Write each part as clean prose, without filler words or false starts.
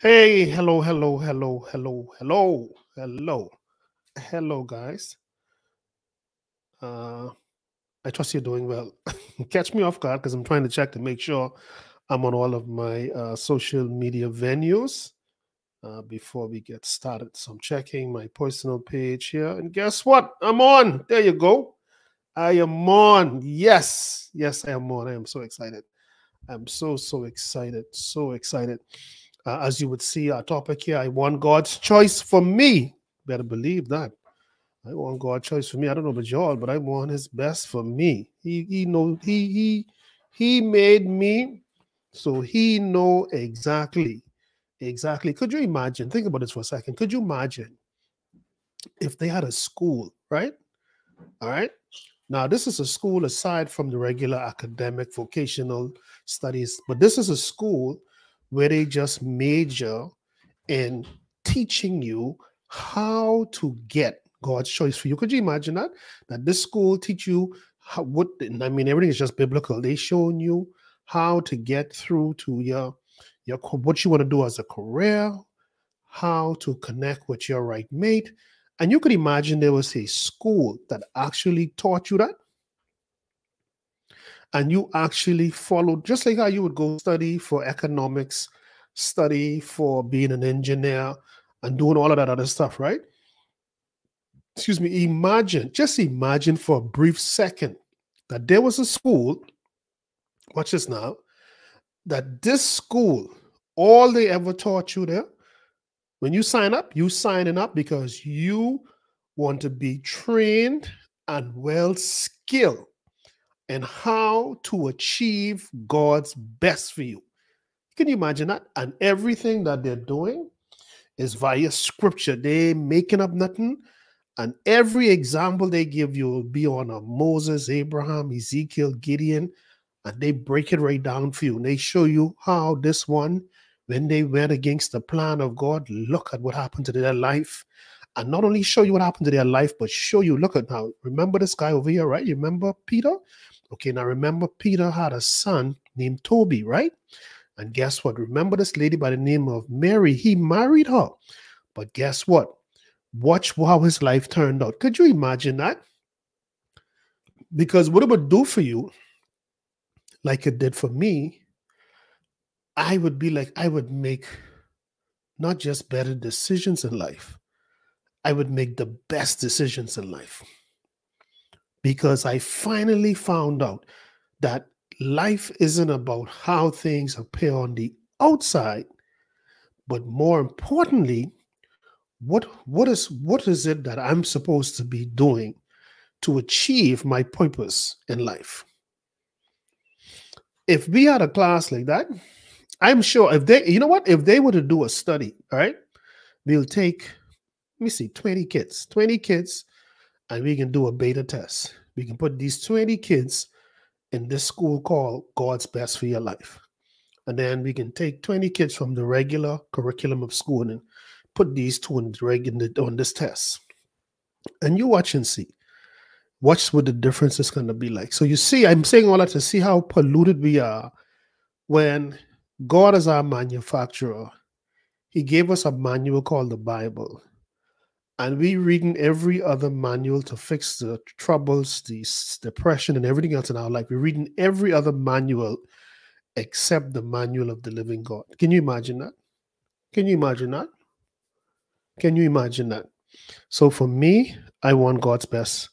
Hey, hello guys. I trust you're doing well. Catch me off guard because I'm trying to check to make sure I'm on all of my social media venues before we get started. So I'm checking my personal page here, and guess what? I'm on. There you go. I am on. Yes, I am on. I am so excited. I'm so excited. As you would see, our topic here, I want God's choice for me. Better believe that. I want God's choice for me. I don't know about y'all, but I want His best for me. He made me, so He know exactly. Could you imagine? Think about this for a second. Could you imagine if they had a school, right? All right. Now, this is a school aside from the regular academic vocational studies, but this is a school where they just major in teaching you how to get God's choice for you. Could you imagine that? That this school teach you how, what, I mean, everything is just biblical. They showing you how to get through to your what you want to do as a career, how to connect with your right mate. And you could imagine there was a school that actually taught you that. And you actually followed, just like how you would go study for economics, study for being an engineer, and doing all of that other stuff, right? Excuse me, imagine, just imagine for a brief second that there was a school, watch this now, that this school, all they ever taught you there, when you sign up, you signing up because you want to be trained and well-skilled and how to achieve God's best for you. Can you imagine that? And everything that they're doing is via scripture. They making up nothing. And every example they give you will be on a Moses, Abraham, Ezekiel, Gideon, and they break it right down for you. And they show you how this one, when they went against the plan of God, look at what happened to their life. And not only show you what happened to their life, but show you, look at now, remember this guy over here, right? You remember Peter? Okay, now remember Peter had a son named Toby, right? And guess what? Remember this lady by the name of Mary. He married her. But guess what? Watch how his life turned out. Could you imagine that? Because what it would do for you, like it did for me, I would be like, I would make not just better decisions in life. I would make the best decisions in life. Because I finally found out that life isn't about how things appear on the outside, but more importantly, what is it that I'm supposed to be doing to achieve my purpose in life? If we had a class like that, I'm sure if they, you know what, if they were to do a study, all right, we'll take, let me see, 20 kids. And we can do a beta test. We can put these 20 kids in this school called God's Best for Your Life. And then we can take 20 kids from the regular curriculum of school and put these two on this test. And you watch and see. Watch what the difference is going to be like. So you see, I'm saying all that to see how polluted we are when God is our manufacturer. He gave us a manual called the Bible. And we reading every other manual to fix the troubles, the depression, and everything else in our life. We're reading every other manual except the manual of the living God. Can you imagine that? Can you imagine that? Can you imagine that? So for me, I want God's best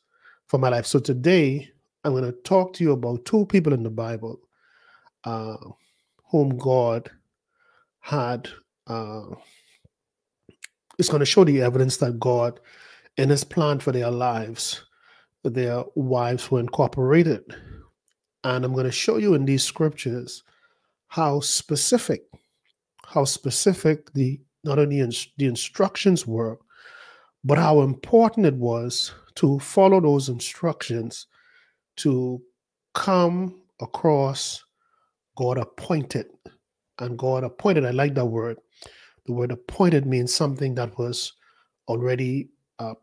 for my life. So today, I'm going to talk to you about two people in the Bible whom God had... It's going to show the evidence that God and His plan for their lives, their wives were incorporated. And I'm going to show you in these scriptures how specific the not only the instructions were, but how important it was to follow those instructions to come across God appointed. And God appointed, I like that word. The word appointed means something that was already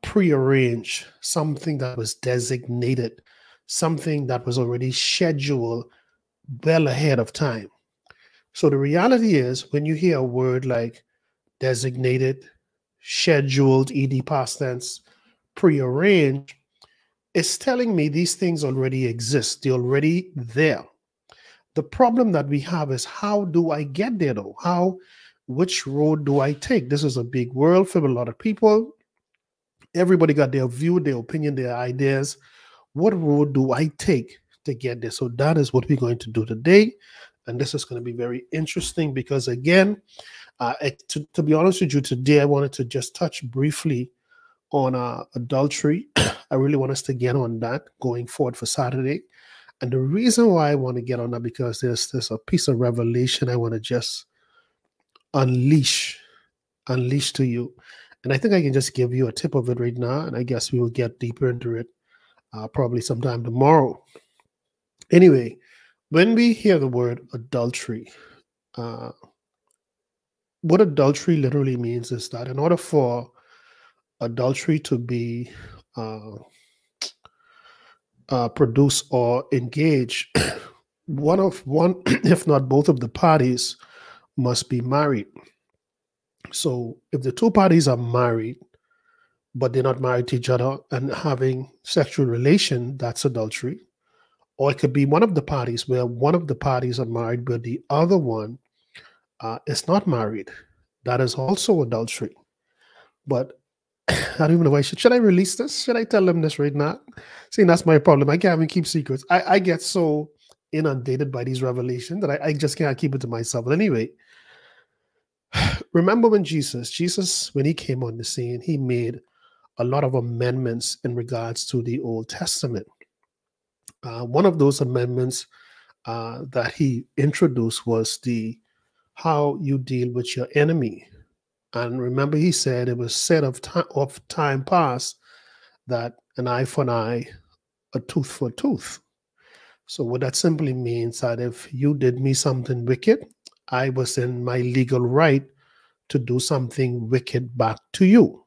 prearranged, something that was designated, something that was already scheduled well ahead of time. So the reality is when you hear a word like designated, scheduled, ed past tense, prearranged, is telling me these things already exist. They're already there. The problem that we have is, how do I get there though? Which road do I take? This is a big world for a lot of people. Everybody got their view, their opinion, their ideas. What road do I take to get there? So that is what we're going to do today. And this is going to be very interesting because, again, to be honest with you, today I wanted to just touch briefly on adultery. I really want us to get on that going forward for Saturday. And the reason why I want to get on that, because there's a piece of revelation I want to just unleash to you. And I think I can just give you a tip of it right now, and I guess we will get deeper into it probably sometime tomorrow. Anyway, when we hear the word adultery, what adultery literally means is that in order for adultery to be produced or engaged, one, if not both of the parties must be married. So if the two parties are married, but they're not married to each other and having sexual relation, that's adultery. Or it could be one of the parties where one of the parties are married, but the other one is not married. That is also adultery. But I don't even know why. Should I release this? Should I tell them this right now? See, that's my problem. I can't even keep secrets. I get so inundated by these revelations that I just can't keep it to myself. But anyway, remember when Jesus, when he came on the scene, he made a lot of amendments in regards to the Old Testament. One of those amendments that he introduced was how you deal with your enemy. And remember, he said, it was said of time past that an eye for an eye, a tooth for a tooth. So what that simply means that if you did me something wicked, I was in my legal right to do something wicked back to you.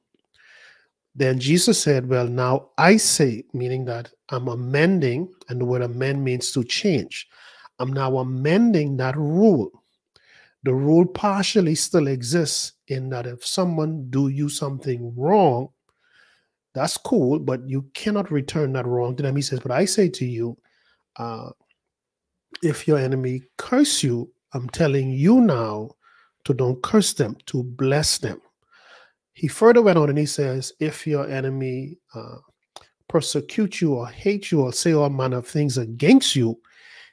Then Jesus said, well, now I say, meaning that I'm amending, and the word amend means to change. I'm now amending that rule. The rule partially still exists in that if someone do you something wrong, that's cool, but you cannot return that wrong to them. He says, but I say to you, if your enemy curse you, I'm telling you now to don't curse them, to bless them. He further went on and he says, if your enemy persecute you or hate you or say all manner of things against you,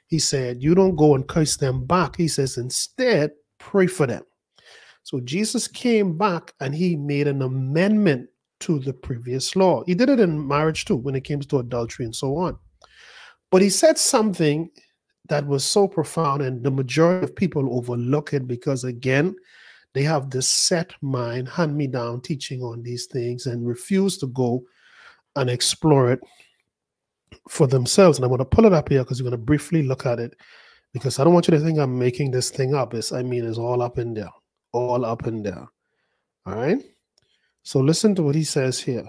he said, you don't go and curse them back. He says, instead, pray for them. So Jesus came back and he made an amendment to the previous law. He did it in marriage too, when it came to adultery and so on. But he said something that was so profound, and the majority of people overlook it because, again, they have this set mind, hand-me-down teaching on these things and refuse to go and explore it for themselves. And I'm going to pull it up here because we're going to briefly look at it, because I don't want you to think I'm making this thing up. It's all up in there, all up in there. All right? So listen to what he says here.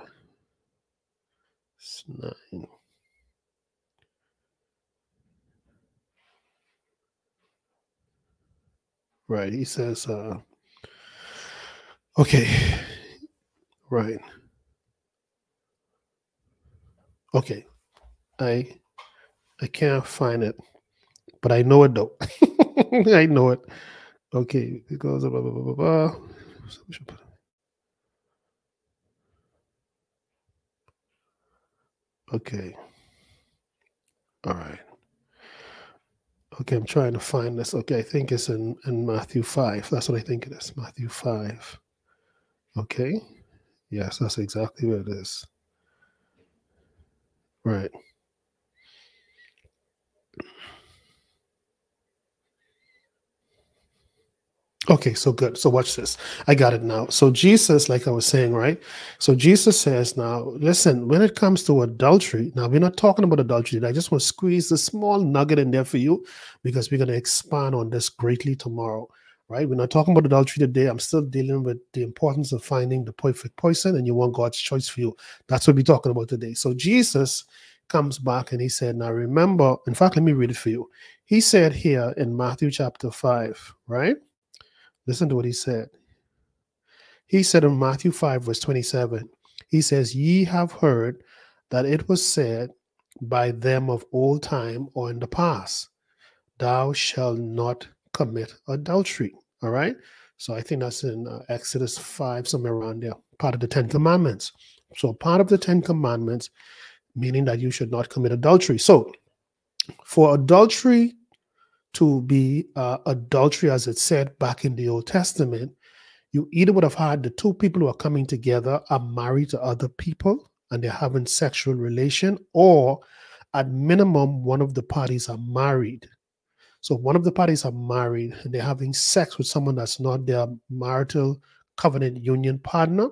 It's 9. Right, he says, okay, right. Okay, I can't find it, but I know it though. I know it. Okay, it goes blah, blah, blah, blah, blah. So we should put it. Okay, all right. Okay, I'm trying to find this. Okay, I think it's in Matthew 5. That's what I think it is, Matthew 5. Okay. Yes, that's exactly what it is. Right. Okay, so good. So watch this. I got it now. So Jesus, like I was saying, right? So Jesus says now, listen, when it comes to adultery, now we're not talking about adultery. I just want to squeeze the small nugget in there for you because we're going to expand on this greatly tomorrow, right? We're not talking about adultery today. I'm still dealing with the importance of finding the perfect person, and you want God's choice for you. That's what we're talking about today. So Jesus comes back and he said, now remember, in fact, let me read it for you. He said here in Matthew chapter 5, right? Listen to what he said. He said in Matthew 5, verse 27, he says, "Ye have heard that it was said by them of old time or in the past, thou shalt not commit adultery." All right. So I think that's in Exodus 5, somewhere around there, part of the Ten Commandments. So part of the Ten Commandments, meaning that you should not commit adultery. So for adultery to be adultery, as it said back in the Old Testament, you either would have had the two people who are coming together are married to other people and they're having sexual relation, or at minimum, one of the parties are married. So one of the parties are married and they're having sex with someone that's not their marital covenant union partner.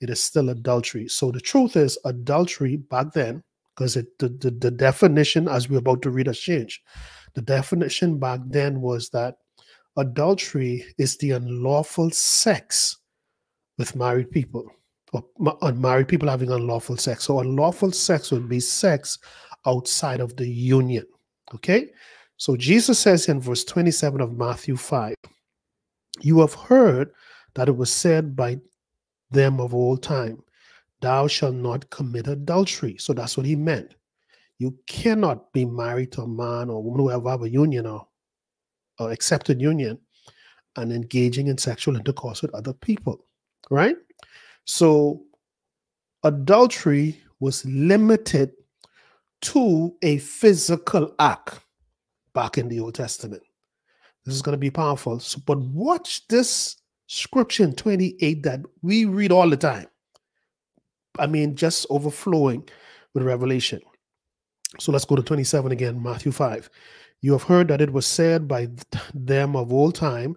It is still adultery. So the truth is, adultery back then, because the definition, as we're about to read, has changed. The definition back then was that adultery is the unlawful sex with married people, or unmarried people having unlawful sex. So unlawful sex would be sex outside of the union. Okay? So Jesus says in verse 27 of Matthew 5, "You have heard that it was said by them of old time, thou shalt not commit adultery." So that's what he meant. You cannot be married to a man or woman who have a union or accepted union and engaging in sexual intercourse with other people, right? So adultery was limited to a physical act back in the Old Testament. This is going to be powerful. So, but watch this scripture in 28 that we read all the time. I mean, just overflowing with revelation. So let's go to 27 again, Matthew 5. "You have heard that it was said by them of old time,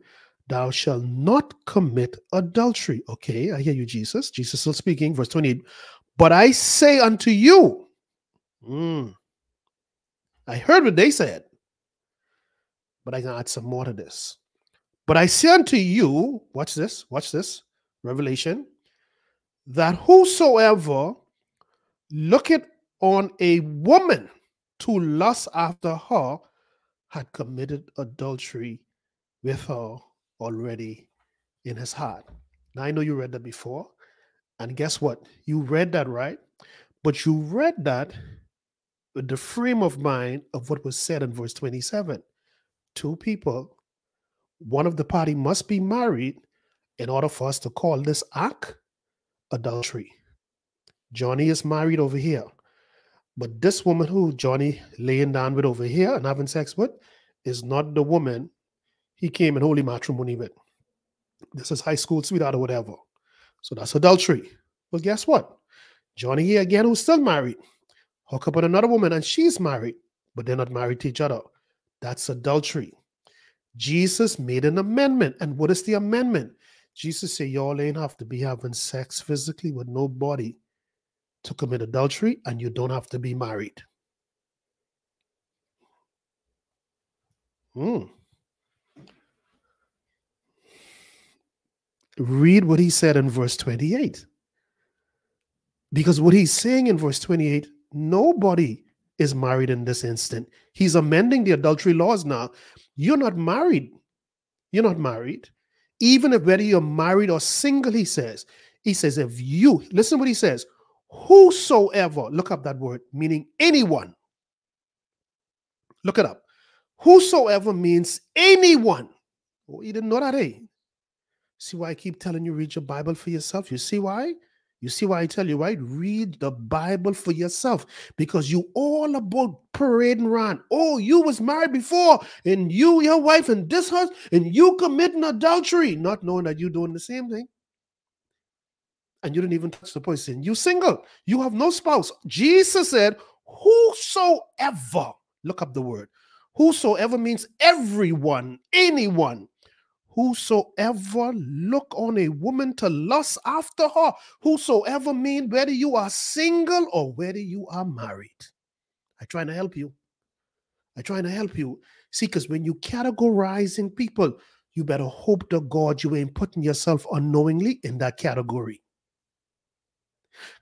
thou shalt not commit adultery." Okay, I hear you, Jesus. Jesus still speaking, verse 28. "But I say unto you," I heard what they said, but I can add some more to this. "But I say unto you," watch this, revelation, "that whosoever looketh on a woman to lust after her had committed adultery with her already in his heart." Now, I know you read that before, and guess what? You read that, right? But you read that with the frame of mind of what was said in verse 27. Two people, one of the party must be married in order for us to call this act adultery. Johnny is married over here, but this woman who Johnny laying down with over here and having sex with is not the woman he came in holy matrimony with. This is high school sweetheart or whatever. So that's adultery. But guess what? Johnny here again, who's still married, hook up with another woman and she's married, but they're not married to each other. That's adultery. Jesus made an amendment. And what is the amendment? Jesus said, y'all ain't have to be having sex physically with nobody to commit adultery, and you don't have to be married. Read what he said in verse 28. Because what he's saying in verse 28, nobody is married in this instant. He's amending the adultery laws now. You're not married. You're not married. Even if whether you're married or single, he says, if you, listen what he says, whosoever, look up that word, meaning anyone. Look it up. Whosoever means anyone. Oh, you didn't know that, eh? See why I keep telling you, read your Bible for yourself? You see why? You see why I tell you, right? Read the Bible for yourself, because you all about parading around. Oh, you was married before, and you, your wife, and this house, and you committing adultery, not knowing that you're doing the same thing. And you didn't even touch the person. You single. You have no spouse. Jesus said, whosoever, look up the word. Whosoever means everyone, anyone. Whosoever look on a woman to lust after her. Whosoever means whether you are single or whether you are married. I'm trying to help you. I'm trying to help you. See, because when you categorizing people, you better hope to God you ain't putting yourself unknowingly in that category.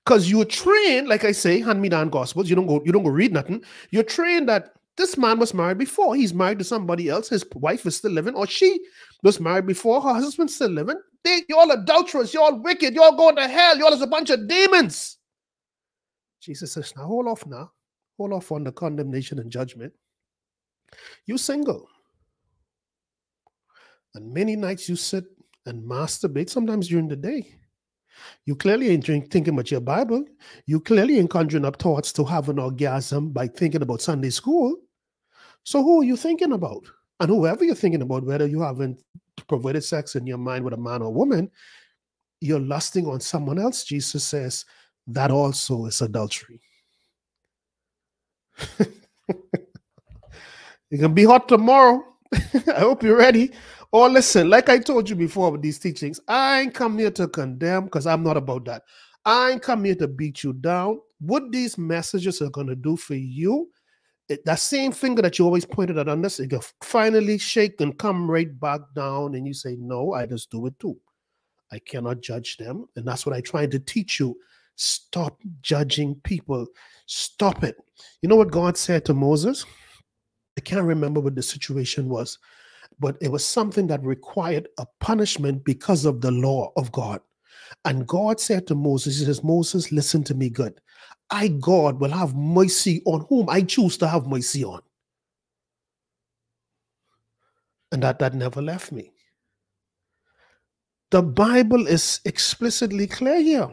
Because you're trained, like I say, hand-me-down gospels. You don't go read nothing. You're trained that this man was married before. He's married to somebody else. His wife is still living, or she was married before. Her husband's still living. think you're all adulterous, you're all wicked, you're all going to hell, you're all a bunch of demons. Jesus says, now hold off now. Hold off on the condemnation and judgment. You're single. And many nights you sit and masturbate, sometimes during the day. You clearly ain't thinking about your Bible. You clearly ain't conjuring up thoughts to have an orgasm by thinking about Sunday school. So who are you thinking about? And whoever you're thinking about, whether you haven't provided sex in your mind with a man or woman, you're lusting on someone else. Jesus says that also is adultery. It can be hot tomorrow. I hope you're ready. Or listen, like I told you before with these teachings, I ain't come here to condemn, because I'm not about that. I ain't come here to beat you down. What these messages are going to do for you, that same finger that you always pointed at on this, it can finally shake and come right back down, and you say, no, I just do it too. I cannot judge them. And that's what I tried to teach you. Stop judging people. Stop it. You know what God said to Moses? I can't remember what the situation was, but it was something that required a punishment because of the law of God. And God said to Moses, he says, Moses, listen to me good. I, God, will have mercy on whom I choose to have mercy on. And that never left me. The Bible is explicitly clear here.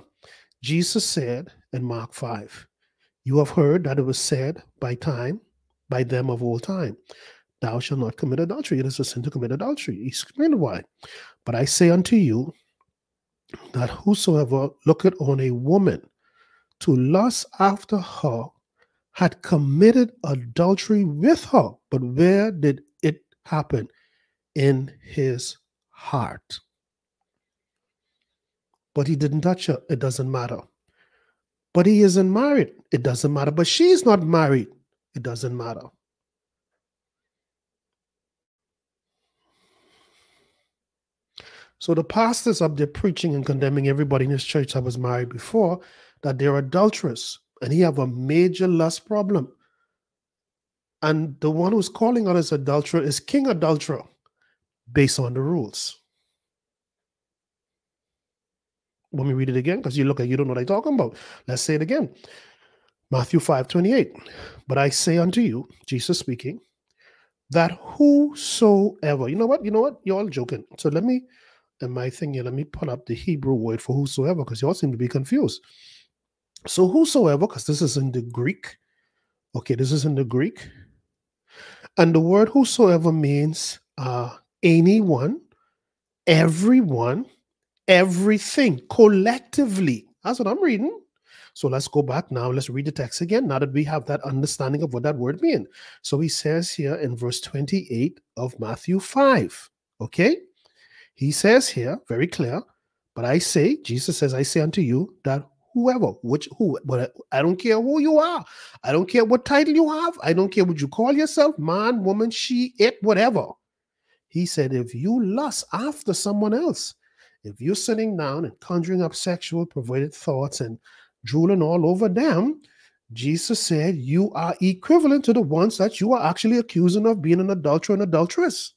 Jesus said in Mark 5, you have heard that it was said by them of old time, thou shalt not commit adultery. It is a sin to commit adultery. He explained why. But I say unto you, that whosoever looketh on a woman to lust after her had committed adultery with her. But where did it happen? In his heart. But he didn't touch her. It doesn't matter. But he isn't married. It doesn't matter. But she's not married. It doesn't matter. So the pastor's up there preaching and condemning everybody in his church that was married before, that they're adulterous, and he have a major lust problem. And the one who's calling out as adulterer is king adulterer, based on the rules. Let me read it again, because you look like you don't know what I'm talking about. Let's say it again. Matthew 5:28. But I say unto you, Jesus speaking, that whosoever, you know what, you're all joking. So let me, and my thing here, let me pull up the Hebrew word for whosoever, because you all seem to be confused. So whosoever, because this is in the Greek. Okay, this is in the Greek. And the word whosoever means anyone, everyone, everything, collectively. That's what I'm reading. So let's go back now. Let's read the text again, now that we have that understanding of what that word means. So he says here in verse 28 of Matthew 5, okay? He says here, very clear, but I say, Jesus says, I say unto you that whoever, but I don't care who you are. I don't care what title you have. I don't care what you call yourself, man, woman, she, it, whatever. He said, if you lust after someone else, if you're sitting down and conjuring up sexual perverted thoughts and drooling all over them, Jesus said, you are equivalent to the ones that you are actually accusing of being an adulterer and adulteress.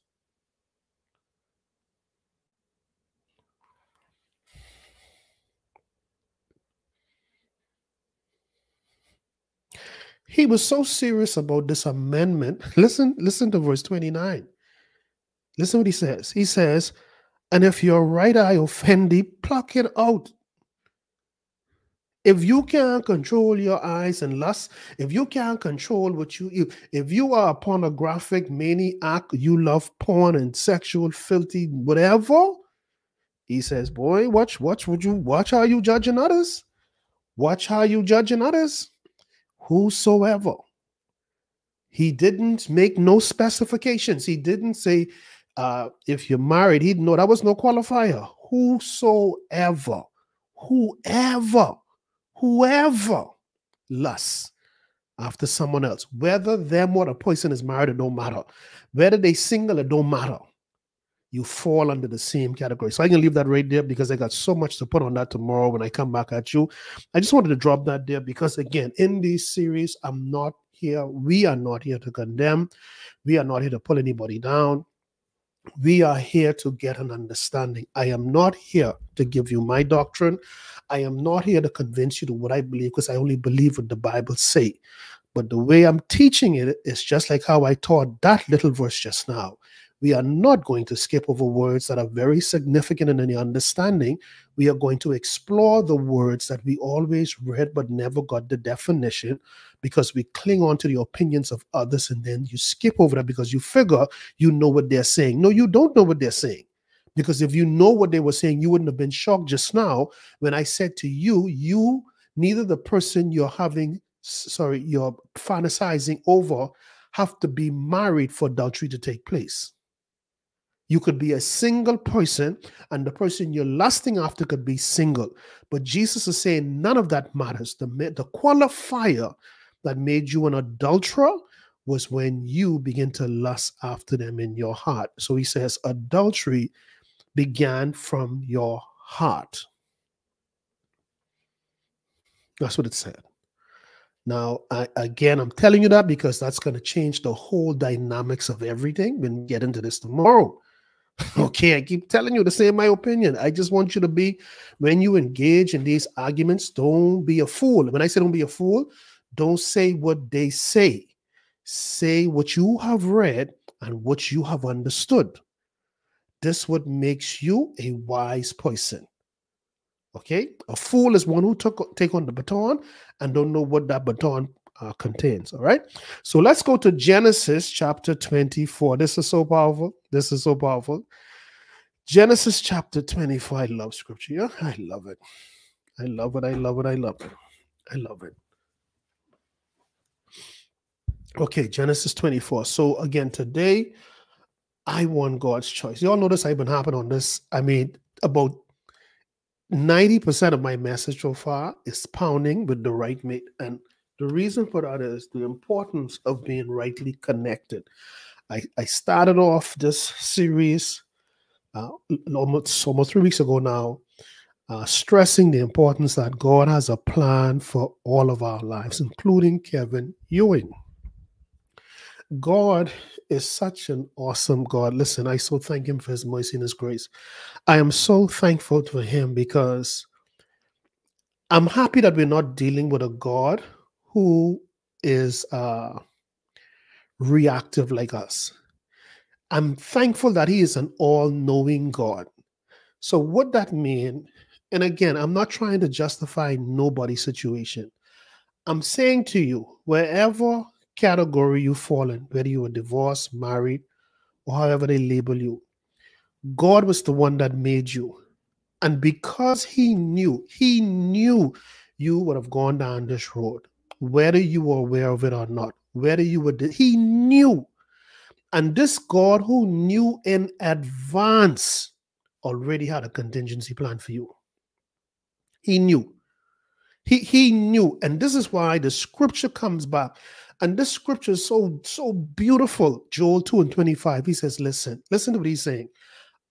He was so serious about this amendment. Listen to verse 29. Listen what he says. He says, and if your right eye offend thee, pluck it out. If you can't control your eyes and lust, if you can't control what you eat, if you are a pornographic maniac, you love porn and sexual filthy whatever, he says, boy, watch how you judging others. Watch how you judging others. Whosoever. He didn't make no specifications. He didn't say, if you're married, he'd know. That was no qualifier. Whosoever, whoever lusts after someone else, whether them or the person is married, it don't matter. Whether they single, it don't matter. You fall under the same category. So I can leave that right there, because I got so much to put on that tomorrow when I come back at you. I just wanted to drop that there because, again, in this series, I'm not here. We are not here to condemn. We are not here to pull anybody down. We are here to get an understanding. I am not here to give you my doctrine. I am not here to convince you to what I believe, because I only believe what the Bible says. But the way I'm teaching it is just like how I taught that little verse just now. We are not going to skip over words that are very significant in any understanding. We are going to explore the words that we always read but never got the definition, because we cling on to the opinions of others, and then you skip over that because you figure you know what they're saying. No, you don't know what they're saying. Because if you know what they were saying, you wouldn't have been shocked just now when I said to you, neither the person you're fantasizing over have to be married for adultery to take place. You could be a single person, and the person you're lusting after could be single. But Jesus is saying none of that matters. The qualifier that made you an adulterer was when you begin to lust after them in your heart. So he says adultery began from your heart. That's what it said. Now, again, I'm telling you that because that's going to change the whole dynamics of everything when we get into this tomorrow. Okay, I keep telling you the same, my opinion. I just want you to be, when you engage in these arguments, don't be a fool. When I say don't be a fool, don't say what they say. Say what you have read and what you have understood. This is what makes you a wise person. Okay? A fool is one who take on the baton and don't know what that baton contains. All right, so let's go to Genesis chapter 24. This is so powerful. This is so powerful. Genesis chapter 24. I love scripture. Yeah? I love it. I love it. I love it. I love it. I love it. Okay, Genesis 24. So again, today I want God's choice. Y'all notice I've been hopping on this. I mean, about 90% of my message so far is pounding with the right mate. And the reason for that is the importance of being rightly connected. I started off this series almost 3 weeks ago now, stressing the importance that God has a plan for all of our lives, including Kevin Ewing. God is such an awesome God. Listen, I so thank him for his mercy and his grace. I am so thankful for him because I'm happy that we're not dealing with a God who is reactive like us. I'm thankful that he is an all-knowing God. So what that means, and again, I'm not trying to justify nobody's situation. I'm saying to you, wherever category you fall in, whether you were divorced, married, or however they label you, God was the one that made you. And because he knew you would have gone down this road, whether you were aware of it or not, whether you were, he knew. And this God who knew in advance already had a contingency plan for you. He knew. He knew. And this is why the scripture comes back. And this scripture is so beautiful. Joel 2:25, he says, listen to what he's saying.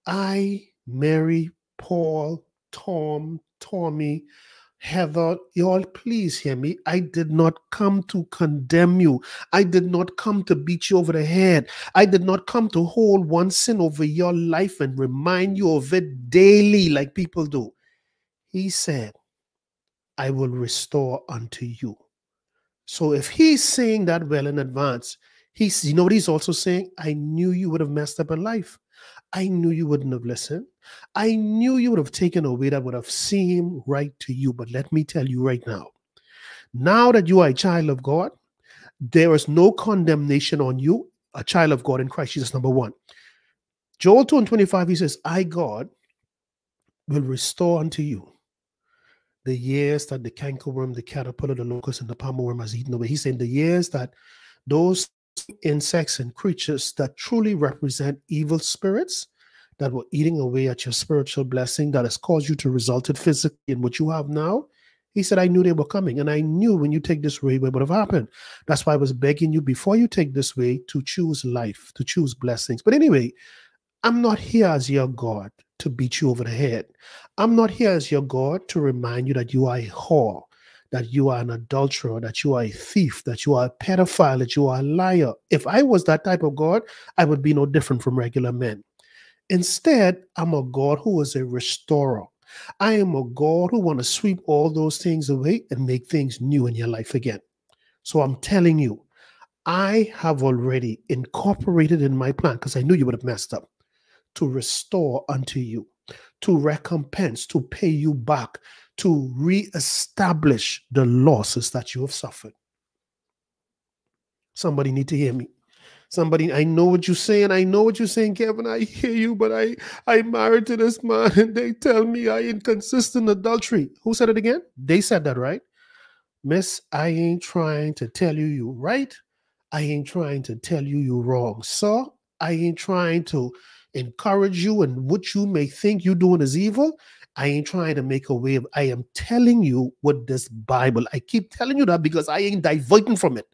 I, Mary, Paul, Tom, Tommy, Heather, y'all, please hear me. I did not come to condemn you. I did not come to beat you over the head. I did not come to hold one sin over your life and remind you of it daily like people do. He said, I will restore unto you. So if he's saying that well in advance, you know what he's also saying? I knew you would have messed up in life. I knew you wouldn't have listened. I knew you would have taken a way that would have seemed right to you. But let me tell you right now, now that you are a child of God, there is no condemnation on you, a child of God in Christ Jesus, number one. Joel 2:25, he says, I, God, will restore unto you the years that the cankerworm, the caterpillar, the locust, and the palmer worm has eaten away. He's saying the years that those insects and creatures that truly represent evil spirits that were eating away at your spiritual blessing that has caused you to result it physically in what you have now. He said, I knew they were coming, and I knew when you take this way, what would have happened. That's why I was begging you before you take this way to choose life, to choose blessings. But anyway, I'm not here as your God to beat you over the head. I'm not here as your God to remind you that you are a whore, that you are an adulterer, that you are a thief, that you are a pedophile, that you are a liar. If I was that type of God, I would be no different from regular men. Instead, I'm a God who is a restorer. I am a God who wants to sweep all those things away and make things new in your life again. So I'm telling you, I have already incorporated in my plan, because I knew you would have messed up, to restore unto you, to recompense, to pay you back, to reestablish the losses that you have suffered. Somebody need to hear me. Somebody, I know what you're saying, Kevin, I hear you, but I'm married to this man and they tell me I ain't consistent adultery. Who said it again? They said that, right? Miss, I ain't trying to tell you you're right. I ain't trying to tell you you're wrong. Sir, I ain't trying to encourage you and what you may think you're doing is evil. I ain't trying to make a way of, I am telling you what this Bible, I keep telling you that because I ain't diverting from it.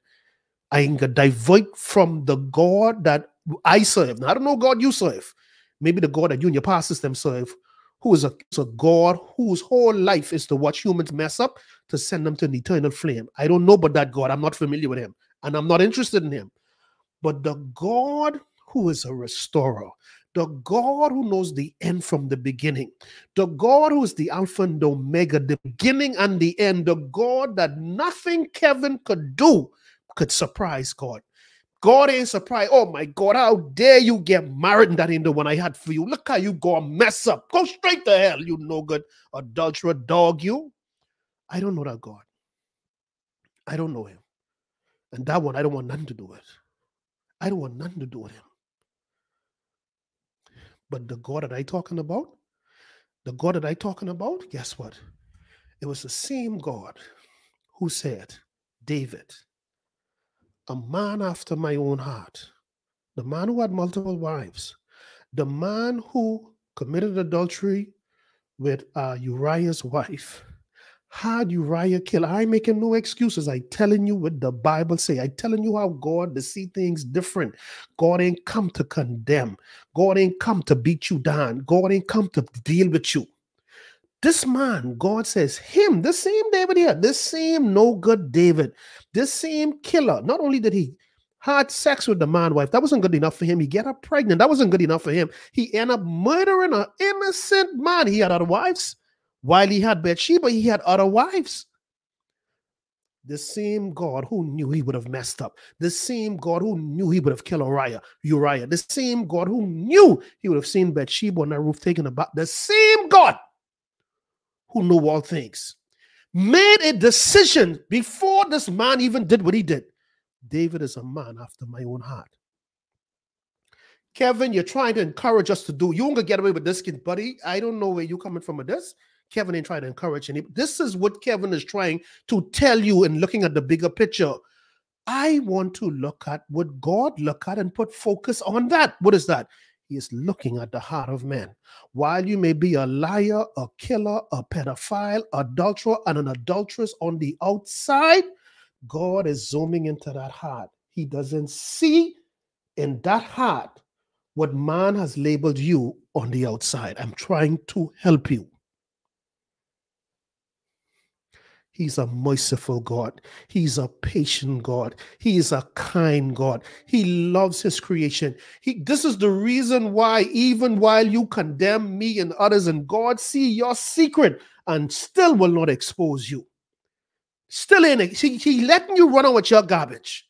I can divert from the God that I serve. Now, I don't know God you serve. Maybe the God that you and your past system serve, who is a God whose whole life is to watch humans mess up to send them to an eternal flame. I don't know about that God. I'm not familiar with him, and I'm not interested in him. But the God who is a restorer, the God who knows the end from the beginning, the God who is the Alpha and Omega, the beginning and the end, the God that nothing Kevin could do could surprise God. God ain't surprised. Oh my God, how dare you get married and that ain't the one I had for you. Look how you go mess up. Go straight to hell, you no good adulterer dog you. I don't know that God. I don't know him. And that one, I don't want nothing to do with. I don't want nothing to do with him. But the God that I talking about, guess what? It was the same God who said, David, a man after my own heart, the man who had multiple wives, the man who committed adultery with Uriah's wife, had Uriah killed. I'm making no excuses. I'm telling you what the Bible says. I'm telling you how God to see things different. God ain't come to condemn. God ain't come to beat you down. God ain't come to deal with you. This man, God says, him, the same David here, this same no good David, this same killer. Not only did he had sex with the man's wife, that wasn't good enough for him. He got her pregnant. That wasn't good enough for him. He ended up murdering an innocent man. He had other wives. While he had Bathsheba, he had other wives. The same God who knew he would have messed up. The same God who knew he would have killed Uriah. The same God who knew he would have seen Bathsheba on that roof taken aback. The same God who know all things, made a decision before this man even did what he did. David is a man after my own heart. Kevin, you're trying to encourage us to do. You ain't gonna get away with this, kid, buddy. I don't know where you're coming from with this. Kevin ain't trying to encourage anybody. This is what Kevin is trying to tell you in looking at the bigger picture. I want to look at what God look at and put focus on that. What is that? He is looking at the heart of man. While you may be a liar, a killer, a pedophile, adulterer, and an adulteress on the outside, God is zooming into that heart. He doesn't see in that heart what man has labeled you on the outside. I'm trying to help you. He's a merciful God. He's a patient God. He is a kind God. He loves his creation. This is the reason why even while you condemn me and others and God see your secret and still will not expose you. Still in it. He letting you run on with your garbage.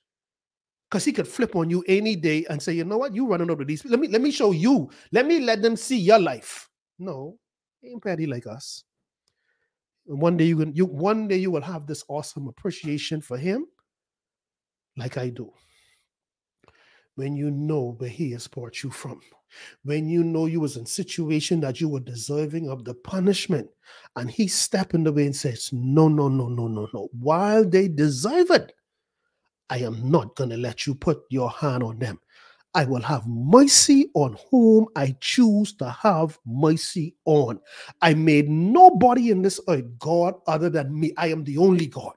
Because he could flip on you any day and say, you know what? You running over these. Let me show you. Let them see your life. No, he ain't petty like us. One day you will have this awesome appreciation for him, like I do. When you know where he has brought you from, when you know you was in a situation that you were deserving of the punishment, and he stepped in the way and says, "No, no, no, no, no, no. While they deserve it, I am not going to let you put your hand on them. I will have mercy on whom I choose to have mercy on. I made nobody in this earth God other than me. I am the only God.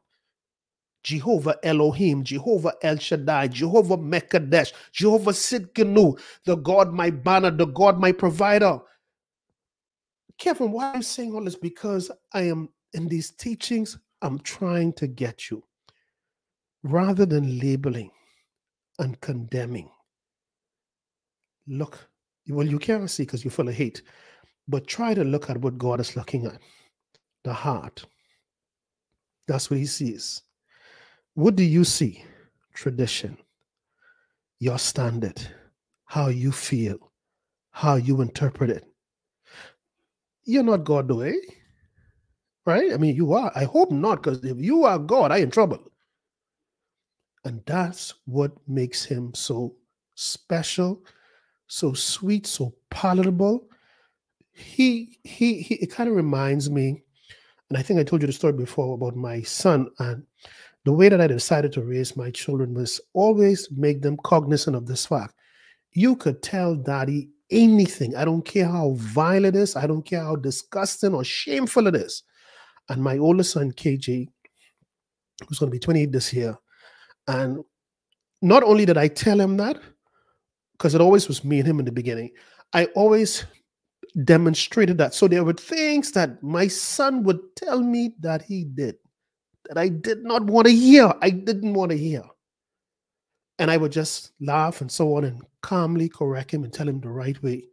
Jehovah Elohim, Jehovah El Shaddai, Jehovah Mekadesh, Jehovah Sidkenu, the God my banner, the God my provider." Kevin, why are you saying all this? Because I am in these teachings, I'm trying to get you. Rather than labeling and condemning, look, Well, you can't see because you're full of hate. But try to look at what God is looking at, the heart. That's what he sees. What do you see? Tradition, your standard, how you feel, how you interpret it. You're not God the way, right? I mean, you are. I hope not, because if you are God, I'm in trouble. And that's what makes him so special, so sweet, so palatable. He it kind of reminds me, and I think I told you the story before about my son, and the way that I decided to raise my children was always make them cognizant of this fact. You could tell daddy anything. I don't care how vile it is. I don't care how disgusting or shameful it is. And my oldest son, KJ, who's going to be 28 this year, and not only did I tell him that, because it always was me and him in the beginning, I always demonstrated that. So there were things that my son would tell me that he did, that I did not want to hear. I didn't want to hear. And I would just laugh and so on and calmly correct him and tell him the right way.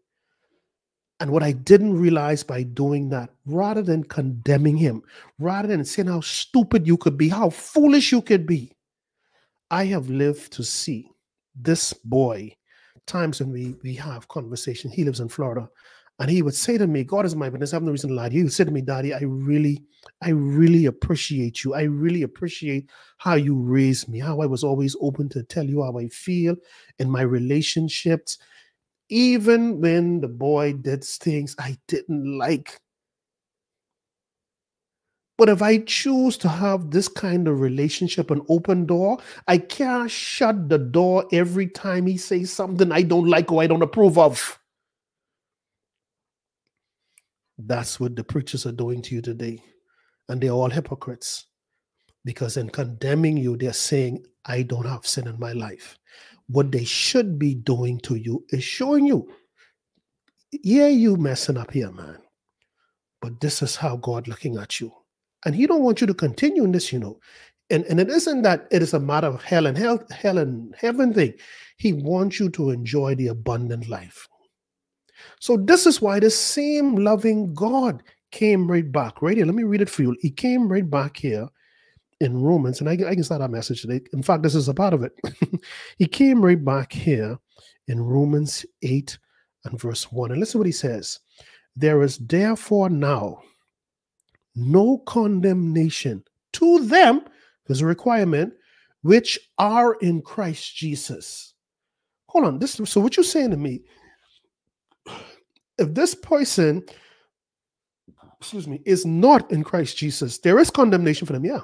And what I didn't realize by doing that, rather than condemning him, rather than saying how stupid you could be, how foolish you could be, I have lived to see this boy times when we have conversation. He lives in Florida. And he would say to me, God is my witness, I have no reason to lie to you. He would say to me, Daddy, I really appreciate you. I really appreciate how you raised me, how I was always open to tell you how I feel in my relationships. Even when the boy did things I didn't like. But if I choose to have this kind of relationship, an open door, I can't shut the door every time he says something I don't like or I don't approve of. That's what the preachers are doing to you today. And they're all hypocrites. Because in condemning you, they're saying, I don't have sin in my life. What they should be doing to you is showing you, yeah, you messing up here, man. But this is how God looking at you. And he don't want you to continue in this, you know. And it isn't that it is a matter of hell and heaven thing. He wants you to enjoy the abundant life. So this is why the same loving God came right back. Right here, let me read it for you. He came right back here in Romans, and I can start our message today. In fact, this is a part of it. He came right back here in Romans 8 and verse 1. And listen to what he says. There is therefore now no condemnation to them, there's a requirement, which are in Christ Jesus. Hold on. This. So what you're saying to me, if this person, excuse me, is not in Christ Jesus, there is condemnation for them, yeah.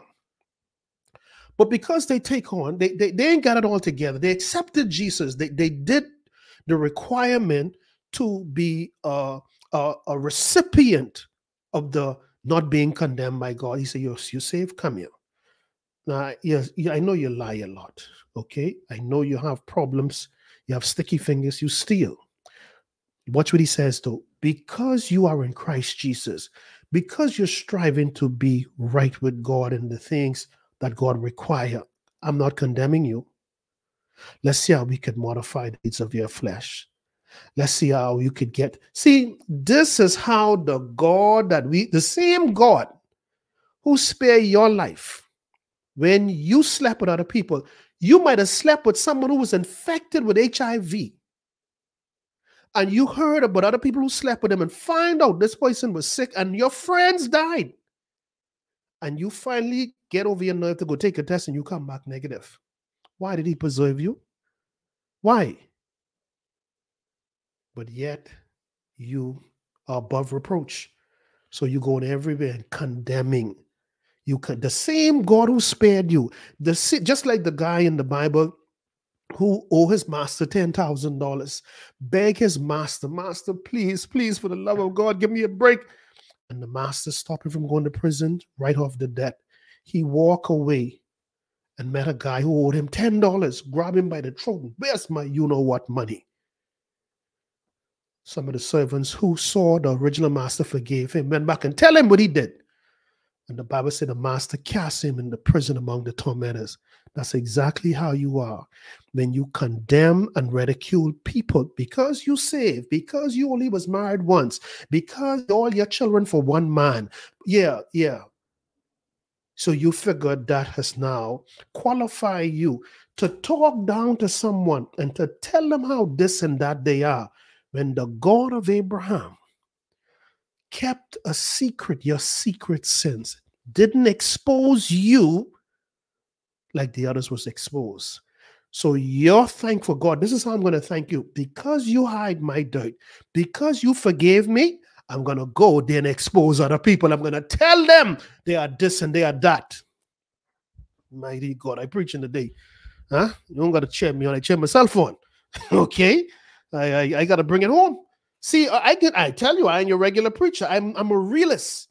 But because they take on, they ain't got it all together. They accepted Jesus. They did the requirement to be a recipient of the not being condemned by God. He said, you're saved, come here. Now, yes, I know you lie a lot, okay? I know you have problems. You have sticky fingers. You steal. Watch what he says, though. Because you are in Christ Jesus, because you're striving to be right with God and the things that God require, I'm not condemning you. Let's see how we could modify the needs of your flesh. Let's see how you could get. See, this is how the God that we, the same God who spared your life when you slept with other people, you might have slept with someone who was infected with HIV. And you heard about other people who slept with them and find out this person was sick and your friends died. And you finally get over your nerve to go take a test and you come back negative. Why did he preserve you? Why? But yet you are above reproach. So you go everywhere and condemning. You the same God who spared you. Just like the guy in the Bible who owed his master $10,000, beg his master, master, please, please, for the love of God, give me a break. And the master stopped him from going to prison, right off the debt. He walked away and met a guy who owed him $10, grabbed him by the throat. Where's my you-know-what money? Some of the servants who saw the original master forgave him, went back and tell him what he did. And the Bible said the master cast him in the prison among the tormentors. That's exactly how you are. When you condemn and ridicule people because you saved, because you only was married once, because all your children for one man. Yeah. So you figure that has now qualified you to talk down to someone and to tell them how this and that they are. When the God of Abraham kept a secret, your secret sins, didn't expose you like the others was exposed. So you're thankful, God, this is how I'm going to thank you. Because you hide my dirt, because you forgave me, I'm going to go there and expose other people. I'm going to tell them they are this and they are that. Mighty God, I preach in the day. Huh? You don't got to cheer me on. I cheer myself on. Okay? I got to bring it home. See, I tell you, I ain't your regular preacher. I'm a realist.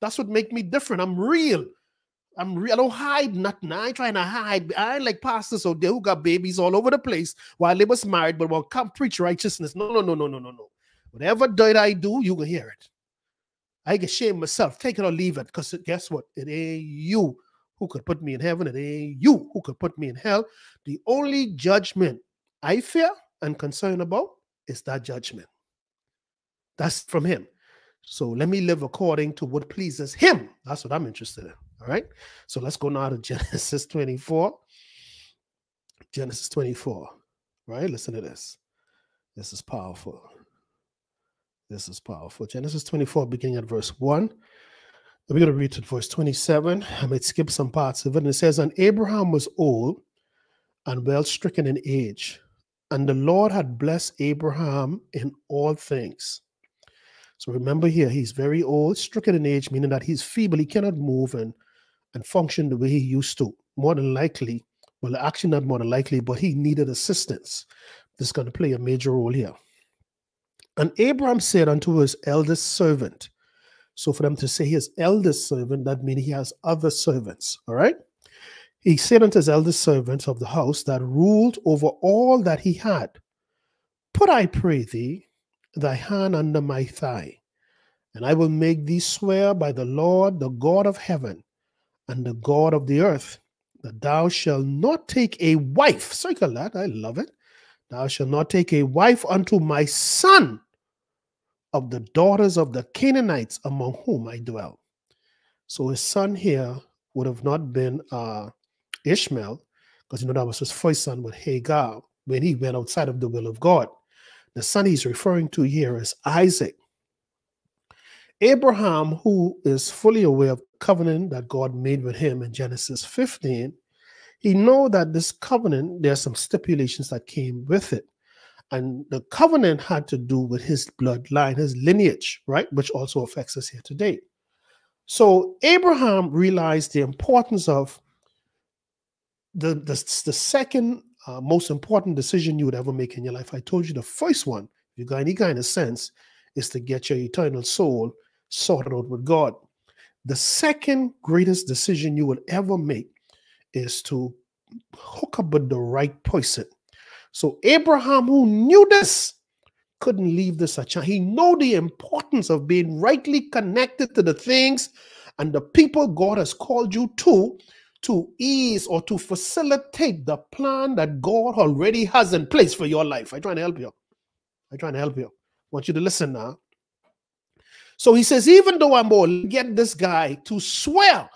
That's what make me different. I'm real. I don't hide nothing. I ain't trying to hide. I ain't like pastors out there who got babies all over the place while they was married, but won't come preach righteousness. No. Whatever dirt I do, you can hear it. I can shame myself. Take it or leave it, because guess what? It ain't you who could put me in heaven. It ain't you who could put me in hell. The only judgment I fear and concern about is that judgment. That's from him. So let me live according to what pleases him. That's what I'm interested in. All right. So let's go now to Genesis 24. Genesis 24. Right? Listen to this. This is powerful. This is powerful. Genesis 24, beginning at verse 1. We're going to read to verse 27. I might skip some parts of it. And it says, and Abraham was old and well stricken in age, and the Lord had blessed Abraham in all things. So remember here, he's very old, stricken in age, meaning that he's feeble. He cannot move and function the way he used to. More than likely, well, actually not more than likely, but he needed assistance. This is going to play a major role here. And Abraham said unto his eldest servant. So for them to say his eldest servant, that means he has other servants, all right? He said unto his eldest servant of the house that ruled over all that he had, put, I pray thee, thy hand under my thigh, and I will make thee swear by the Lord, the God of heaven, and the God of the earth, that thou shalt not take a wife. Circle that, I love it. Thou shalt not take a wife unto my son of the daughters of the Canaanites among whom I dwell. So his son here would have not been Ishmael, because you know that was his first son with Hagar when he went outside of the will of God. The son he's referring to here is Isaac. Abraham, who is fully aware of the covenant that God made with him in Genesis 15, he knows that this covenant, there are some stipulations that came with it. And the covenant had to do with his bloodline, his lineage, right? Which also affects us here today. So Abraham realized the importance of the second most important decision you would ever make in your life. I told you the first one, if you got any kind of sense, is to get your eternal soul sorted out with God. The second greatest decision you will ever make is to hook up with the right person. So Abraham, who knew this, couldn't leave this a chance. He knew the importance of being rightly connected to the things and the people God has called you to ease or to facilitate the plan that God already has in place for your life. I'm trying to help you. I want you to listen now. So he says, even though I'm old, get this guy to swear.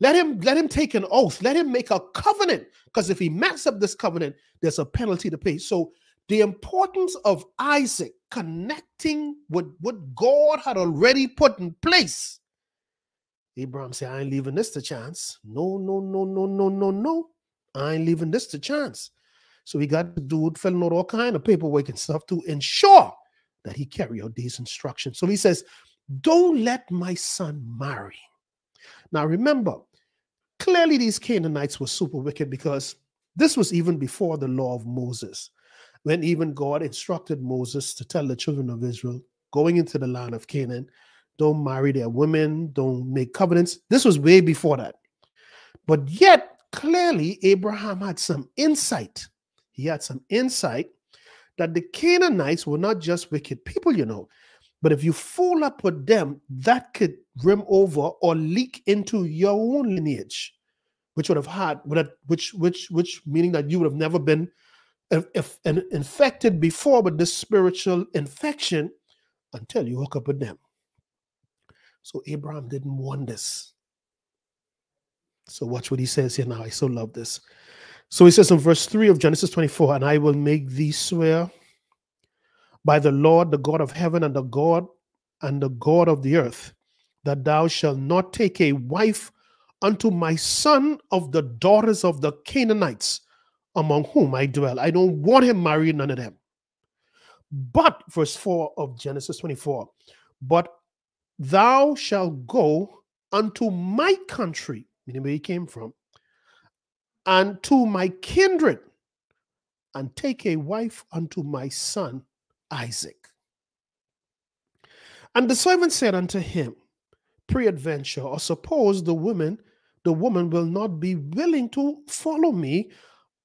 Let him take an oath. Let him make a covenant. Because if he messes up this covenant, there's a penalty to pay. So the importance of Isaac connecting with what God had already put in place. Abraham said, I ain't leaving this to chance. No. I ain't leaving this to chance. So he got the dude filling out all kind of paperwork and stuff to ensure that he carry out these instructions. So he says, don't let my son marry. Now remember, clearly these Canaanites were super wicked, because this was even before the law of Moses, when even God instructed Moses to tell the children of Israel, going into the land of Canaan, don't marry their women, don't make covenants. This was way before that. But yet, clearly, Abraham had some insight. He had some insight that the Canaanites were not just wicked people, you know. But if you fall up with them, that could rim over or leak into your own lineage, which would have had, which meaning that you would have never been infected before with this spiritual infection until you hook up with them. So Abraham didn't want this. So watch what he says here now. I so love this. So he says in verse 3 of Genesis 24, and I will make thee swear by the Lord, the God of heaven, and the God of the earth, that thou shalt not take a wife unto my son of the daughters of the Canaanites, among whom I dwell. I don't want him marrying none of them. But, verse 4 of Genesis 24, but thou shalt go unto my country, meaning where he came from, and to my kindred, and take a wife unto my son Isaac. And the servant said unto him, peradventure, or suppose the woman will not be willing to follow me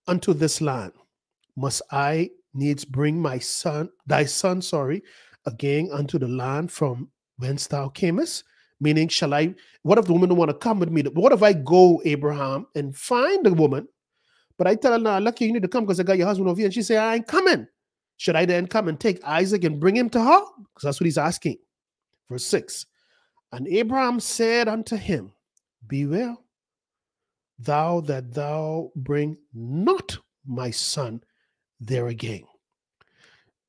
unto this land. Must I needs bring thy son again unto the land from whence thou camest? Meaning, shall I, what if the woman don't want to come with me? What if I go, Abraham, and find the woman, but I tell her, nah, lucky you need to come because I got your husband over here, and she say, I ain't coming. Should I then come and take Isaac and bring him to her? Because that's what he's asking. Verse 6, and Abraham said unto him, beware thou that thou bring not my son there again.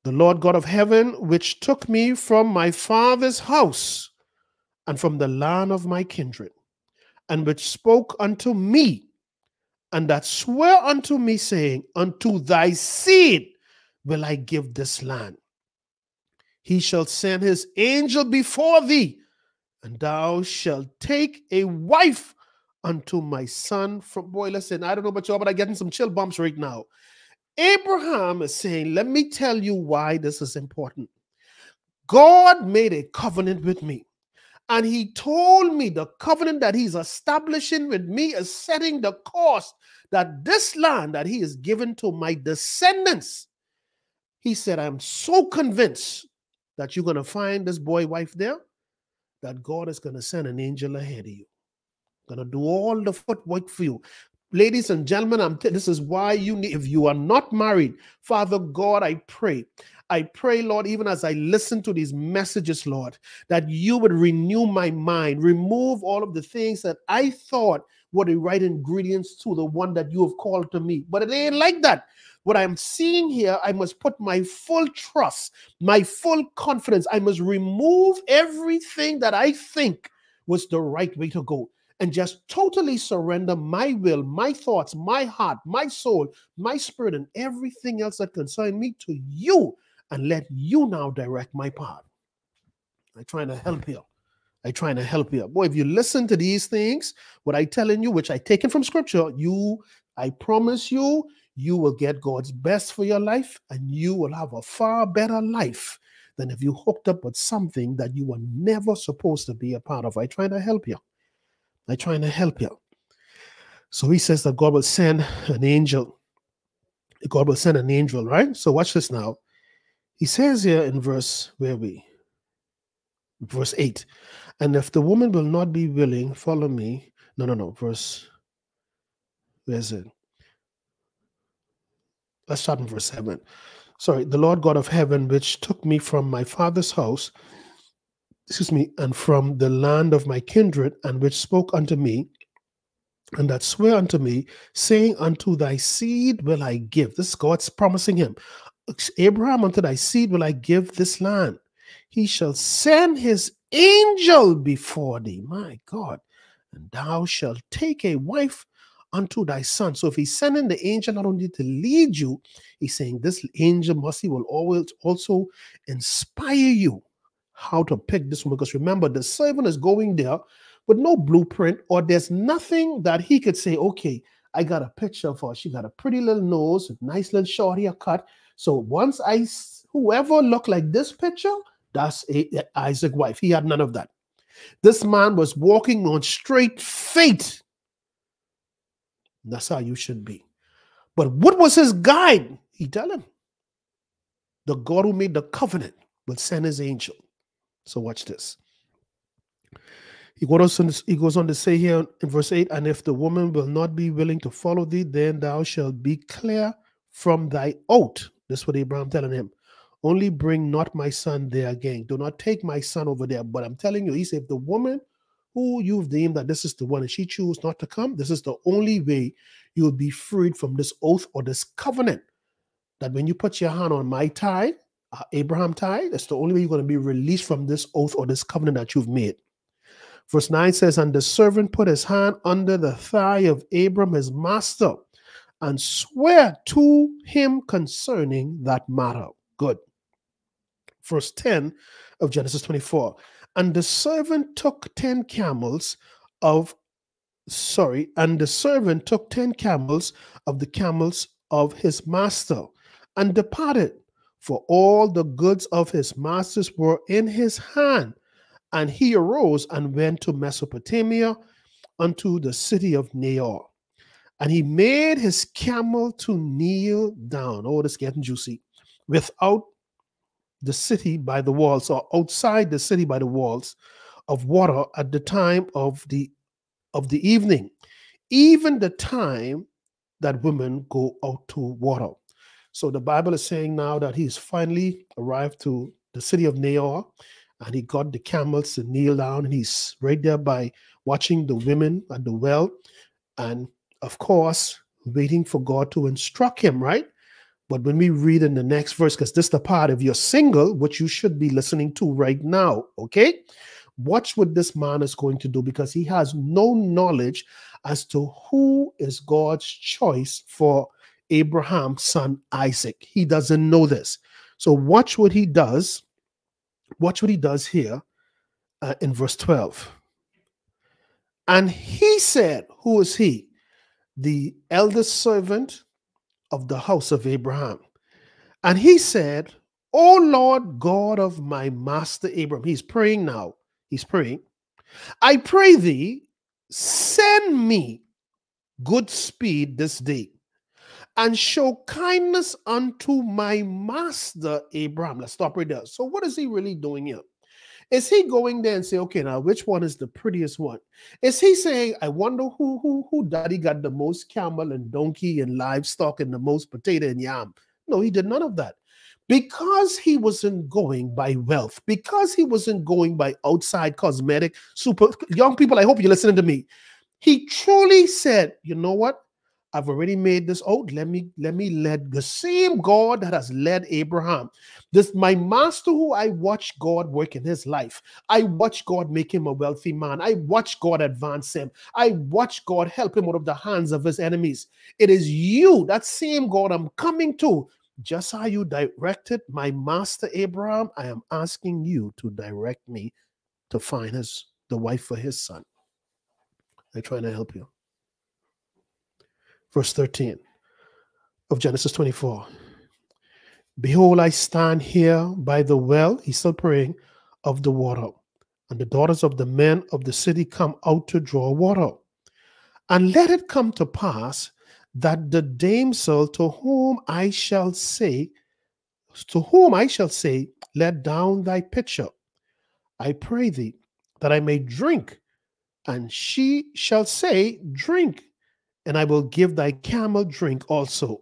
The Lord God of heaven, which took me from my father's house and from the land of my kindred, and which spoke unto me, and that sware unto me, saying, unto thy seed will I give this land. He shall send his angel before thee, and thou shalt take a wife unto my son from, boy, listen, I don't know about y'all, but I'm getting some chill bumps right now. Abraham is saying, let me tell you why this is important. God made a covenant with me, and he told me the covenant that he's establishing with me is setting the course that this land that he has given to my descendants. He said, I'm so convinced that you're going to find this boy wife there, that God is going to send an angel ahead of you. Going to do all the footwork for you. Ladies and gentlemen, this is why you need, if you are not married, Father God, I pray, Lord, even as I listen to these messages, Lord, that you would renew my mind, remove all of the things that I thought were the right ingredients to the one that you have called to me. But it ain't like that. What I'm seeing here, I must put my full trust, my full confidence. I must remove everything that I think was the right way to go, and just totally surrender my will, my thoughts, my heart, my soul, my spirit, and everything else that concerns me to you, and let you now direct my path. I'm trying to help here. Boy, if you listen to these things, what I'm telling you, which I taken from scripture, I promise you, you will get God's best for your life, and you will have a far better life than if you hooked up with something that you were never supposed to be a part of. I'm trying to help you. So he says that God will send an angel. God will send an angel, right? So watch this now. He says here in verse, verse 8. And if the woman will not be willing, follow me. Let's start in verse 7. Sorry, the Lord God of heaven, which took me from my father's house, and from the land of my kindred, and which spoke unto me, and that swear unto me, saying, unto thy seed will I give. This is God's promising him. Abraham, unto thy seed will I give this land. He shall send his angel before thee. My God. And thou shalt take a wife unto thy son. So if he's sending the angel not only to lead you, he's saying this angel mercy will always also inspire you how to pick this woman. Because remember, the servant is going there with no blueprint, or there's nothing that he could say, okay, I got a picture of her. She got a pretty little nose, a nice little short haircut. So once whoever looked like this picture, that's Isaac's wife. He had none of that. This man was walking on straight faith. That's how you should be. But what was his guide? He tell him, the God who made the covenant will send his angel. So watch this. He goes on to say here in verse 8, and if the woman will not be willing to follow thee, then thou shalt be clear from thy oath. That's what Abraham telling him. Only bring not my son there again. Do not take my son over there. But I'm telling you, he said, if the woman who you've deemed that this is the one and she chooses not to come, this is the only way you'll be freed from this oath or this covenant. That when you put your hand on my tithe, Abraham tithe, that's the only way you're going to be released from this oath or this covenant that you've made. Verse 9 says, and the servant put his hand under the thigh of Abram, his master, and swear to him concerning that matter. Good. Verse 10 of Genesis 24. And the servant took 10 camels of the camels of his master and departed, for all the goods of his masters were in his hand. And he arose and went to Mesopotamia unto the city of Nahor. And he made his camel to kneel down. Oh, this getting juicy. Without the city by the walls, or outside the city by the walls of water, at the time of the evening, even the time that women go out to water. So the Bible is saying now that he's finally arrived to the city of Nahor, and he got the camels to kneel down, and he's right there by watching the women at the well, and of course waiting for God to instruct him, right? But when we read in the next verse, because this is the part, if you're single, which you should be listening to right now, okay? Watch what this man is going to do, because he has no knowledge as to who is God's choice for Abraham's son Isaac. He doesn't know this. So watch what he does. Watch what he does here in verse 12. And he said, who is he? The eldest servant of the house of Abraham. And he said, O Lord God of my master Abram. He's praying now. He's praying. I pray thee, send me good speed this day, and show kindness unto my master Abram. Let's stop right there. So what is he really doing here? Is he going there and say, okay, now which one is the prettiest one? Is he saying, I wonder who daddy got the most camel and donkey and livestock and the most potato and yam? No, he did none of that. Because he wasn't going by wealth, because he wasn't going by outside cosmetic, super, young people, I hope you're listening to me. He truly said, you know what? I've already made this oath. Let me let the same God that has led Abraham, this my master who I watched God work in his life. I watched God make him a wealthy man. I watched God advance him. I watched God help him out of the hands of his enemies. It is you, that same God I'm coming to. Just how you directed my master Abraham, I am asking you to direct me to find the wife for his son. I'm trying to help you. Verse 13 of Genesis 24. Behold, I stand here by the well, he's still praying, of the water, and the daughters of the men of the city come out to draw water. And let it come to pass that the damsel to whom I shall say, let down thy pitcher, I pray thee, that I may drink. And she shall say, drink. And I will give thy camel drink also.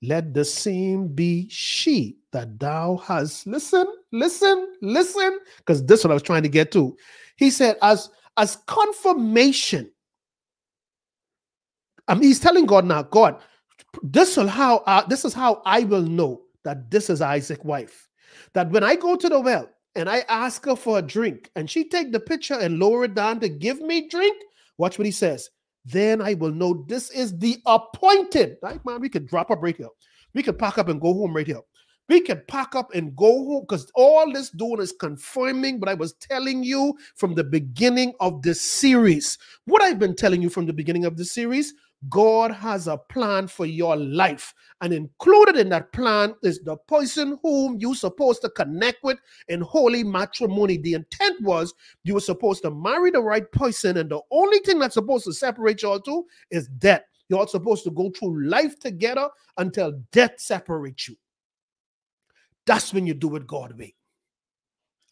Let the same be she that thou hast. Listen, because this is what I was trying to get to. He said, as confirmation, he's telling God now, God, this is how I will know that this is Isaac's wife. That when I go to the well and I ask her for a drink, and she take the pitcher and lower it down to give me drink, watch what he says. Then I will know this is the appointed. Right, man, we could drop up right here. We could pack up and go home right here. We could pack up and go home, because all this doing is confirming what I was telling you from the beginning of this series. What I've been telling you from the beginning of this series, God has a plan for your life. And included in that plan is the person whom you're supposed to connect with in holy matrimony. The intent was you were supposed to marry the right person, and the only thing that's supposed to separate y'all two is death. You're all supposed to go through life together until death separates you. That's when you do it God's way.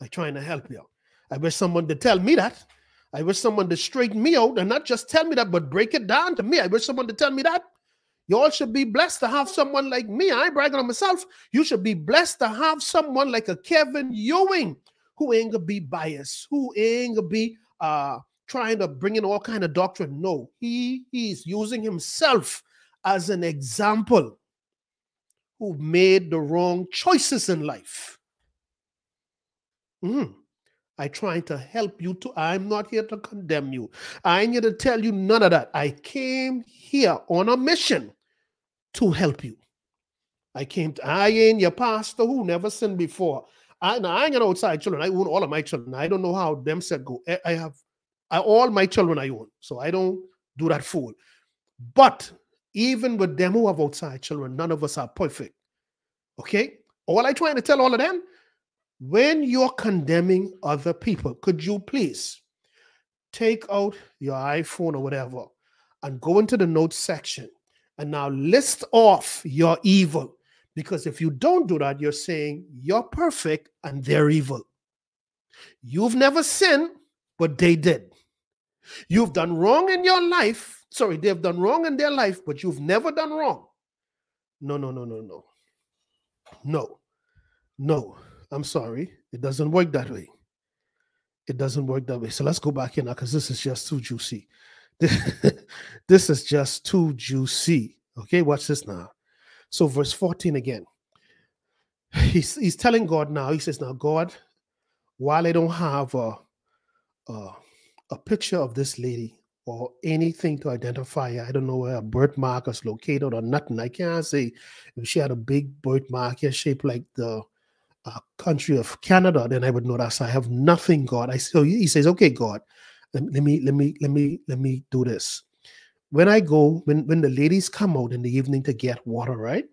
like trying to help you out. I wish someone to tell me that. I wish someone to straighten me out and not just tell me that, but break it down to me. I wish someone to tell me that. You all should be blessed to have someone like me. I ain't bragging on myself. You should be blessed to have someone like a Kevin Ewing who ain't gonna be biased, who ain't gonna be trying to bring in all kind of doctrine. No, he's using himself as an example who made the wrong choices in life. I'm trying to help you too. I'm not here to condemn you. I ain't here to tell you none of that. I came here on a mission to help you. I ain't your pastor who never sinned before. I ain't got outside children. I own all of my children. I don't know how them set go. All my children I own. So I don't do that fool. But even with them who have outside children, none of us are perfect. Okay? All I trying to tell all of them, when you're condemning other people, could you please take out your iPhone or whatever and go into the notes section and now list off your evil? Because if you don't do that, you're saying you're perfect and they're evil. You've never sinned, but they did. You've done wrong in your life. Sorry, they've done wrong in their life, but you've never done wrong. No, no, no, no, no. No, no. I'm sorry, it doesn't work that way. It doesn't work that way. So let's go back here now, because this is just too juicy. This is just too juicy. Okay, watch this now. So verse 14 again. He's telling God now, he says, now, God, while I don't have a picture of this lady or anything to identify her, I don't know where a birthmark is located or nothing. I can't say if she had a big birthmark here shaped like the country of Canada, then I would know that. So I have nothing, God. So he says, okay, God, let me do this. When I go, when the ladies come out in the evening to get water, right?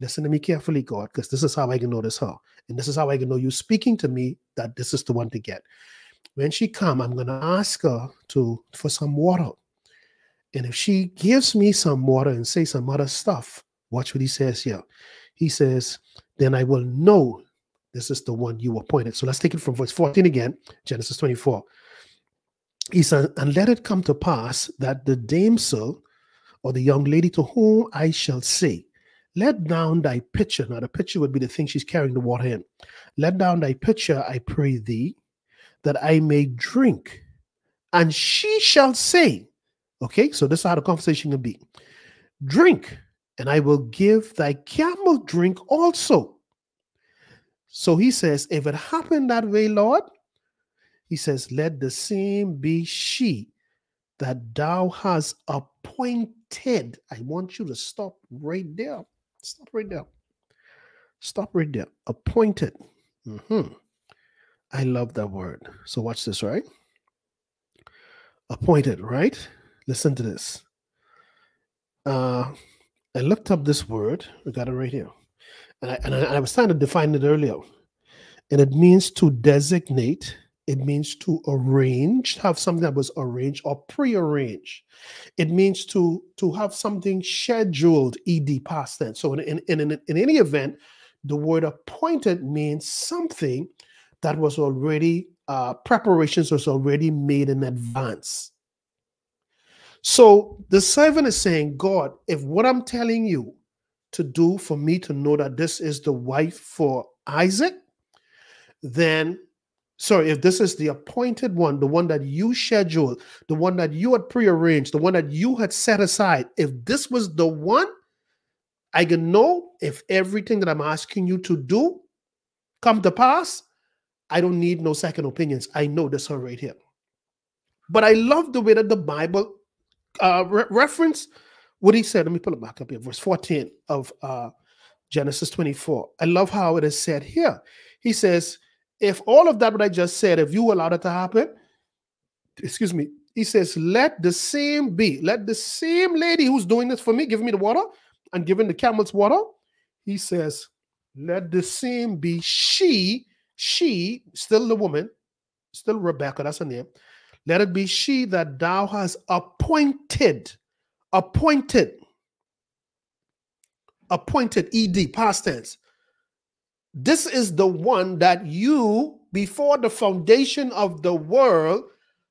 Listen to me carefully, God, because this is how I can notice her. And this is how I can know you speaking to me that this is the one to get. When she come, I'm going to ask her for some water. And if she gives me some water and say some other stuff, watch what he says here. He says, then I will know this is the one you appointed. So let's take it from verse 14 again, Genesis 24. He said, and let it come to pass that the damsel or the young lady to whom I shall say, let down thy pitcher. Now the pitcher would be the thing she's carrying the water in. Let down thy pitcher, I pray thee, that I may drink. And she shall say, okay, so this is how the conversation will be. Drink, and I will give thy camel drink also. So he says, if it happened that way, Lord, he says, let the same be she that thou hast appointed. I want you to stop right there. Stop right there. Stop right there. Appointed. I love that word. So watch this, right? Appointed, right? Listen to this. I looked up this word. We got it right here. And I was trying to define it earlier. And it means to designate. It means to arrange, have something that was arranged or prearranged. It means to have something scheduled, ED past tense. So in any event, the word appointed means something that was already, preparations was already made in advance. So the servant is saying, God, if what I'm telling you to do for me to know that this is the wife for Isaac, then, sorry, if this is the appointed one, the one that you scheduled, the one that you had prearranged, the one that you had set aside, if this was the one, I can know if everything that I'm asking you to do come to pass, I don't need no second opinions. I know this one right here. But I love the way that the Bible reference what he said. Let me pull it back up here. Verse 14 of Genesis 24. I love how it is said here. He says, if all of that what I just said, if you allowed it to happen, excuse me, he says, let the same be. Let the same lady who's doing this for me, giving me the water and giving the camels water, he says, let the same be she, still the woman, still Rebekah, that's her name. Let it be she that thou hast appointed. Appointed, ed, past tense. This is the one that you, before the foundation of the world,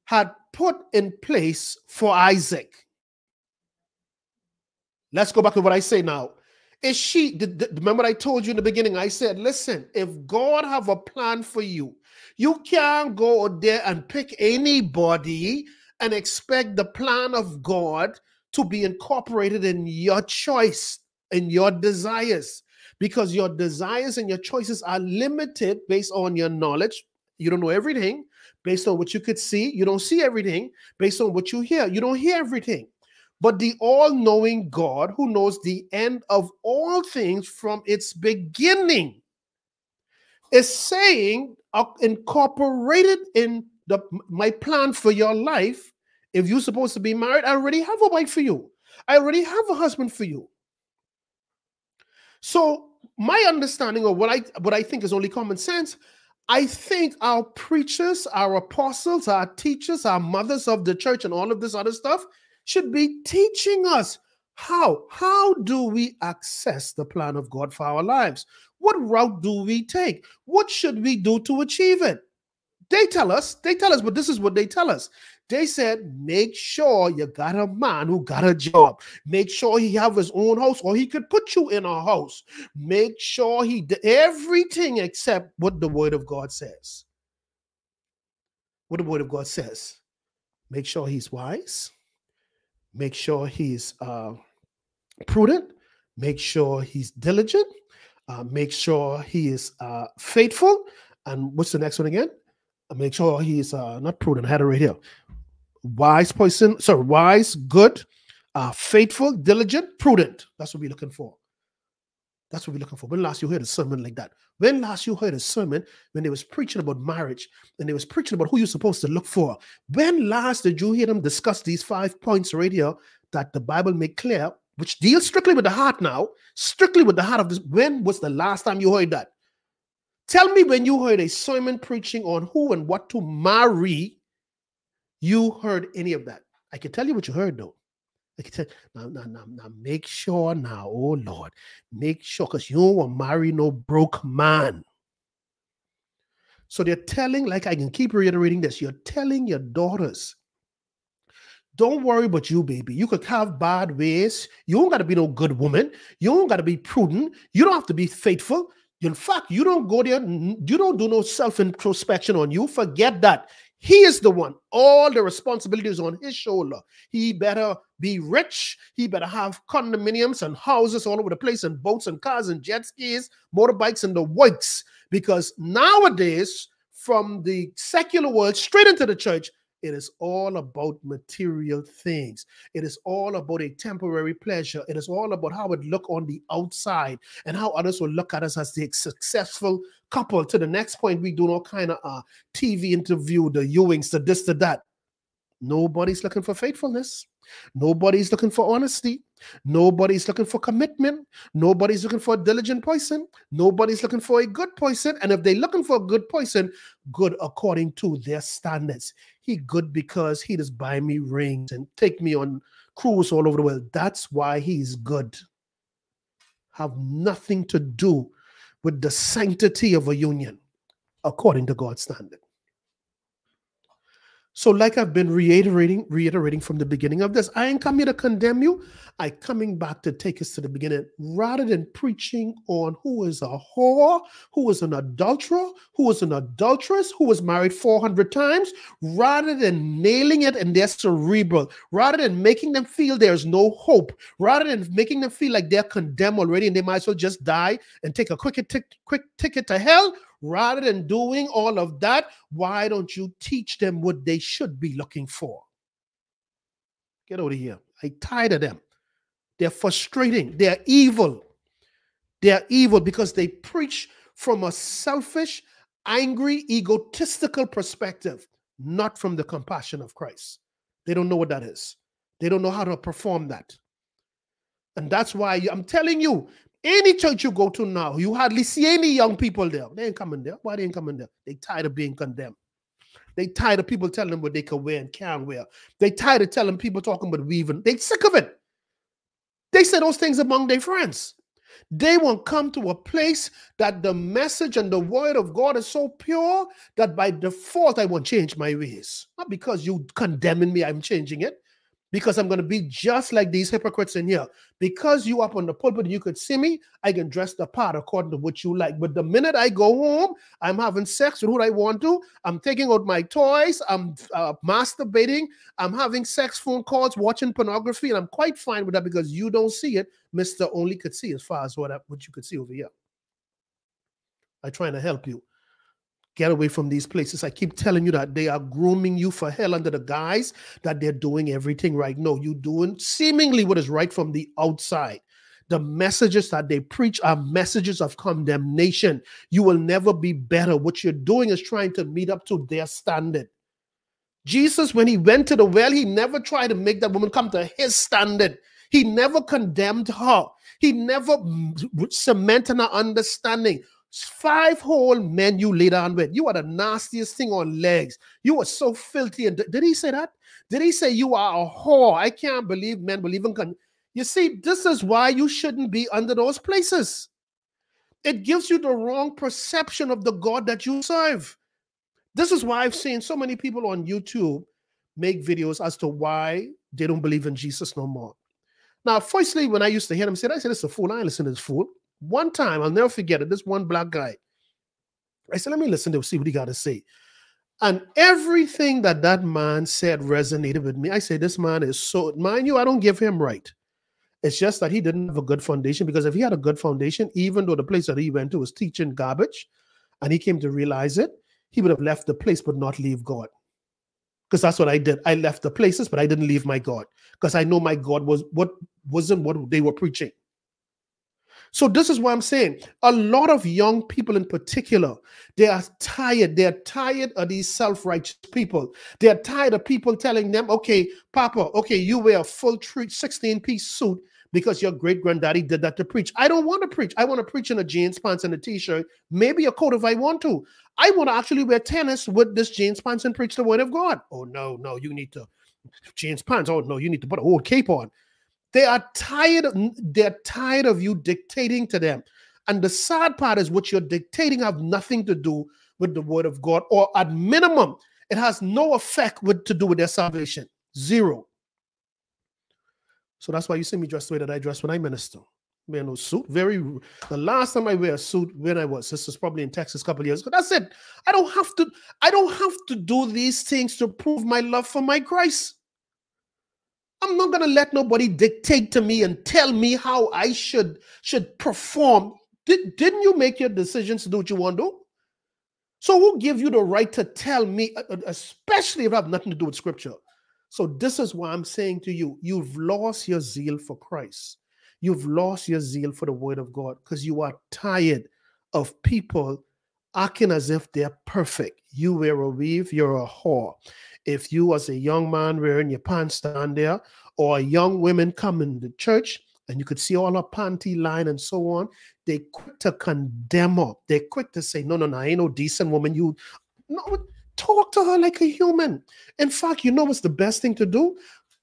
had put in place for Isaac. Let's go back to what I say now. Is she, remember I told you in the beginning, I said, listen, if God have a plan for you, you can't go out there and pick anybody and expect the plan of God to be incorporated in your choice, in your desires, because your desires and your choices are limited based on your knowledge. You don't know everything. Based on what you could see, you don't see everything. Based on what you hear, you don't hear everything. But the all-knowing God who knows the end of all things from its beginning is saying, incorporated in my plan for your life, if you're supposed to be married, I already have a wife for you. I already have a husband for you. So my understanding of what I think is only common sense, I think our preachers, our apostles, our teachers, our mothers of the church and all of this other stuff should be teaching us how do we access the plan of God for our lives? What route do we take? What should we do to achieve it? They tell us, but this is what they tell us. They said, make sure you got a man who got a job. Make sure he have his own house or he could put you in a house. Make sure he did everything except what the word of God says. What the word of God says. Make sure he's wise. Make sure he's prudent. Make sure he's diligent. Make sure he is faithful. And what's the next one again? Make sure he's not prudent. I had it right here. Wise person, sorry, wise, good, faithful, diligent, prudent. That's what we're looking for. That's what we're looking for. When last you heard a sermon like that? When last you heard a sermon when they was preaching about marriage and they was preaching about who you're supposed to look for? When last did you hear them discuss these 5 points right here that the Bible made clear, which deals strictly with the heart now, strictly with the heart of this? When was the last time you heard that? Tell me when you heard a sermon preaching on who and what to marry, you heard any of that. I can tell you what you heard though. Now, make sure now, oh Lord, make sure, because you don't want to marry no broke man. So they're telling, like I can keep reiterating this, you're telling your daughters, don't worry about you, baby. You could have bad ways. You don't got to be no good woman. You don't got to be prudent. You don't have to be faithful. In fact, you don't go there, you don't do no self-introspection on you. Forget that. He is the one. All the responsibility is on his shoulder. He better be rich. He better have condominiums and houses all over the place and boats and cars and jet skis, motorbikes and the works. Because nowadays, from the secular world straight into the church, it is all about material things. It is all about a temporary pleasure. It is all about how it look on the outside and how others will look at us as the successful couple. To the next point, we do all kind of TV interview, the Ewings, the this, the that. Nobody's looking for faithfulness. Nobody's looking for honesty. Nobody's looking for commitment. Nobody's looking for a diligent person. Nobody's looking for a good person. And if they're looking for a good person, good according to their standards. He good because he just buy me rings and take me on cruise all over the world. That's why he's good. Have nothing to do with the sanctity of a union according to God's standard. So like I've been reiterating from the beginning of this, I ain't come here to condemn you. I coming back to take us to the beginning. Rather than preaching on who is a whore, who is an adulterer, who is an adulteress, who was married 400 times, rather than nailing it in their cerebral, rather than making them feel there's no hope, rather than making them feel like they're condemned already and they might as well just die and take a quick ticket to hell, rather than doing all of that, why don't you teach them what they should be looking for? Get out of here. I'm tired of them. They're frustrating. They're evil. They're evil because they preach from a selfish, angry, egotistical perspective, not from the compassion of Christ. They don't know what that is. They don't know how to perform that. And that's why I'm telling you, any church you go to now, you hardly see any young people there. They ain't coming there. Why they ain't coming there? They tired of being condemned. They tired of people telling them what they can wear and can't wear. They tired of telling people talking about weaving. They sick of it. They say those things among their friends. They will come to a place that the message and the word of God is so pure that by default I will change my ways. Not because you condemning me, I'm changing it. Because I'm going to be just like these hypocrites in here. Because you up on the pulpit and you could see me, I can dress the part according to what you like. But the minute I go home, I'm having sex with who I want to. I'm taking out my toys. I'm masturbating. I'm having sex, phone calls, watching pornography. And I'm quite fine with that because you don't see it. Mr. Only could see as far as what you could see over here. I'm trying to help you. Get away from these places. I keep telling you that they are grooming you for hell under the guise that they're doing everything right. No, you're doing seemingly what is right from the outside. The messages that they preach are messages of condemnation. You will never be better. What you're doing is trying to meet up to their standard. Jesus, when he went to the well, he never tried to make that woman come to his standard. He never condemned her. He never cemented her understanding. 5 whole men you laid on with. You are the nastiest thing on legs. You are so filthy. And did he say that? Did he say you are a whore? I can't believe men will even come. You see, this is why you shouldn't be under those places. It gives you the wrong perception of the God that you serve. This is why I've seen so many people on YouTube make videos as to why they don't believe in Jesus no more. Now, firstly, when I used to hear them say that, I said, this is a fool. I ain't listening to this fool. One time, I'll never forget it, this one black guy. I said, let me listen to see what he got to say. And everything that that man said resonated with me. I said, this man is so, mind you, I don't give him right. It's just that he didn't have a good foundation, because if he had a good foundation, even though the place that he went to was teaching garbage, and he came to realize it, he would have left the place but not leave God. Because that's what I did. I left the places, but I didn't leave my God. Because I know my God wasn't what they were preaching. So this is what I'm saying. A lot of young people in particular, they are tired. They're tired of these self-righteous people. They're tired of people telling them, okay, Papa, okay, you wear a full 16-piece suit because your great-granddaddy did that to preach. I don't want to preach. I want to preach in a jeans pants and a T-shirt, maybe a coat if I want to. I want to actually wear tennis with this jeans pants and preach the word of God. Oh, no, you need to jeans pants. Oh, no, you need to put a whole cape on. They're tired of you dictating to them. And the sad part is what you're dictating have nothing to do with the word of God, or at minimum, it has no effect to do with their salvation. Zero. So that's why you see me dressed the way that I dress when I minister. I wear no suit. The last time I wear a suit when I was, this is probably in Texas a couple of years ago. That's it. I don't have to do these things to prove my love for my Christ. I'm not going to let nobody dictate to me and tell me how I should perform. Didn't you make your decisions to do what you want to do? So who give you the right to tell me, especially if I have nothing to do with scripture? So this is why I'm saying to you, you've lost your zeal for Christ. You've lost your zeal for the word of God because you are tired of people acting as if they're perfect. You wear a weave, you're a whore. If you as a young man wearing your pants down there, or young women come in the church and you could see all her panty line and so on, they quick to condemn her. They're quick to say, no, I ain't no decent woman. You no, talk to her like a human. In fact, you know what's the best thing to do?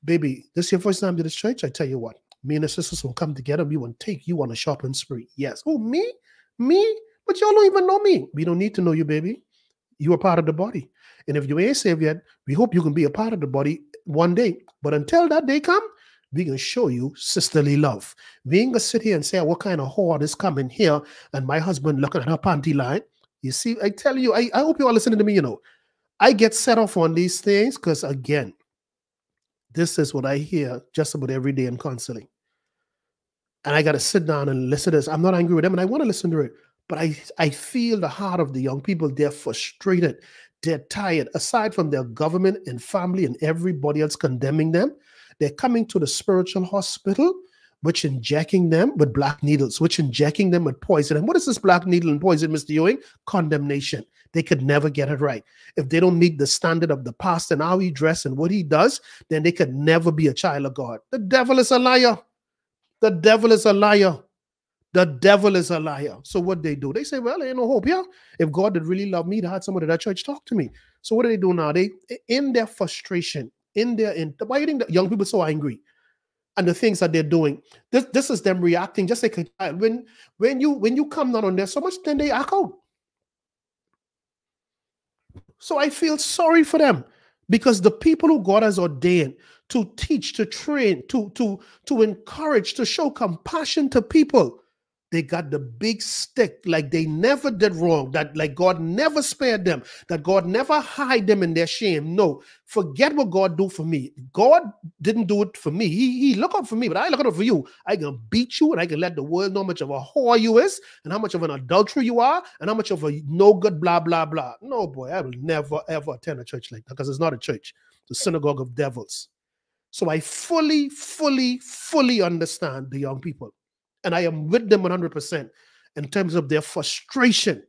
Baby, this is your first time to this church? I tell you what, me and the sisters will come together. We will take you on a shopping spree. Yes. Oh, me? Me? But y'all don't even know me. We don't need to know you, baby. You are part of the body. And if you ain't saved yet, we hope you can be a part of the body one day. But until that day come, we can show you sisterly love. We ain't going to sit here and say, what kind of whore is coming here? And my husband looking at her panty line. You see, I tell you, I hope you are listening to me, you know. I get set off on these things because, again, this is what I hear just about every day in counseling. And I got to sit down and listen to this. I'm not angry with them, and I want to listen to it. But I feel the heart of the young people. They're frustrated. They're tired. Aside from their government and family and everybody else condemning them, they're coming to the spiritual hospital, which injecting them with black needles, which injecting them with poison. And what is this black needle and poison, Mr. Ewing? Condemnation. They could never get it right. If they don't meet the standard of the pastor and how he dressed and what he does, then they could never be a child of God. The devil is a liar. The devil is a liar. The devil is a liar. So what they do? They say, well, there ain't no hope. Yeah, if God did really love me, to have somebody at that church talk to me. So what do they do now? They, in their frustration, why do you think that young people are so angry? and the things that they're doing. This is them reacting just like a child. When you come down on them so much, then they act out. So I feel sorry for them, because the people who God has ordained to teach, to train, to encourage, to show compassion to people, they got the big stick, like they never did wrong, that like God never spared them, that God never hide them in their shame. No, forget what God do for me. God didn't do it for me. He look out for me, but I look out for you. I can beat you, and I can let the world know how much of a whore you is, and how much of an adulterer you are, and how much of a no good blah, blah, blah. No, boy, I will never, ever attend a church like that, because it's not a church. It's a synagogue of devils. So I fully, fully, fully understand the young people. And I am with them 100% in terms of their frustration.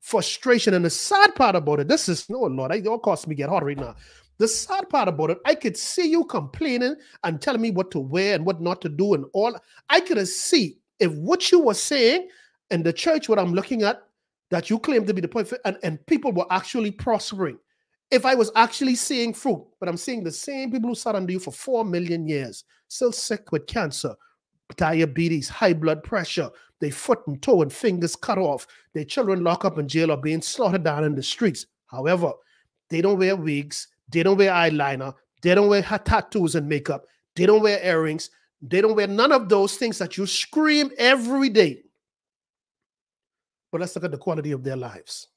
Frustration. And the sad part about it, this is, oh Lord, it all costs me get hot right now. The sad part about it, I could see you complaining and telling me what to wear and what not to do and all. I could see if what you were saying in the church, what I'm looking at, that you claim to be the point, and people were actually prospering. If I was actually seeing fruit, but I'm seeing the same people who sat under you for 4 million years, still sick with cancer, diabetes, high blood pressure, they foot and toe and fingers cut off, their children locked up in jail or being slaughtered down in the streets. However, they don't wear wigs, they don't wear eyeliner, they don't wear tattoos and makeup, they don't wear earrings, they don't wear none of those things that you scream every day. But let's look at the quality of their lives.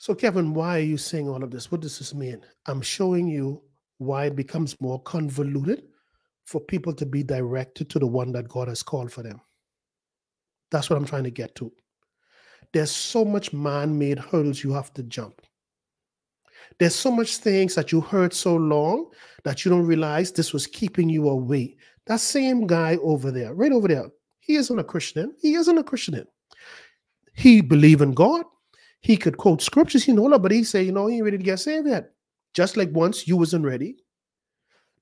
So Kevin, why are you saying all of this? What does this mean? I'm showing you why it becomes more convoluted for people to be directed to the one that God has called for them. That's what I'm trying to get to. There's so much man-made hurdles you have to jump. There's so much things that you heard so long that you don't realize this was keeping you away. That same guy over there, right over there, he isn't a Christian. He isn't a Christian. He believed in God. He could quote scriptures, he know, but he say, you know, he ain't ready to get saved yet. Just like once you wasn't ready.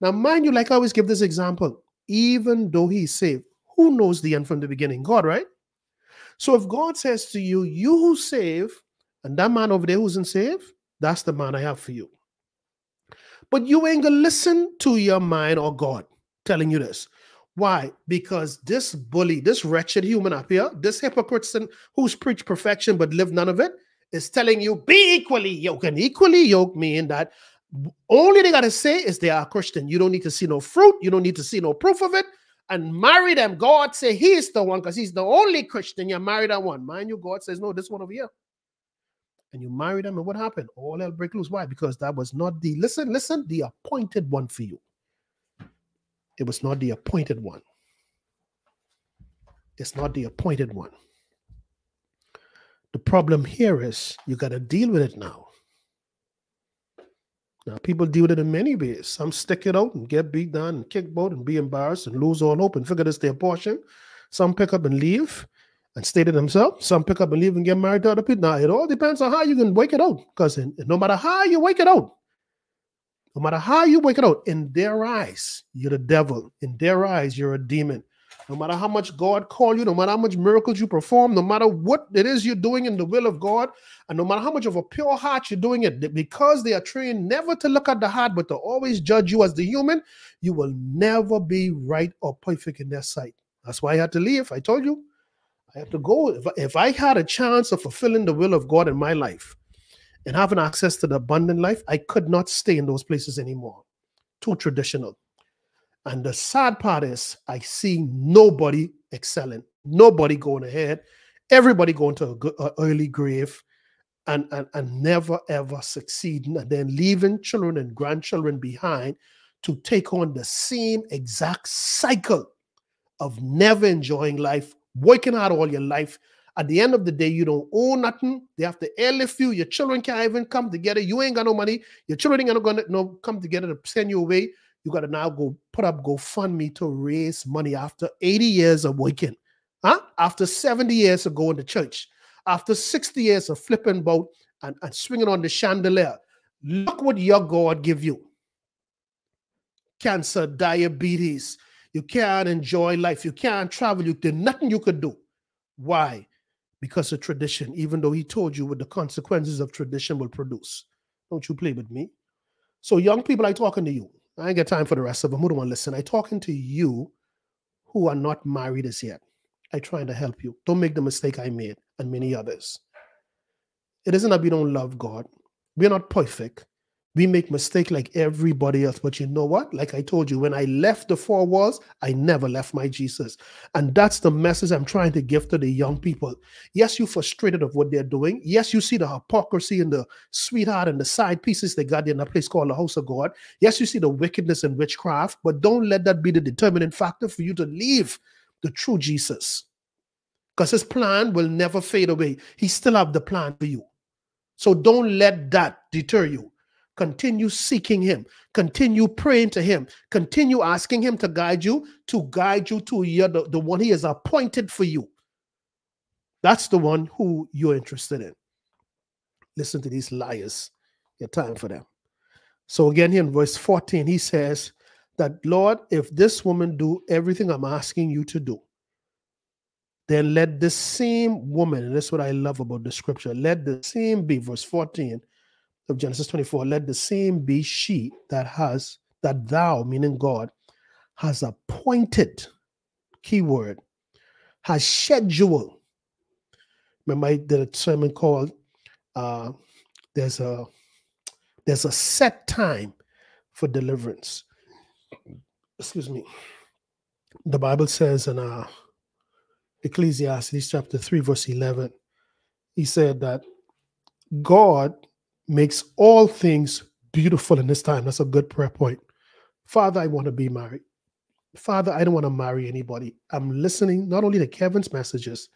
Now, mind you, like I always give this example, even though he's saved, who knows the end from the beginning? God, right? So if God says to you, you who save, and that man over there who isn't saved, that's the man I have for you. But you ain't gonna listen to your mind or God telling you this. Why? Because this bully, this wretched human up here, this hypocrite who's preached perfection but lived none of it, is telling you, be equally yoked. And equally yoked mean that only they got to say is they are Christian. You don't need to see no fruit. You don't need to see no proof of it. And marry them. God say he is the one because he's the only Christian. You marry that one. Mind you, God says, no, this one over here. And you marry them. And what happened? All hell break loose. Why? Because that was not the, listen, the appointed one for you. It was not the appointed one. It's not the appointed one. The problem here is you got to deal with it now. Now, people deal with it in many ways. Some stick it out and get beat down and kick out and be embarrassed and lose all hope and figure this their portion. Some pick up and leave and stay to themselves. Some pick up and leave and get married to other people. Now, it all depends on how you can wake it out, because no matter how you wake it out, no matter how you wake it out, in their eyes, you're the devil. In their eyes, you're a demon. No matter how much God call you, no matter how much miracles you perform, no matter what it is you're doing in the will of God, and no matter how much of a pure heart you're doing it, because they are trained never to look at the heart, but to always judge you as the human, you will never be right or perfect in their sight. That's why I had to leave. I told you, I had to go. If I had a chance of fulfilling the will of God in my life and having access to the abundant life, I could not stay in those places anymore. Too traditional. And the sad part is I see nobody excelling, nobody going ahead, everybody going to an early grave and never, ever succeeding, and then leaving children and grandchildren behind to take on the same exact cycle of never enjoying life, working hard all your life. At the end of the day, you don't own nothing. They have to airlift you. Your children can't even come together. You ain't got no money. Your children ain't going to come together to send you away. You got to now go put up GoFundMe to raise money after 80 years of working, after 70 years of going to church, after 60 years of flipping boat and swinging on the chandelier. Look what your God give you. Cancer, diabetes. You can't enjoy life. You can't travel. There's nothing you could do. Why? Because of tradition, even though he told you what the consequences of tradition will produce. Don't you play with me. So young people, I talking to you. I ain't got time for the rest of them. Who don't want to listen? I talking to you who are not married as yet. I trying to help you. Don't make the mistake I made and many others. It isn't that we don't love God. We're not perfect. We make mistakes like everybody else. But you know what? Like I told you, when I left the four walls, I never left my Jesus. And that's the message I'm trying to give to the young people. Yes, you're frustrated of what they're doing. Yes, you see the hypocrisy and the sweetheart and the side pieces they got in a place called the house of God. Yes, you see the wickedness and witchcraft, but don't let that be the determining factor for you to leave the true Jesus. Because his plan will never fade away. He still have the plan for you. So don't let that deter you. Continue seeking him. Continue praying to him. Continue asking him to guide you, to the one he has appointed for you. That's the one who you're interested in. Listen to these liars. Your time for them. So again, here in verse 14, he says that, Lord, if this woman do everything I'm asking you to do, then let the same woman, and that's what I love about the scripture, let the same be, verse 14, of Genesis 24, let the same be she that thou, meaning God, has appointed, keyword, has scheduled. Remember, I did a sermon called there's a set time for deliverance. Excuse me. The Bible says in Ecclesiastes chapter 3, verse 11, he said that God makes all things beautiful in this time. That's a good prayer point. Father, I want to be married. Father, I don't want to marry anybody. I'm listening not only to Kevin's messages,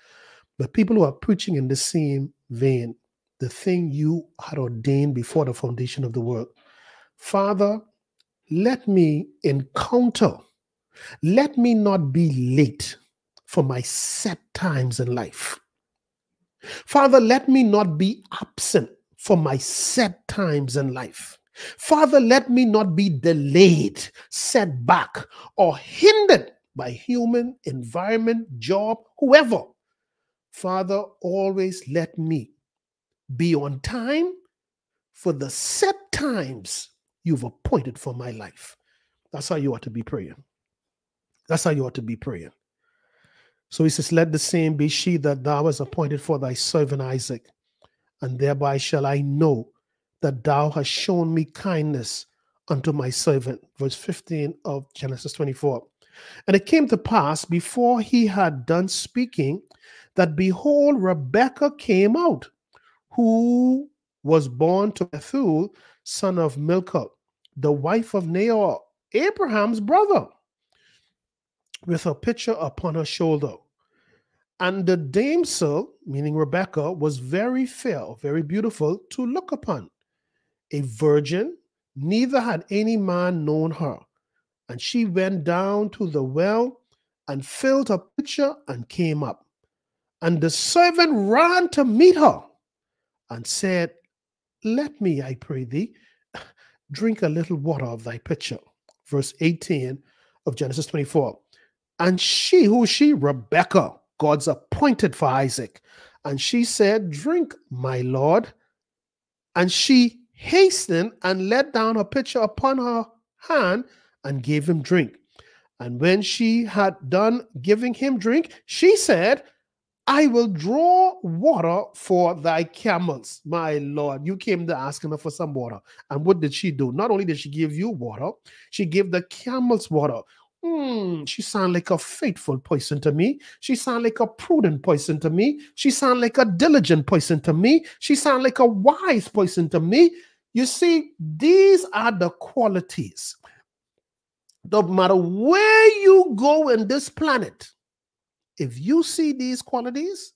but people who are preaching in the same vein, the thing you had ordained before the foundation of the world. Father, let me encounter. Let me not be late for my set times in life. Father, let me not be absent for my set times in life. Father, let me not be delayed, set back, or hindered by human, environment, job, whoever. Father, always let me be on time for the set times you've appointed for my life. That's how you ought to be praying. That's how you ought to be praying. So he says, let the same be she that thou hast appointed for thy servant Isaac. And thereby shall I know that thou hast shown me kindness unto my servant. Verse 15 of Genesis 24. And it came to pass, before he had done speaking, that behold, Rebekah came out, who was born to Bethuel, son of Milchah, the wife of Nahor, Abraham's brother, with a pitcher upon her shoulder. And the damsel, meaning Rebekah, was very fair, very beautiful to look upon, a virgin, neither had any man known her. And she went down to the well and filled her pitcher and came up. And the servant ran to meet her and said, let me, I pray thee, drink a little water of thy pitcher. Verse 18 of Genesis 24. And she, who is she? Rebekah, God's appointed for Isaac. And she said, drink, my Lord. And she hastened and let down her pitcher upon her hand and gave him drink. And when she had done giving him drink, she said, I will draw water for thy camels. My Lord, you came there asking her for some water. And what did she do? Not only did she give you water, she gave the camels water. She sound like a faithful person to me. She sound like a prudent person to me. She sound like a diligent person to me. She sound like a wise person to me. You see, these are the qualities. No matter where you go in this planet, if you see these qualities,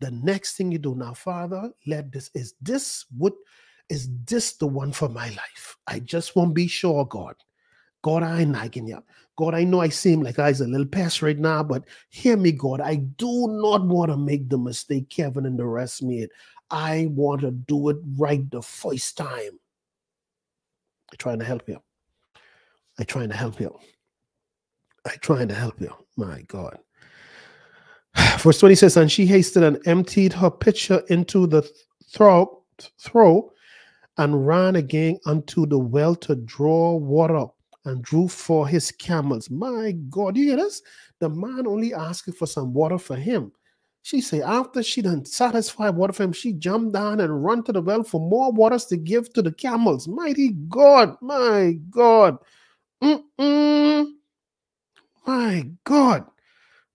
the next thing you do now, Father, is this the one for my life? I just won't be sure, God. God, I ain't nagging you. God, I know I seem like I's a little past right now, but hear me, God. I do not want to make the mistake Kevin and the rest made. I want to do it right the first time. I'm trying to help you. I'm trying to help you. I'm trying to help you. My God. Verse 20 says, and she hasted and emptied her pitcher into the trough, and ran again unto the well to draw water, and drew for his camels. My God, you hear this? The man only asking for some water for him. She said, after she done satisfied water for him, she jumped down and run to the well for more waters to give to the camels. Mighty God, my God. My God.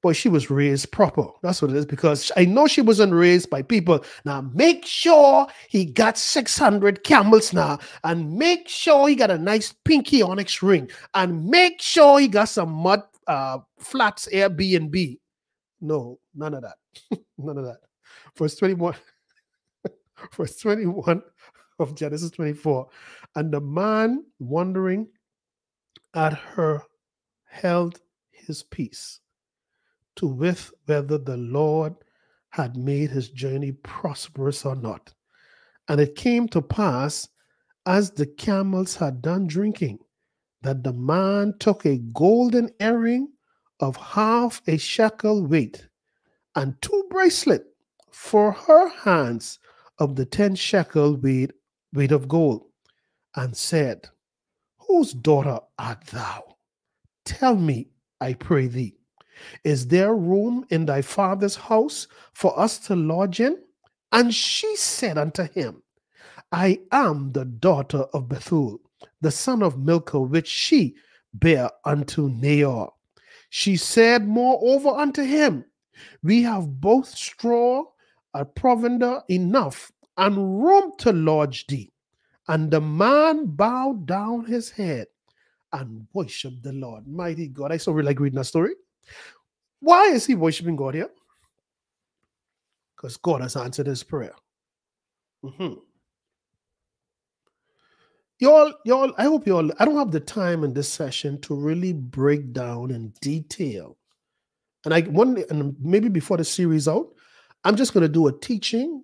Boy, she was raised proper. That's what it is, because I know she wasn't raised by people. Now, make sure he got 600 camels now, and make sure he got a nice pinky onyx ring, and make sure he got some mud flats Airbnb. No, none of that. None of that. Verse 21. Verse 21 of Genesis 24. And the man, wondering at her, held his peace, to with whether the Lord had made his journey prosperous or not. And it came to pass, as the camels had done drinking, that the man took a golden earring of half a shekel weight, and two bracelets for her hands of the 10 shekel weight of gold, and said, whose daughter art thou? Tell me, I pray thee. Is there room in thy father's house for us to lodge in? And she said unto him, I am the daughter of Bethuel, the son of Milchah, which she bare unto Nahor. She said moreover unto him, we have both straw and provender enough, and room to lodge thee. And the man bowed down his head and worshiped the Lord. Mighty God. I so really like reading that story. Why is he worshiping God here? Because God has answered his prayer. Y'all, I hope y'all, I don't have the time in this session to really break down in detail. And I one, and maybe before the series out, I'm just going to do a teaching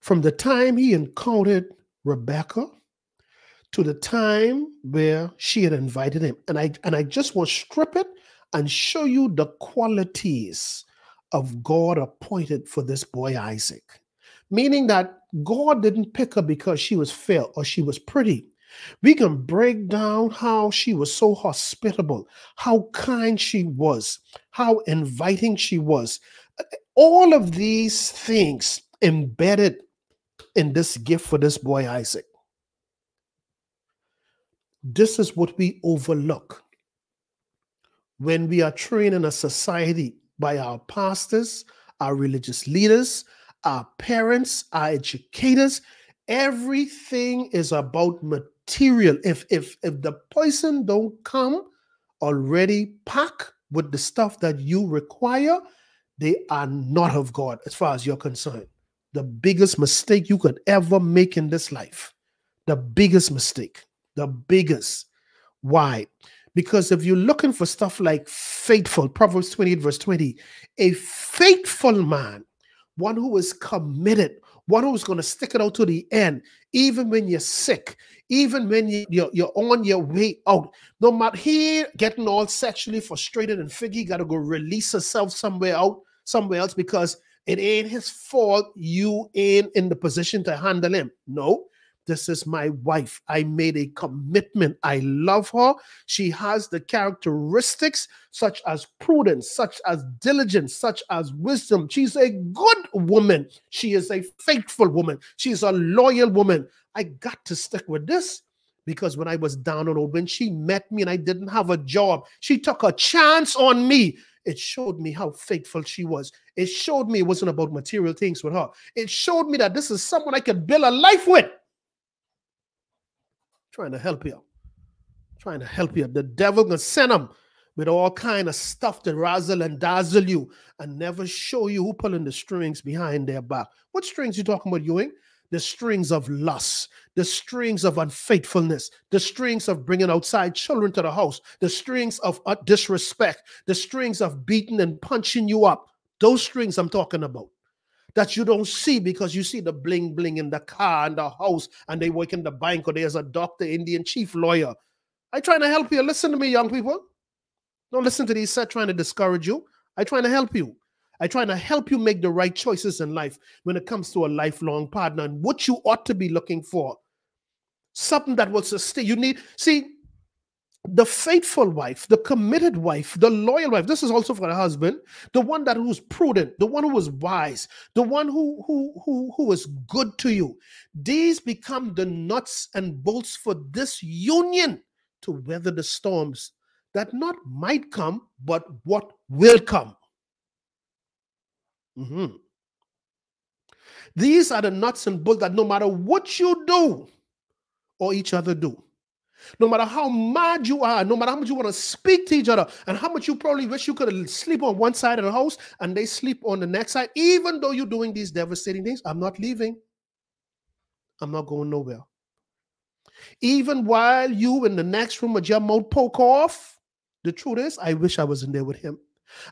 from the time he encountered Rebekah to the time where she had invited him. And I just want to strip it and show you the qualities of God appointed for this boy Isaac. Meaning that God didn't pick her because she was fair or she was pretty. We can break down how she was so hospitable, how kind she was, how inviting she was. All of these things embedded in this gift for this boy Isaac. This is what we overlook when we are trained in a society by our pastors, our religious leaders, our parents, our educators. Everything is about material. If the person don't come already packed with the stuff that you require, they are not of God as far as you're concerned. The biggest mistake you could ever make in this life. The biggest mistake. The biggest. Why? Because if you're looking for stuff like faithful, Proverbs 28 verse 20, a faithful man, one who is committed, one who is going to stick it out to the end, even when you're sick, even when you're on your way out, no matter he getting all sexually frustrated and figure he got to go release herself somewhere else because it ain't his fault. You ain't in the position to handle him. No. This is my wife. I made a commitment. I love her. She has the characteristics such as prudence, such as diligence, such as wisdom. She's a good woman. She is a faithful woman. She's a loyal woman. I got to stick with this because when I was down and out, when she met me and I didn't have a job, she took a chance on me. It showed me how faithful she was. It showed me it wasn't about material things with her. It showed me that this is someone I could build a life with. Trying to help you. Trying to help you. The devil can send him with all kind of stuff to razzle and dazzle you and never show you who pulling the strings behind their back. What strings you talking about, Ewing? The strings of lust, the strings of unfaithfulness, the strings of bringing outside children to the house, the strings of disrespect, the strings of beating and punching you up. Those strings I'm talking about. That you don't see because you see the bling bling in the car and the house and they work in the bank or there's a doctor, Indian chief, lawyer. I trying to help you. Listen to me, young people. Don't listen to these set trying to discourage you. I trying to help you. I try to help you make the right choices in life when it comes to a lifelong partner and what you ought to be looking for. Something that will sustain. You need, see, the faithful wife, the committed wife, the loyal wife. This is also for the husband, the one that who's prudent, the one who is wise, the one who is good to you. These become the nuts and bolts for this union to weather the storms that not might come, but what will come. Mm-hmm. These are the nuts and bolts that no matter what you do or each other do, no matter how mad you are, no matter how much you want to speak to each other, and how much you probably wish you could sleep on one side of the house and they sleep on the next side, even though you're doing these devastating things, I'm not leaving. I'm not going nowhere. Even while you in the next room with your mouth poke off, the truth is, I wish I was in there with him.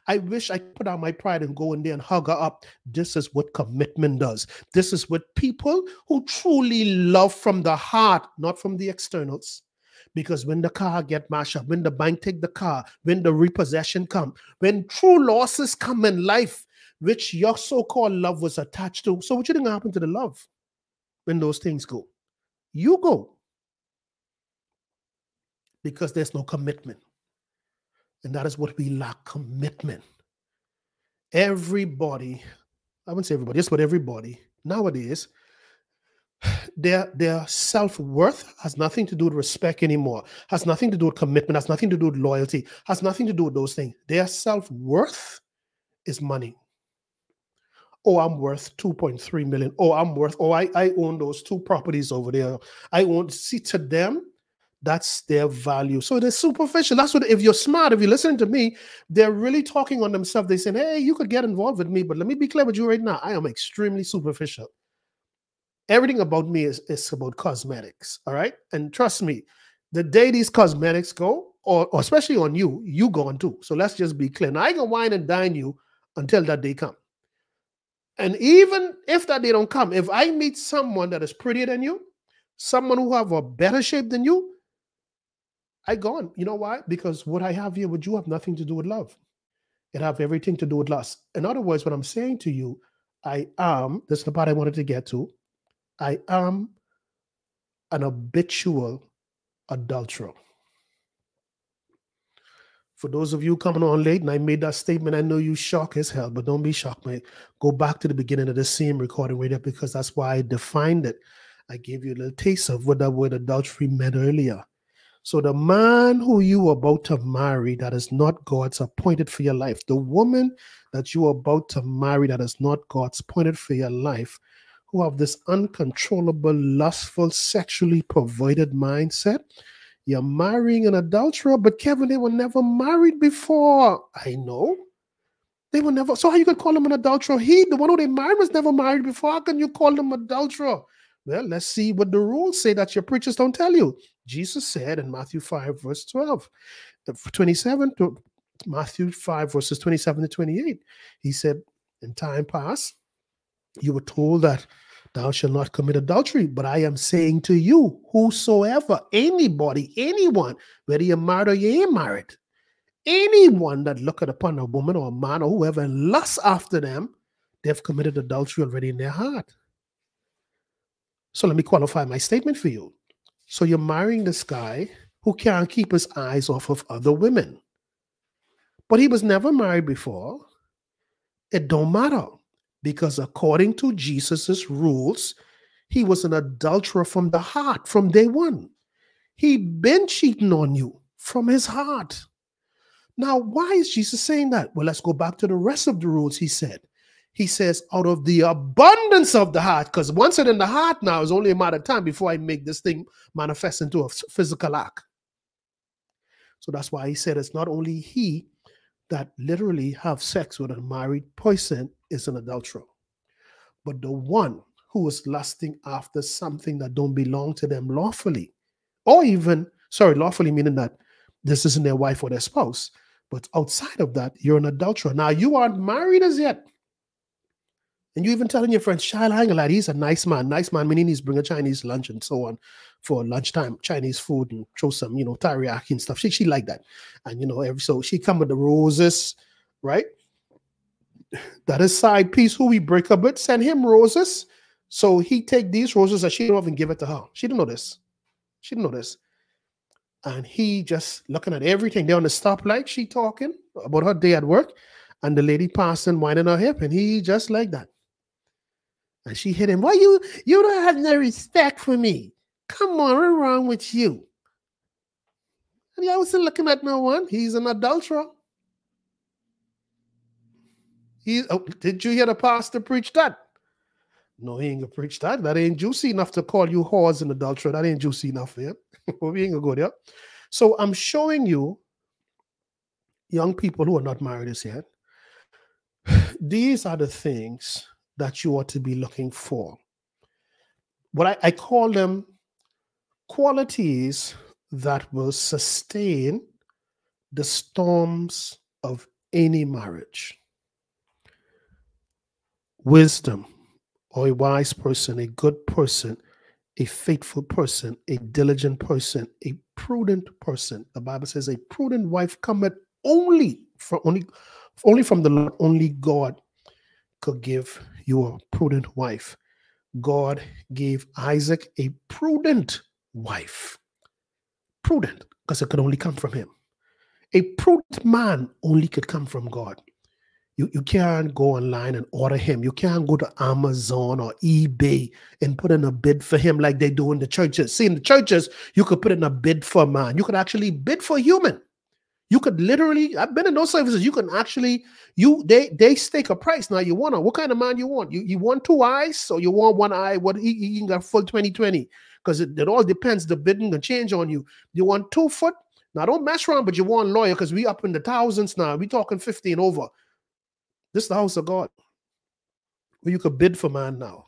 I wish I could put out my pride and go in there and hug her up. This is what commitment does. This is what people who truly love from the heart, not from the externals. Because when the car get mashed up, when the bank take the car, when the repossession come, when true losses come in life, which your so-called love was attached to. So what you think happened to the love when those things go? You go. Because there's no commitment. And that is what we lack, commitment. Everybody, I wouldn't say everybody, just but everybody, nowadays, their self-worth has nothing to do with respect anymore, has nothing to do with commitment, has nothing to do with loyalty, has nothing to do with those things. Their self-worth is money. Oh, I'm worth 2.3 million. Oh, I'm worth, oh, I own those two properties over there. I own, see, to them, that's their value. So they're superficial. That's what, if you're smart, if you're listening to me, they're really talking on themselves. They're saying, hey, you could get involved with me, but let me be clear with you right now. I am extremely superficial. Everything about me is about cosmetics, all right? And trust me, the day these cosmetics go, or especially on you, you gone too. So let's just be clear. Now, I can wine and dine you until that day come. And even if that day don't come, if I meet someone that is prettier than you, someone who have a better shape than you, I gone. You know why? Because what I have here with you have nothing to do with love. It have everything to do with lust. In other words, what I'm saying to you, I am, this is the part I wanted to get to, I am an habitual adulterer. For those of you coming on late, and I made that statement, I know you shocked as hell, but don't be shocked, mate. Go back to the beginning of the same recording right there, because that's why I defined it. I gave you a little taste of what that word adultery meant earlier. So the man who you are about to marry that is not God's appointed for your life, the woman that you are about to marry that is not God's appointed for your life, who have this uncontrollable, lustful, sexually perverted mindset, you're marrying an adulterer, but Kevin, they were never married before. I know. They were never. So how you could call him an adulterer? He, the one who they married, was never married before. How can you call him adulterer? Well, let's see what the rules say that your preachers don't tell you. Jesus said in Matthew 5, verse 12, 27 to Matthew 5, verses 27 to 28, he said, in time past, you were told that thou shalt not commit adultery, but I am saying to you, whosoever, anybody, anyone, whether you're married or you ain't married, anyone that looketh upon a woman or a man or whoever and lusts after them, they've committed adultery already in their heart. So let me qualify my statement for you. So you're marrying this guy who can't keep his eyes off of other women. But he was never married before. It don't matter. Because according to Jesus's rules, he was an adulterer from the heart, from day one. He been cheating on you from his heart. Now, why is Jesus saying that? Well, let's go back to the rest of the rules he said. He says, out of the abundance of the heart, because once it's in the heart now, it's only a matter of time before I make this thing manifest into a physical act. So that's why he said it's not only he that literally have sex with a married person is an adulterer, but the one who is lusting after something that don't belong to them lawfully, or even, sorry, lawfully meaning that this isn't their wife or their spouse, but outside of that, you're an adulterer. Now, you aren't married as yet. And you even telling your friends, child, hang a lot, he's a nice man. Nice man meaning he's bringing Chinese lunch and so on for lunchtime, Chinese food and throw some, you know, teriyaki and stuff. She like that. And, you know, every so she come with the roses, right? that his side piece who we break up with sent him roses. So he take these roses that she didn't even give it to her. She didn't know this. She didn't know this. And he just looking at everything. They're on the stoplight. She talking about her day at work. And the lady passing, winding her hip. And he just like that. And she hit him. Why you don't have no respect for me. Come on, what's wrong with you? And he wasn't looking at no one. He's an adulterer. Did you hear the pastor preach that? No, he ain't gonna preach that. That ain't juicy enough to call you whores and adulterer. That ain't juicy enough for him. We ain't gonna go there. So I'm showing you, young people who are not married as yet, these are the things that you ought to be looking for. What I call them qualities that will sustain the storms of any marriage. Wisdom, or a wise person, a good person, a faithful person, a diligent person, a prudent person. The Bible says a prudent wife cometh only from the Lord. Only God could give you a prudent wife. God gave Isaac a prudent wife. Prudent, because it could only come from him. A prudent man only could come from God. You can't go online and order him. You can't go to Amazon or eBay and put in a bid for him like they do in the churches. See, in the churches, you could put in a bid for man. You could actually bid for human. You could literally, I've been in those services, you can actually, they stake a price. Now you want what kind of man you want? You want two eyes, so you want one eye, what he can get full 20/20. Because it all depends, the bidding can change on you. You want 2 foot? Now don't mess around, but you want lawyer because we up in the thousands now. We talking 15 over. This is the house of God. Well, you could bid for man now.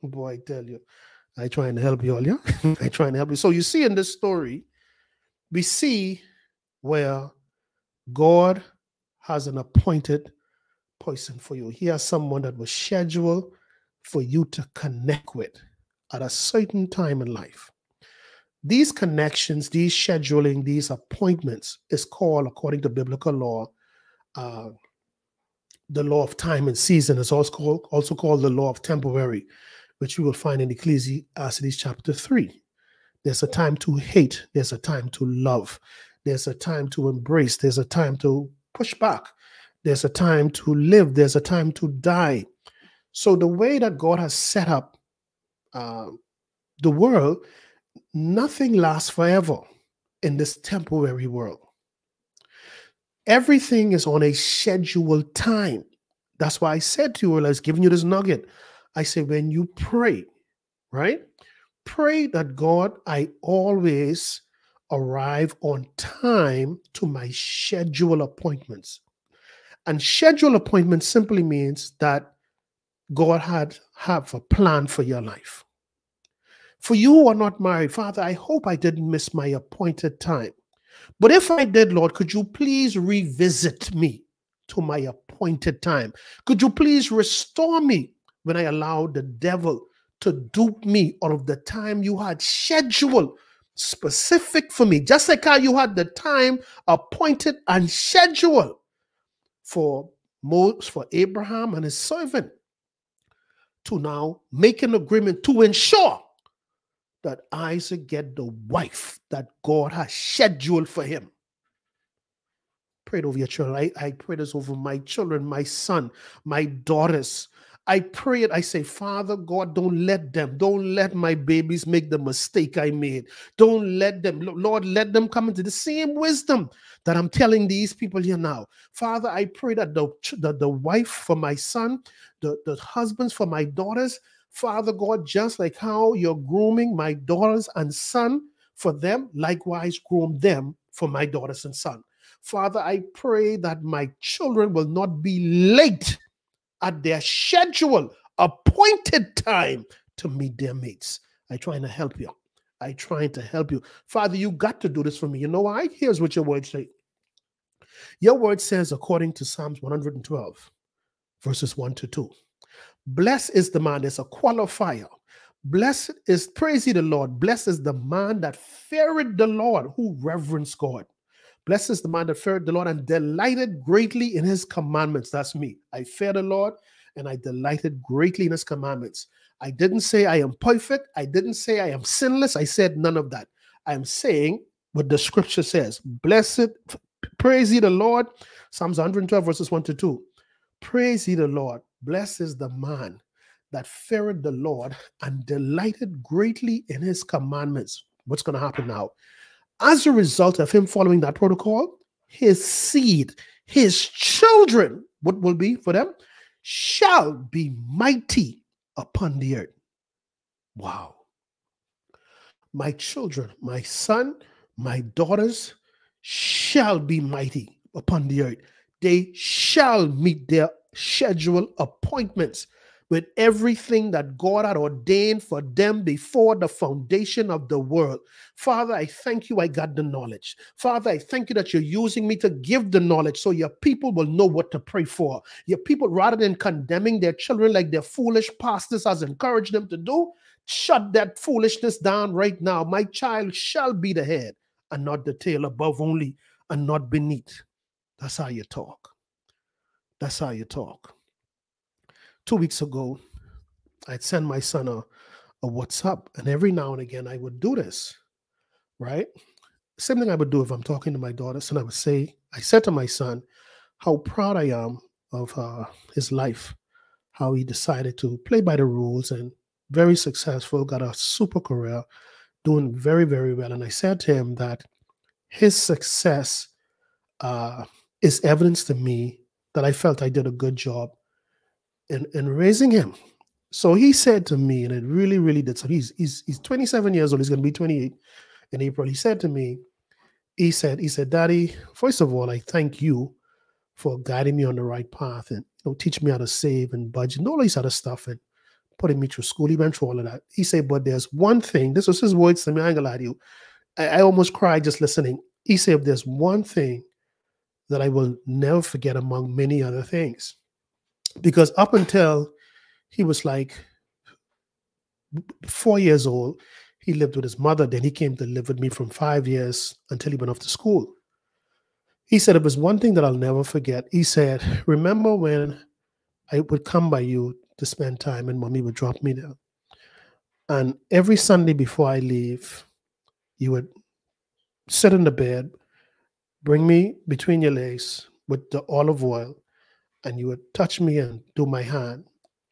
Boy, I tell you, I trying to help you all, yeah? I trying to help you. So you see in this story, we see where God has an appointed person for you. He has someone that was scheduled for you to connect with at a certain time in life. These connections, these scheduling, these appointments is called, according to biblical law, the law of time and season is also called the law of temporary, which you will find in Ecclesiastes chapter 3. There's a time to hate. There's a time to love. There's a time to embrace. There's a time to push back. There's a time to live. There's a time to die. So the way that God has set up the world, nothing lasts forever in this temporary world. Everything is on a scheduled time. That's why I said to you, I was giving you this nugget. I say, when you pray, right? Pray that God, I always arrive on time to my schedule appointments. And schedule appointments simply means that God have a plan for your life. For you who are not married, Father, I hope I didn't miss my appointed time. But if I did, Lord, could you please revisit me to my appointed time? Could you please restore me when I allowed the devil to dupe me out of the time you had scheduled specific for me? Just like how you had the time appointed and scheduled for Moses, for Abraham and his servant to now make an agreement to ensure that Isaac get the wife that God has scheduled for him. Pray it over your children. I pray this over my children, my son, my daughters. I pray it. I say, Father God, don't let my babies make the mistake I made. Don't let them, Lord, let them come into the same wisdom that I'm telling these people here now. Father, I pray that the wife for my son, the husbands for my daughters, Father God, just like how you're grooming my daughters and son for them, likewise groom them for my daughters and son. Father, I pray that my children will not be late at their schedule, appointed time to meet their mates. I'm trying to help you. I'm trying to help you. Father, you got to do this for me. You know why? Here's what your word says. Your word says, according to Psalms 112, verses 1 to 2, blessed is the man, there's a qualifier. Blessed is, praise ye the Lord, blessed is the man that feareth the Lord, who reverence God. Blessed is the man that feareth the Lord and delighted greatly in his commandments. That's me. I fear the Lord and I delighted greatly in his commandments. I didn't say I am perfect. I didn't say I am sinless. I said none of that. I'm saying what the scripture says. Blessed, praise ye the Lord. Psalms 112 verses 1 to 2. Praise ye the Lord. Blessed is the man that feareth the Lord and delighted greatly in his commandments. What's going to happen now? As a result of him following that protocol, his seed, his children, what will be for them? Shall be mighty upon the earth. Wow. My children, my son, my daughters shall be mighty upon the earth. They shall meet their scheduled appointments with everything that God had ordained for them before the foundation of the world. Father, I thank you I got the knowledge. Father, I thank you that you're using me to give the knowledge so your people will know what to pray for. Your people, rather than condemning their children like their foolish pastors has encouraged them to do, shut that foolishness down right now. My child shall be the head and not the tail, above only and not beneath. That's how you talk. That's how you talk. 2 weeks ago, I'd send my son a WhatsApp, and every now and again I would do this, right? Same thing I would do if I'm talking to my daughters, and I would say, I said to my son, how proud I am of his life, how he decided to play by the rules and very successful, got a super career, doing very, very well. And I said to him that his success is evidence to me that I felt I did a good job in raising him. So he said to me, and it really, really did. So he's 27 years old. He's going to be 28 in April. He said to me, he said, Daddy, first of all, I thank you for guiding me on the right path and, you know, teaching me how to save and budget and all these other stuff and putting me through school, even through all of that. He said, but there's one thing. This was his words to me. I ain't gonna lie to you. I almost cried just listening. He said, if there's one thing that I will never forget among many other things. Because up until he was like 4 years old, he lived with his mother. Then he came to live with me from 5 years until he went off to school. He said, it was one thing that I'll never forget. He said, remember when I would come by you to spend time and mommy would drop me there? And every Sunday before I leave, you would sit in the bed, bring me between your legs with the olive oil, and you would touch me and do my hand.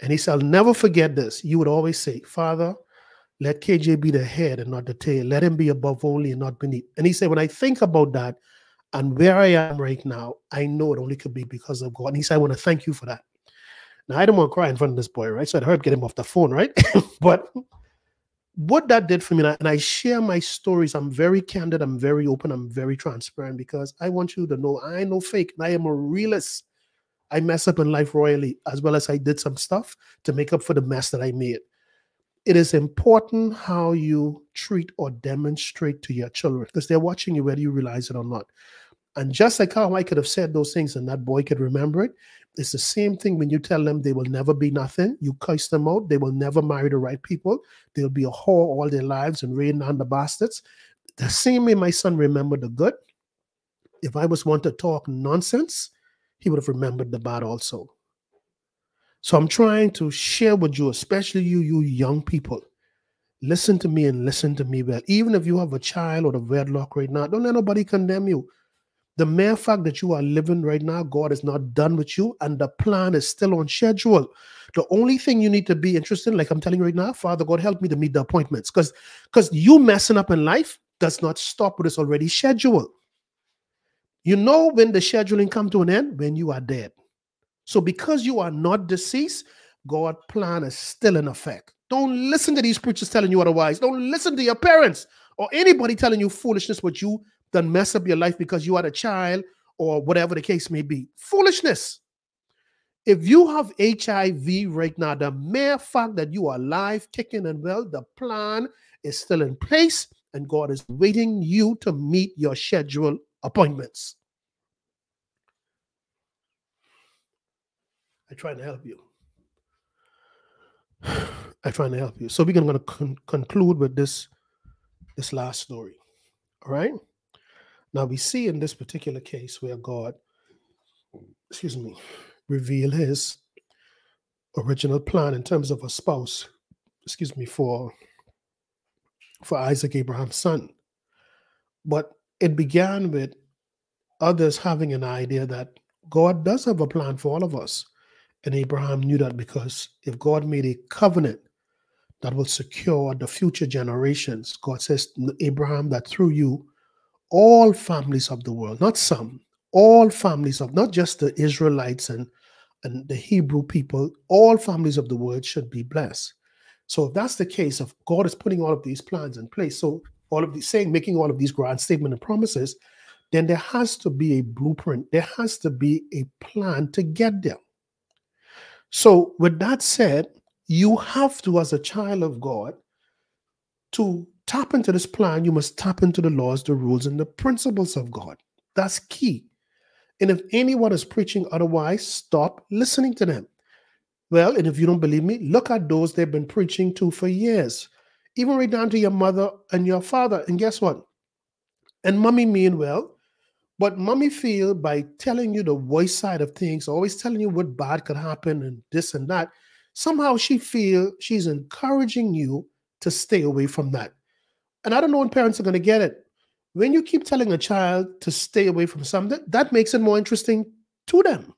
And he said, I'll never forget this. You would always say, Father, let KJ be the head and not the tail. Let him be above only and not beneath. And he said, when I think about that and where I am right now, I know it only could be because of God. And he said, I want to thank you for that. Now, I don't want to cry in front of this boy, right? So I'd heard, get him off the phone, right? But what that did for me, and I share my stories. I'm very candid. I'm very open. I'm very transparent because I want you to know I ain't no fake. And I am a realist. I mess up in life royally, as well as I did some stuff to make up for the mess that I made. It is important how you treat or demonstrate to your children because they're watching you whether you realize it or not. And just like how I could have said those things and that boy could remember it, it's the same thing when you tell them they will never be nothing. You curse them out. They will never marry the right people. They'll be a whore all their lives and rain down the bastards. The same way my son remembered the good. If I was one to talk nonsense, he would have remembered the bad also. So I'm trying to share with you, especially you young people. Listen to me and listen to me well. Even if you have a child or a wedlock right now, don't let nobody condemn you. The mere fact that you are living right now, God is not done with you, and the plan is still on schedule. The only thing you need to be interested in, like I'm telling you right now, Father God, help me to meet the appointments. Because you messing up in life does not stop what is already scheduled. You know when the scheduling comes to an end, when you are dead. So because you are not deceased, God's plan is still in effect. Don't listen to these preachers telling you otherwise. Don't listen to your parents or anybody telling you foolishness, but you done mess up your life because you are a child or whatever the case may be. Foolishness. If you have HIV right now, the mere fact that you are alive, kicking and well, the plan is still in place and God is waiting you to meet your schedule appointments. I try to help you. I try to help you. So we're going to conclude with this last story. All right. Now we see in this particular case where God, reveal his original plan in terms of a spouse, for Isaac, Abraham's son. But it began with others having an idea that God does have a plan for all of us. And Abraham knew that, because if God made a covenant that will secure the future generations, God says, Abraham, that through you, all families of the world, not some, all families of, not just the Israelites and the Hebrew people, all families of the world should be blessed. So if that's the case, if God is putting all of these plans in place, so all of these saying, making all of these grand statements and promises, then there has to be a blueprint. There has to be a plan to get there. So with that said, you have to, as a child of God, to tap into this plan, you must tap into the laws, the rules, and the principles of God. That's key. And if anyone is preaching otherwise, stop listening to them. Well, and if you don't believe me, look at those they've been preaching to for years, even right down to your mother and your father. And guess what? And mommy mean well, but mommy feel by telling you the worst side of things, always telling you what bad could happen and this and that, somehow she feel she's encouraging you to stay away from that. And I don't know when parents are going to get it. When you keep telling a child to stay away from something, that makes it more interesting to them.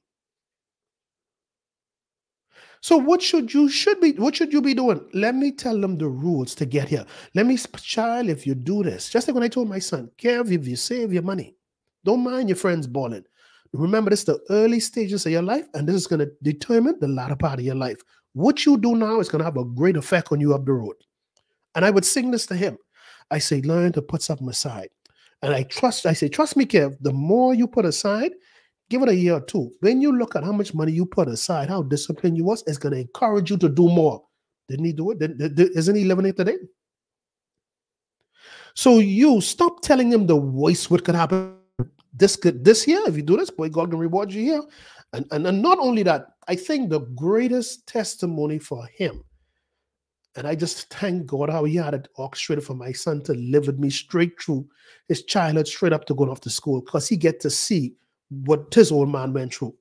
So what should you be doing? Let me tell them the rules to get here. Let me, child, if you do this, just like when I told my son, Kev, if you save your money, don't mind your friends balling. Remember, this is the early stages of your life, and this is going to determine the latter part of your life. What you do now is going to have a great effect on you up the road. And I would sing this to him. I say, learn to put something aside. And I say, trust me, Kev, the more you put aside, give it a year or two. When you look at how much money you put aside, how disciplined you was, it's going to encourage you to do more. Didn't he do it? Isn't he living it today? So you stop telling him the worst what could happen. This year, if you do this, boy, God can reward you here. And not only that, I think the greatest testimony for him, and I just thank God how he had it orchestrated for my son to live with me straight through his childhood, straight up to going off to school, because he get to see what his old man went through.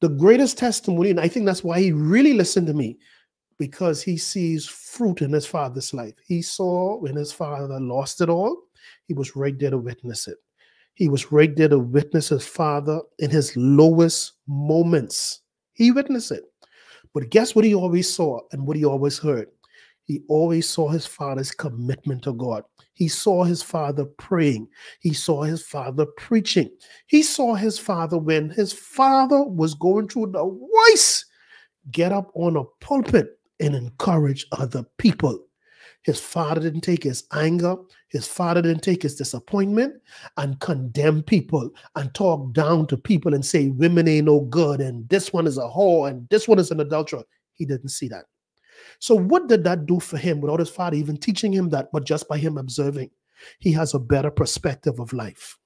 The greatest testimony, and I think that's why he really listened to me, because he sees fruit in his father's life. He saw when his father lost it all, he was right there to witness it. He was right there to witness his father in his lowest moments. He witnessed it. But guess what he always saw and what he always heard? He always saw his father's commitment to God. He saw his father praying. He saw his father preaching. He saw his father when his father was going through the worst, get up on a pulpit and encourage other people. His father didn't take his anger. His father didn't take his disappointment and condemn people and talk down to people and say, women ain't no good, and this one is a whore, and this one is an adulterer. He didn't see that. So what did that do for him without his father even teaching him that? But just by him observing, he has a better perspective of life.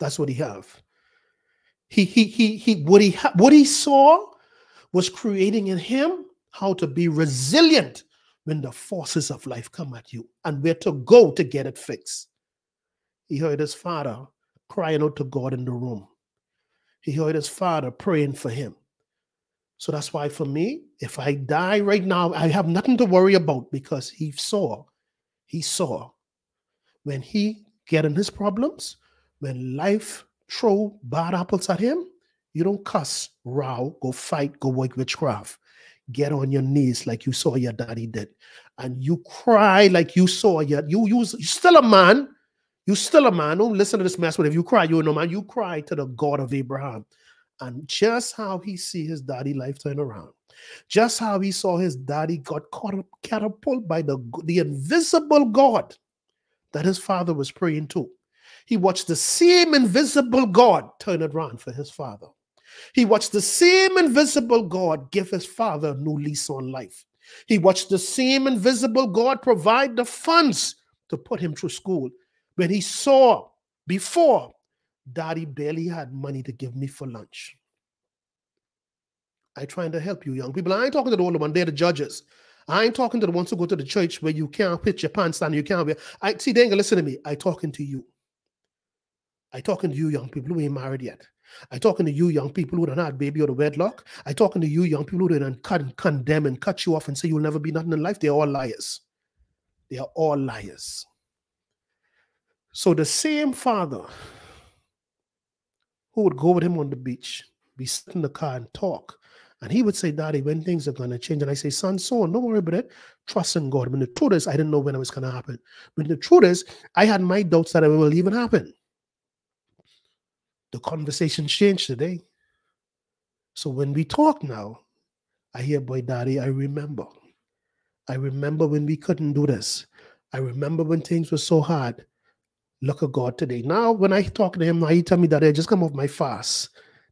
That's what he have. What he saw was creating in him how to be resilient when the forces of life come at you and where to go to get it fixed. He heard his father crying out to God in the room. He heard his father praying for him. So that's why for me, if I die right now, I have nothing to worry about, because he saw when he get in his problems, when life throw bad apples at him, you don't cuss, row, go fight, go work witchcraft. Get on your knees like you saw your daddy did. And you cry like you saw you're still a man. You're still a man. Don't listen to this mess. But if you cry, you're no man. You cry to the God of Abraham. And just how he see his daddy life turn around, just how he saw his daddy got caught up, catapulted by the invisible God that his father was praying to. He watched the same invisible God turn it around for his father. He watched the same invisible God give his father a new lease on life. He watched the same invisible God provide the funds to put him through school. When he saw before, daddy barely had money to give me for lunch. I'm trying to help you young people. I ain't talking to the older one. They're the judges. I ain't talking to the ones who go to the church where you can't pitch your pants and you can't wear. See, they ain't gonna listen to me. I talking to you. I talking to you young people who ain't married yet. I talking to you young people who don't have a baby out of wedlock. I talking to you young people who don't condemn and cut you off and say you'll never be nothing in life. They're all liars. They are all liars. So the same father who would go with him on the beach, be sitting in the car and talk, and he would say, Daddy, when things are going to change? And I say, son, so don't worry about it. Trust in God. When the truth is, I didn't know when it was going to happen. When the truth is, I had my doubts that it will even happen. The conversation changed today. So when we talk now, I hear, boy, Daddy, I remember. I remember when we couldn't do this. I remember when things were so hard. Look at God today. Now, when I talk to him, now he tell me, Daddy, I just come off my fast.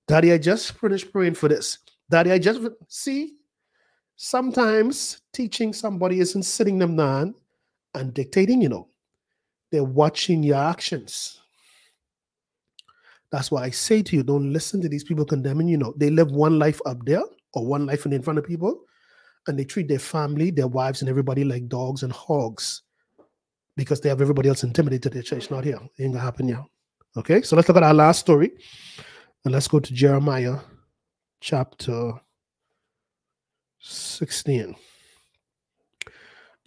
Daddy, I just finished praying for this. Daddy, I just see. Sometimes teaching somebody isn't sitting them down and dictating, you know. They're watching your actions. That's why I say to you, don't listen to these people condemning, you know. They live one life up there or one life in front of people, and they treat their family, their wives, and everybody like dogs and hogs because they have everybody else intimidated to their church. Not here. It ain't gonna happen here. Okay, so let's look at our last story, and let's go to Jeremiah. Chapter 16.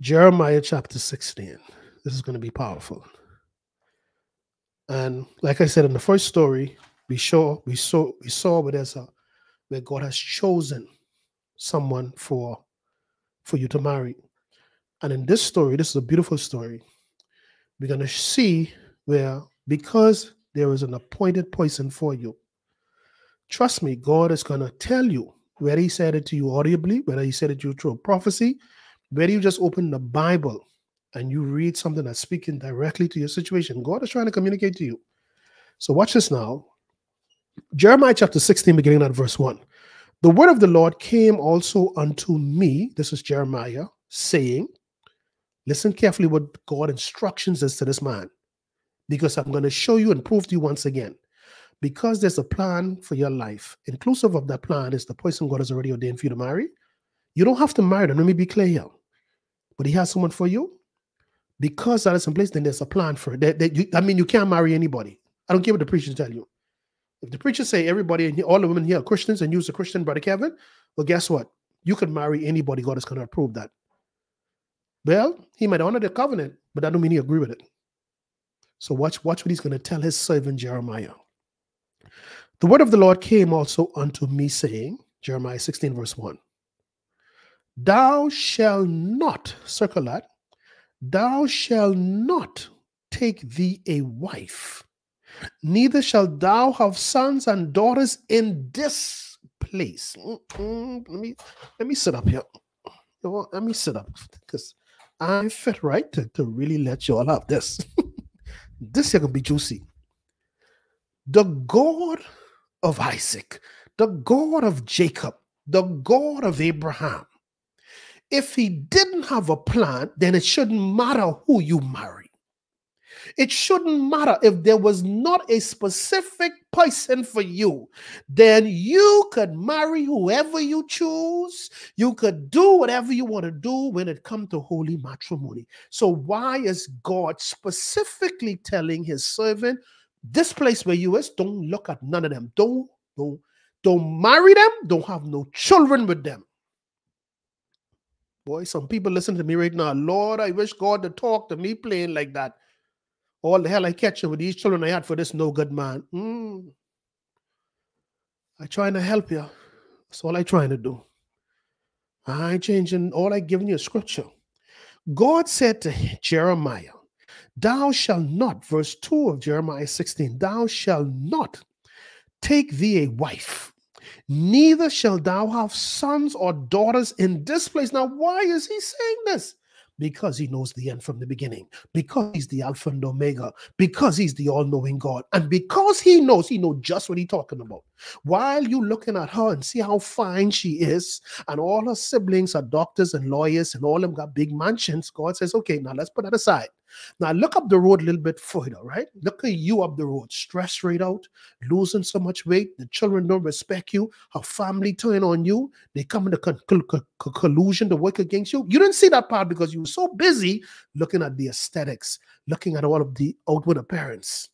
Jeremiah chapter 16. This is going to be powerful. And like I said in the first story, we saw where God has chosen someone for you to marry. And in this story, this is a beautiful story. We're going to see where, because there is an appointed person for you. Trust me, God is going to tell you whether he said it to you audibly, whether he said it to you through a prophecy, whether you just open the Bible and you read something that's speaking directly to your situation. God is trying to communicate to you. So watch this now. Jeremiah chapter 16, beginning at verse 1. The word of the Lord came also unto me, this is Jeremiah, saying, listen carefully what God's instructions is to this man, because I'm going to show you and prove to you once again. Because there's a plan for your life. Inclusive of that plan is the person God has already ordained for you to marry. You don't have to marry them. Let me be clear here. But he has someone for you. Because that is in place, then there's a plan for it. You can't marry anybody. I don't care what the preacher tell you. If the preacher say everybody, all the women here are Christians and you're a Christian, Brother Kevin, well, guess what? You can marry anybody. God is going to approve that. Well, he might honor the covenant, but that don't mean he agree with it. So watch what he's going to tell his servant Jeremiah. The word of the Lord came also unto me, saying, Jeremiah 16, verse 1, thou shalt not, circle that, thou shalt not take thee a wife, neither shalt thou have sons and daughters in this place. Let me sit up here. Let me sit up, because I fit right to really let you all have this. This here could be juicy. The God of Isaac, the God of Jacob, the God of Abraham. If he didn't have a plan, then it shouldn't matter who you marry. It shouldn't matter if there was not a specific person for you. Then you could marry whoever you choose. You could do whatever you want to do when it comes to holy matrimony. So why is God specifically telling his servant, this place where you is, don't look at none of them. Don't marry them. Don't have no children with them. Boy, some people listen to me right now. Lord, I wish God to talk to me playing like that. All the hell I catch with these children I had for this no good man. I trying to help you. That's all I trying to do. I ain't changing. All I giving you is scripture. God said to Jeremiah, thou shalt not, verse 2 of Jeremiah 16, thou shalt not take thee a wife, neither shalt thou have sons or daughters in this place. Now, why is he saying this? Because he knows the end from the beginning, because he's the Alpha and Omega, because he's the all-knowing God, and because he knows just what he's talking about. While you're looking at her and see how fine she is, and all her siblings are doctors and lawyers, and all of them got big mansions, God says, okay, now let's put that aside. Now look up the road a little bit further, right? Look at you up the road, stress right out, losing so much weight, the children don't respect you, her family turn on you, they come into collusion to work against you. You didn't see that part because you were so busy looking at the aesthetics, looking at all of the outward appearance.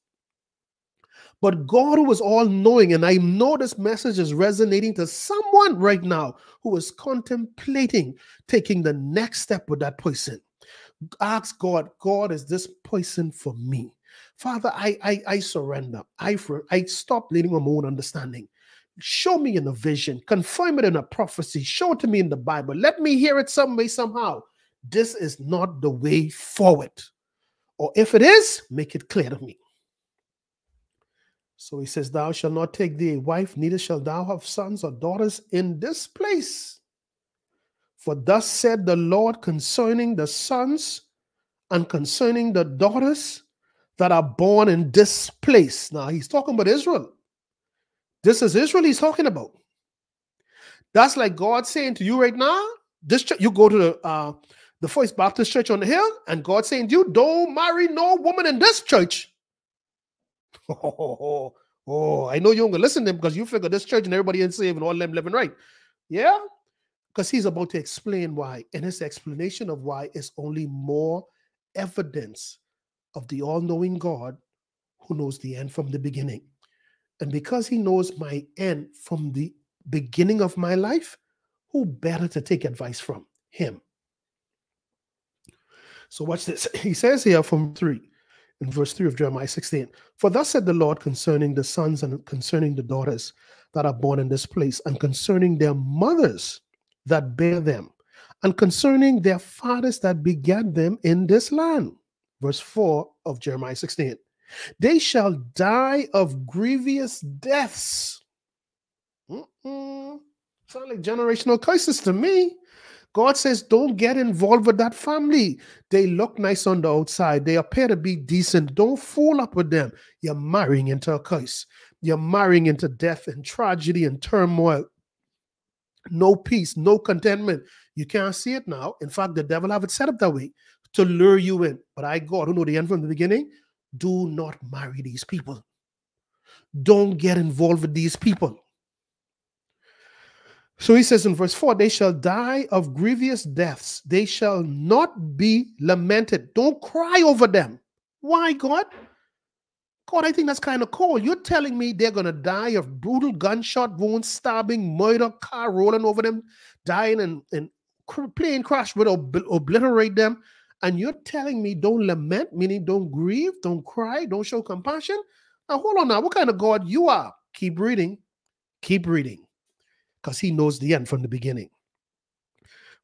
But God, who is all-knowing, and I know this message is resonating to someone right now who is contemplating taking the next step with that person. Ask God, God, is this person for me? Father, I surrender. I stop leaning on my own understanding. Show me in a vision. Confirm it in a prophecy. Show it to me in the Bible. Let me hear it some way, somehow. This is not the way forward. Or if it is, make it clear to me. So he says, thou shalt not take thee a wife, neither shalt thou have sons or daughters in this place. For thus said the Lord concerning the sons and concerning the daughters that are born in this place. Now he's talking about Israel. This is Israel he's talking about. That's like God saying to you right now, this church, you go to the First Baptist Church on the hill, and God saying to you, don't marry no woman in this church. Oh, I know you're going to listen to him because you figure this church and everybody ain't saved and all them living right. Yeah? Because he's about to explain why. And his explanation of why is only more evidence of the all-knowing God who knows the end from the beginning. And because he knows my end from the beginning of my life, who better to take advice from? Him. So watch this. He says here from 3. In verse 3 of Jeremiah 16, for thus said the Lord concerning the sons and concerning the daughters that are born in this place, and concerning their mothers that bear them, and concerning their fathers that begat them in this land. Verse 4 of Jeremiah 16, they shall die of grievous deaths. Sound like generational curses to me. God says, don't get involved with that family. They look nice on the outside. They appear to be decent. Don't fool up with them. You're marrying into a curse. You're marrying into death and tragedy and turmoil. No peace, no contentment. You can't see it now. In fact, the devil have it set up that way to lure you in. But I, God, who know the end from the beginning, do not marry these people. Don't get involved with these people. So he says in verse 4, they shall die of grievous deaths. They shall not be lamented. Don't cry over them. Why, God? God, I think that's kind of cold. You're telling me they're going to die of brutal gunshot wounds, stabbing, murder, car rolling over them, dying and plane crash would obliterate them. And you're telling me don't lament, meaning don't grieve, don't cry, don't show compassion. Now, hold on now. What kind of God you are? Keep reading. Keep reading. Because he knows the end from the beginning.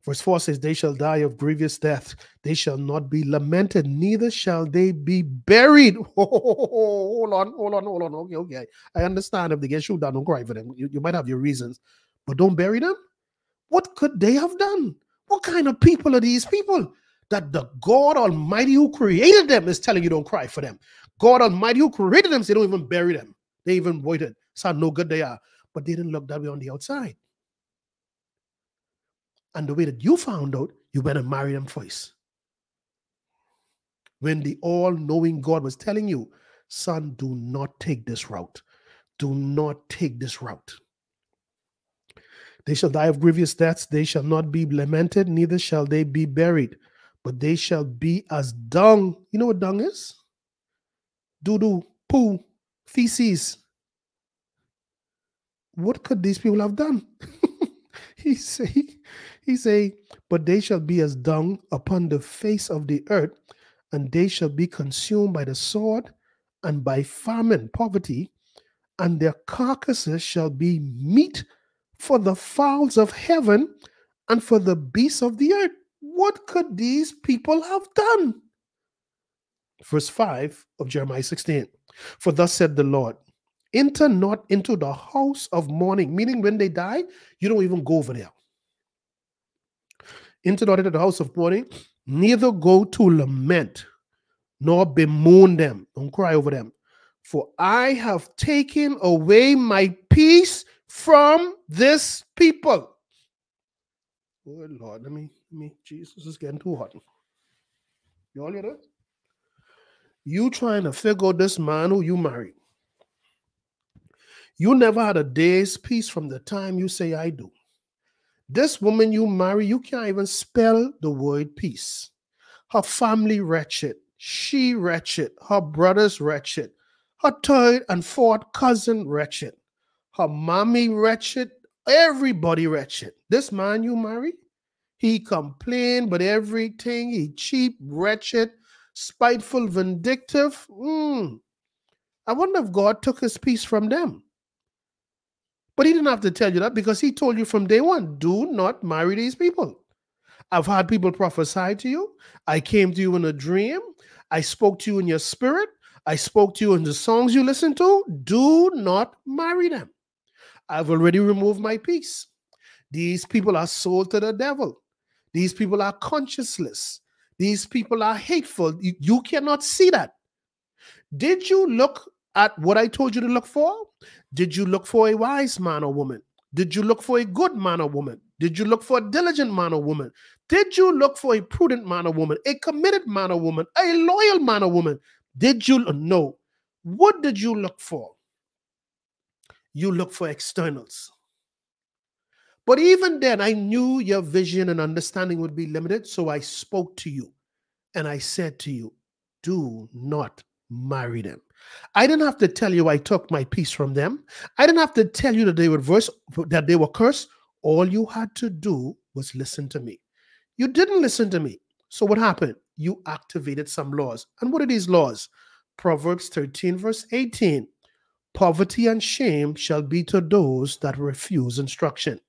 Verse 4 says, they shall die of grievous death. They shall not be lamented, neither shall they be buried. Hold on. Okay. I understand if they get shot down, don't cry for them. You might have your reasons. But don't bury them? What could they have done? What kind of people are these people? That the God Almighty who created them is telling you don't cry for them. God Almighty who created them, so they don't even bury them. They even waited. It's how no good they are. But they didn't look that way on the outside. And the way that you found out, you went and married them first. When the all-knowing God was telling you, son, do not take this route. Do not take this route. They shall die of grievous deaths. They shall not be lamented, neither shall they be buried. But they shall be as dung. You know what dung is? Doo-doo, poo, feces. What could these people have done? he say, but they shall be as dung upon the face of the earth, and they shall be consumed by the sword and by famine, poverty, and their carcasses shall be meat for the fowls of heaven and for the beasts of the earth. What could these people have done? Verse 5 of Jeremiah 16, for thus said the Lord, enter not into the house of mourning. Meaning when they die, you don't even go over there. Enter not into the house of mourning, neither go to lament, nor bemoan them. Don't cry over them. For I have taken away my peace from this people. Oh Lord, Jesus is getting too hot. You all hear that? You trying to figure this man who you married. You never had a day's peace from the time you say I do. This woman you marry, you can't even spell the word peace. Her family wretched. She wretched. Her brothers wretched. Her third and fourth cousin wretched. Her mommy wretched. Everybody wretched. This man you marry, he complained, but everything, he cheap, wretched, spiteful, vindictive. I wonder if God took his peace from them. But he didn't have to tell you that because he told you from day one, do not marry these people. I've had people prophesy to you. I came to you in a dream. I spoke to you in your spirit. I spoke to you in the songs you listen to. Do not marry them. I've already removed my peace. These people are sold to the devil. These people are conscienceless. These people are hateful. You cannot see that. Did you look at what I told you to look for? Did you look for a wise man or woman? Did you look for a good man or woman? Did you look for a diligent man or woman? Did you look for a prudent man or woman? A committed man or woman? A loyal man or woman? Did you? No. What did you look for? You look for externals. But even then, I knew your vision and understanding would be limited, so I spoke to you, and I said to you, do not marry them. I didn't have to tell you I took my peace from them. I didn't have to tell you that they were cursed. All you had to do was listen to me. You didn't listen to me. So what happened? You activated some laws. And what are these laws? Proverbs 13, verse 18. Poverty and shame shall be to those that refuse instruction.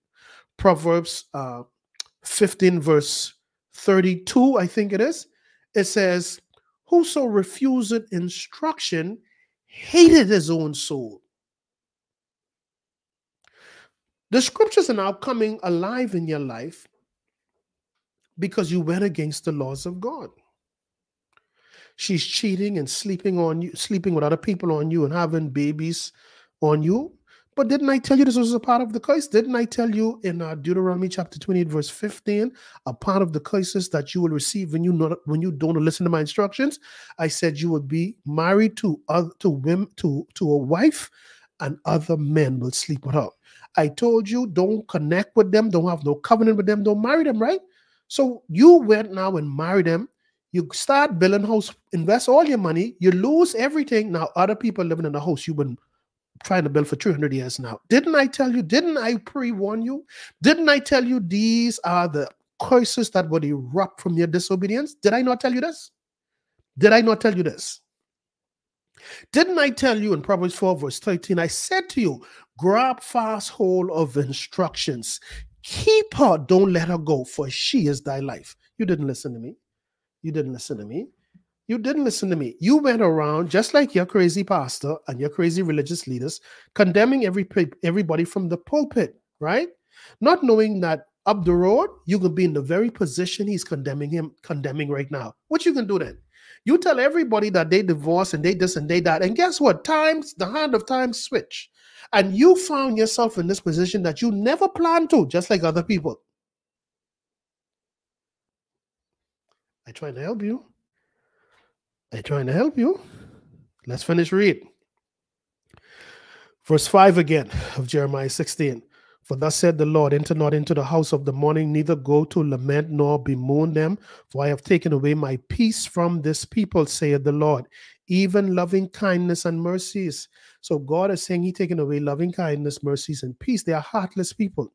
Proverbs 15, verse 32, I think it is. It says, whoso refuseth instruction hated his own soul. The scriptures are now coming alive in your life because you went against the laws of God. She's cheating and sleeping on you, sleeping with other people on you and having babies on you. But didn't I tell you this was a part of the curse? Didn't I tell you in Deuteronomy chapter 28, verse 15, a part of the curses that you will receive when you don't listen to my instructions? I said you will be married to a wife, and other men will sleep with her. I told you don't connect with them, don't have no covenant with them, don't marry them, right? So you went now and married them. You start building a house, invest all your money, you lose everything. Now other people living in the house you've been trying to build for 300 years now. Didn't I tell you? Didn't I pre-warn you? Didn't I tell you these are the curses that would erupt from your disobedience? Did I not tell you this? Did I not tell you this? Didn't I tell you in Proverbs 4 verse 13, I said to you, grab fast hold of instructions. Keep her, don't let her go, for she is thy life. You didn't listen to me. You didn't listen to me. You didn't listen to me. You went around just like your crazy pastor and your crazy religious leaders, condemning everybody from the pulpit, right? Not knowing that up the road, you could be in the very position he's condemning right now. What you can do then? You tell everybody that they divorce and they this and they that, and guess what? Times, the hand of time switch. And you found yourself in this position that you never planned to, just like other people. I try to help you. They're trying to help you. Let's finish read. Verse 5 again of Jeremiah 16. For thus said the Lord, enter not into the house of the mourning, neither go to lament nor bemoan them. For I have taken away my peace from this people, saith the Lord, even loving kindness and mercies. So God is saying he's taken away loving kindness, mercies, and peace. They are heartless people.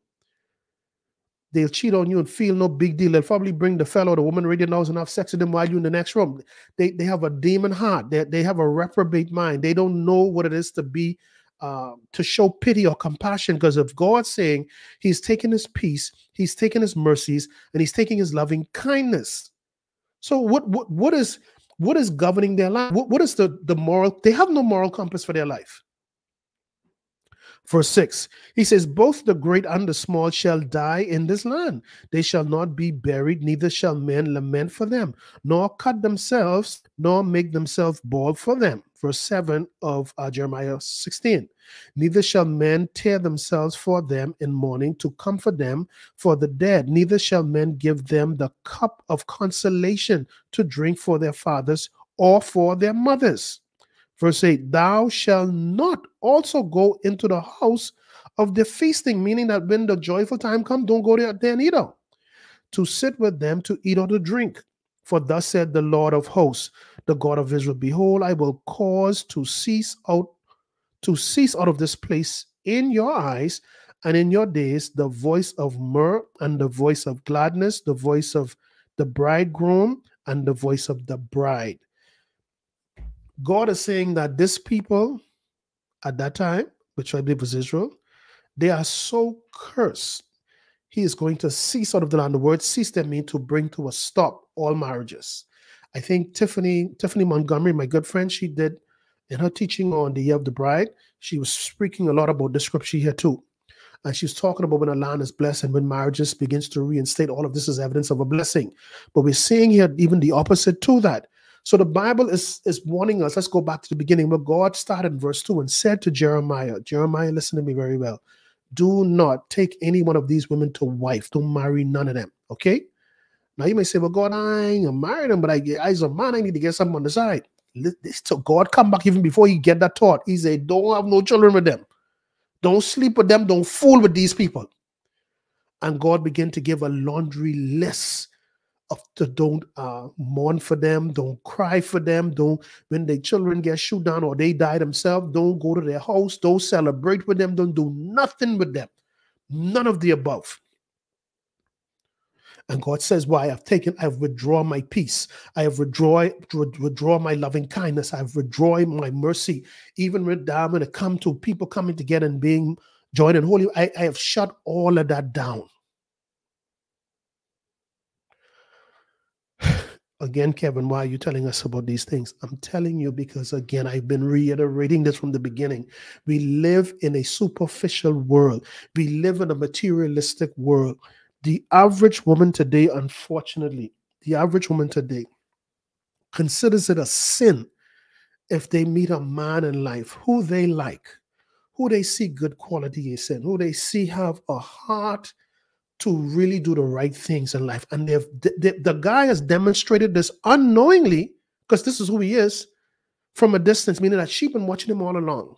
They'll cheat on you and feel no big deal. They'll probably bring the fellow or the woman radio knows and have sex with them while you're in the next room. They have a demon heart. They have a reprobate mind. They don't know what it is to be, to show pity or compassion, because of God saying he's taking his peace, he's taking his mercies, and he's taking his loving kindness. So what is governing their life? What is the moral? They have no moral compass for their life. Verse 6, he says, both the great and the small shall die in this land. They shall not be buried, neither shall men lament for them, nor cut themselves, nor make themselves bald for them. Verse 7 of Jeremiah 16, neither shall men tear themselves for them in mourning to comfort them for the dead, neither shall men give them the cup of consolation to drink for their fathers or for their mothers. Verse 8, thou shalt not also go into the house of the feasting, meaning that when the joyful time comes, don't go there and either, to sit with them to eat or to drink. For thus said the Lord of hosts, the God of Israel, behold, I will cause to cease out of this place in your eyes and in your days the voice of myrrh and the voice of gladness, the voice of the bridegroom and the voice of the bride. God is saying that this people at that time, which I believe was Israel, they are so cursed. He is going to cease out of the land. The word cease there means to bring to a stop all marriages. I think Tiffany Montgomery, my good friend, she did in her teaching on the Year of the Bride, she was speaking a lot about this scripture here too. And she's talking about when a land is blessed and when marriages begins to reinstate, all of this is evidence of a blessing. But we're seeing here even the opposite to that. So the Bible is warning us. Let's go back to the beginning where God started in verse 2 and said to Jeremiah, Jeremiah, listen to me very well. Do not take any one of these women to wife. Don't marry none of them. Okay? Now you may say, well, God, I ain't married them, but as a man, I need to get something on the side. So God come back even before you get that thought. He said, don't have no children with them. Don't sleep with them. Don't fool with these people. And God began to give a laundry list of the don't mourn for them. Don't cry for them. Don't, when their children get shoot down or they die themselves, don't go to their house. Don't celebrate with them. Don't do nothing with them. None of the above. And God says, well, I have withdrawn my peace. I have withdrawn my loving kindness. I have withdrawn my mercy. Even when it comes to people coming together and being joined in holy, I have shut all of that down. Again, Kevin, why are you telling us about these things? I'm telling you because, again, I've been reiterating this from the beginning. We live in a superficial world. We live in a materialistic world. The average woman today, unfortunately, the average woman today considers it a sin if they meet a man in life who they like, who they see good quality is in, who they see have a heart to really do the right things in life. And the guy has demonstrated this unknowingly, because this is who he is, from a distance, meaning that she's been watching him all along.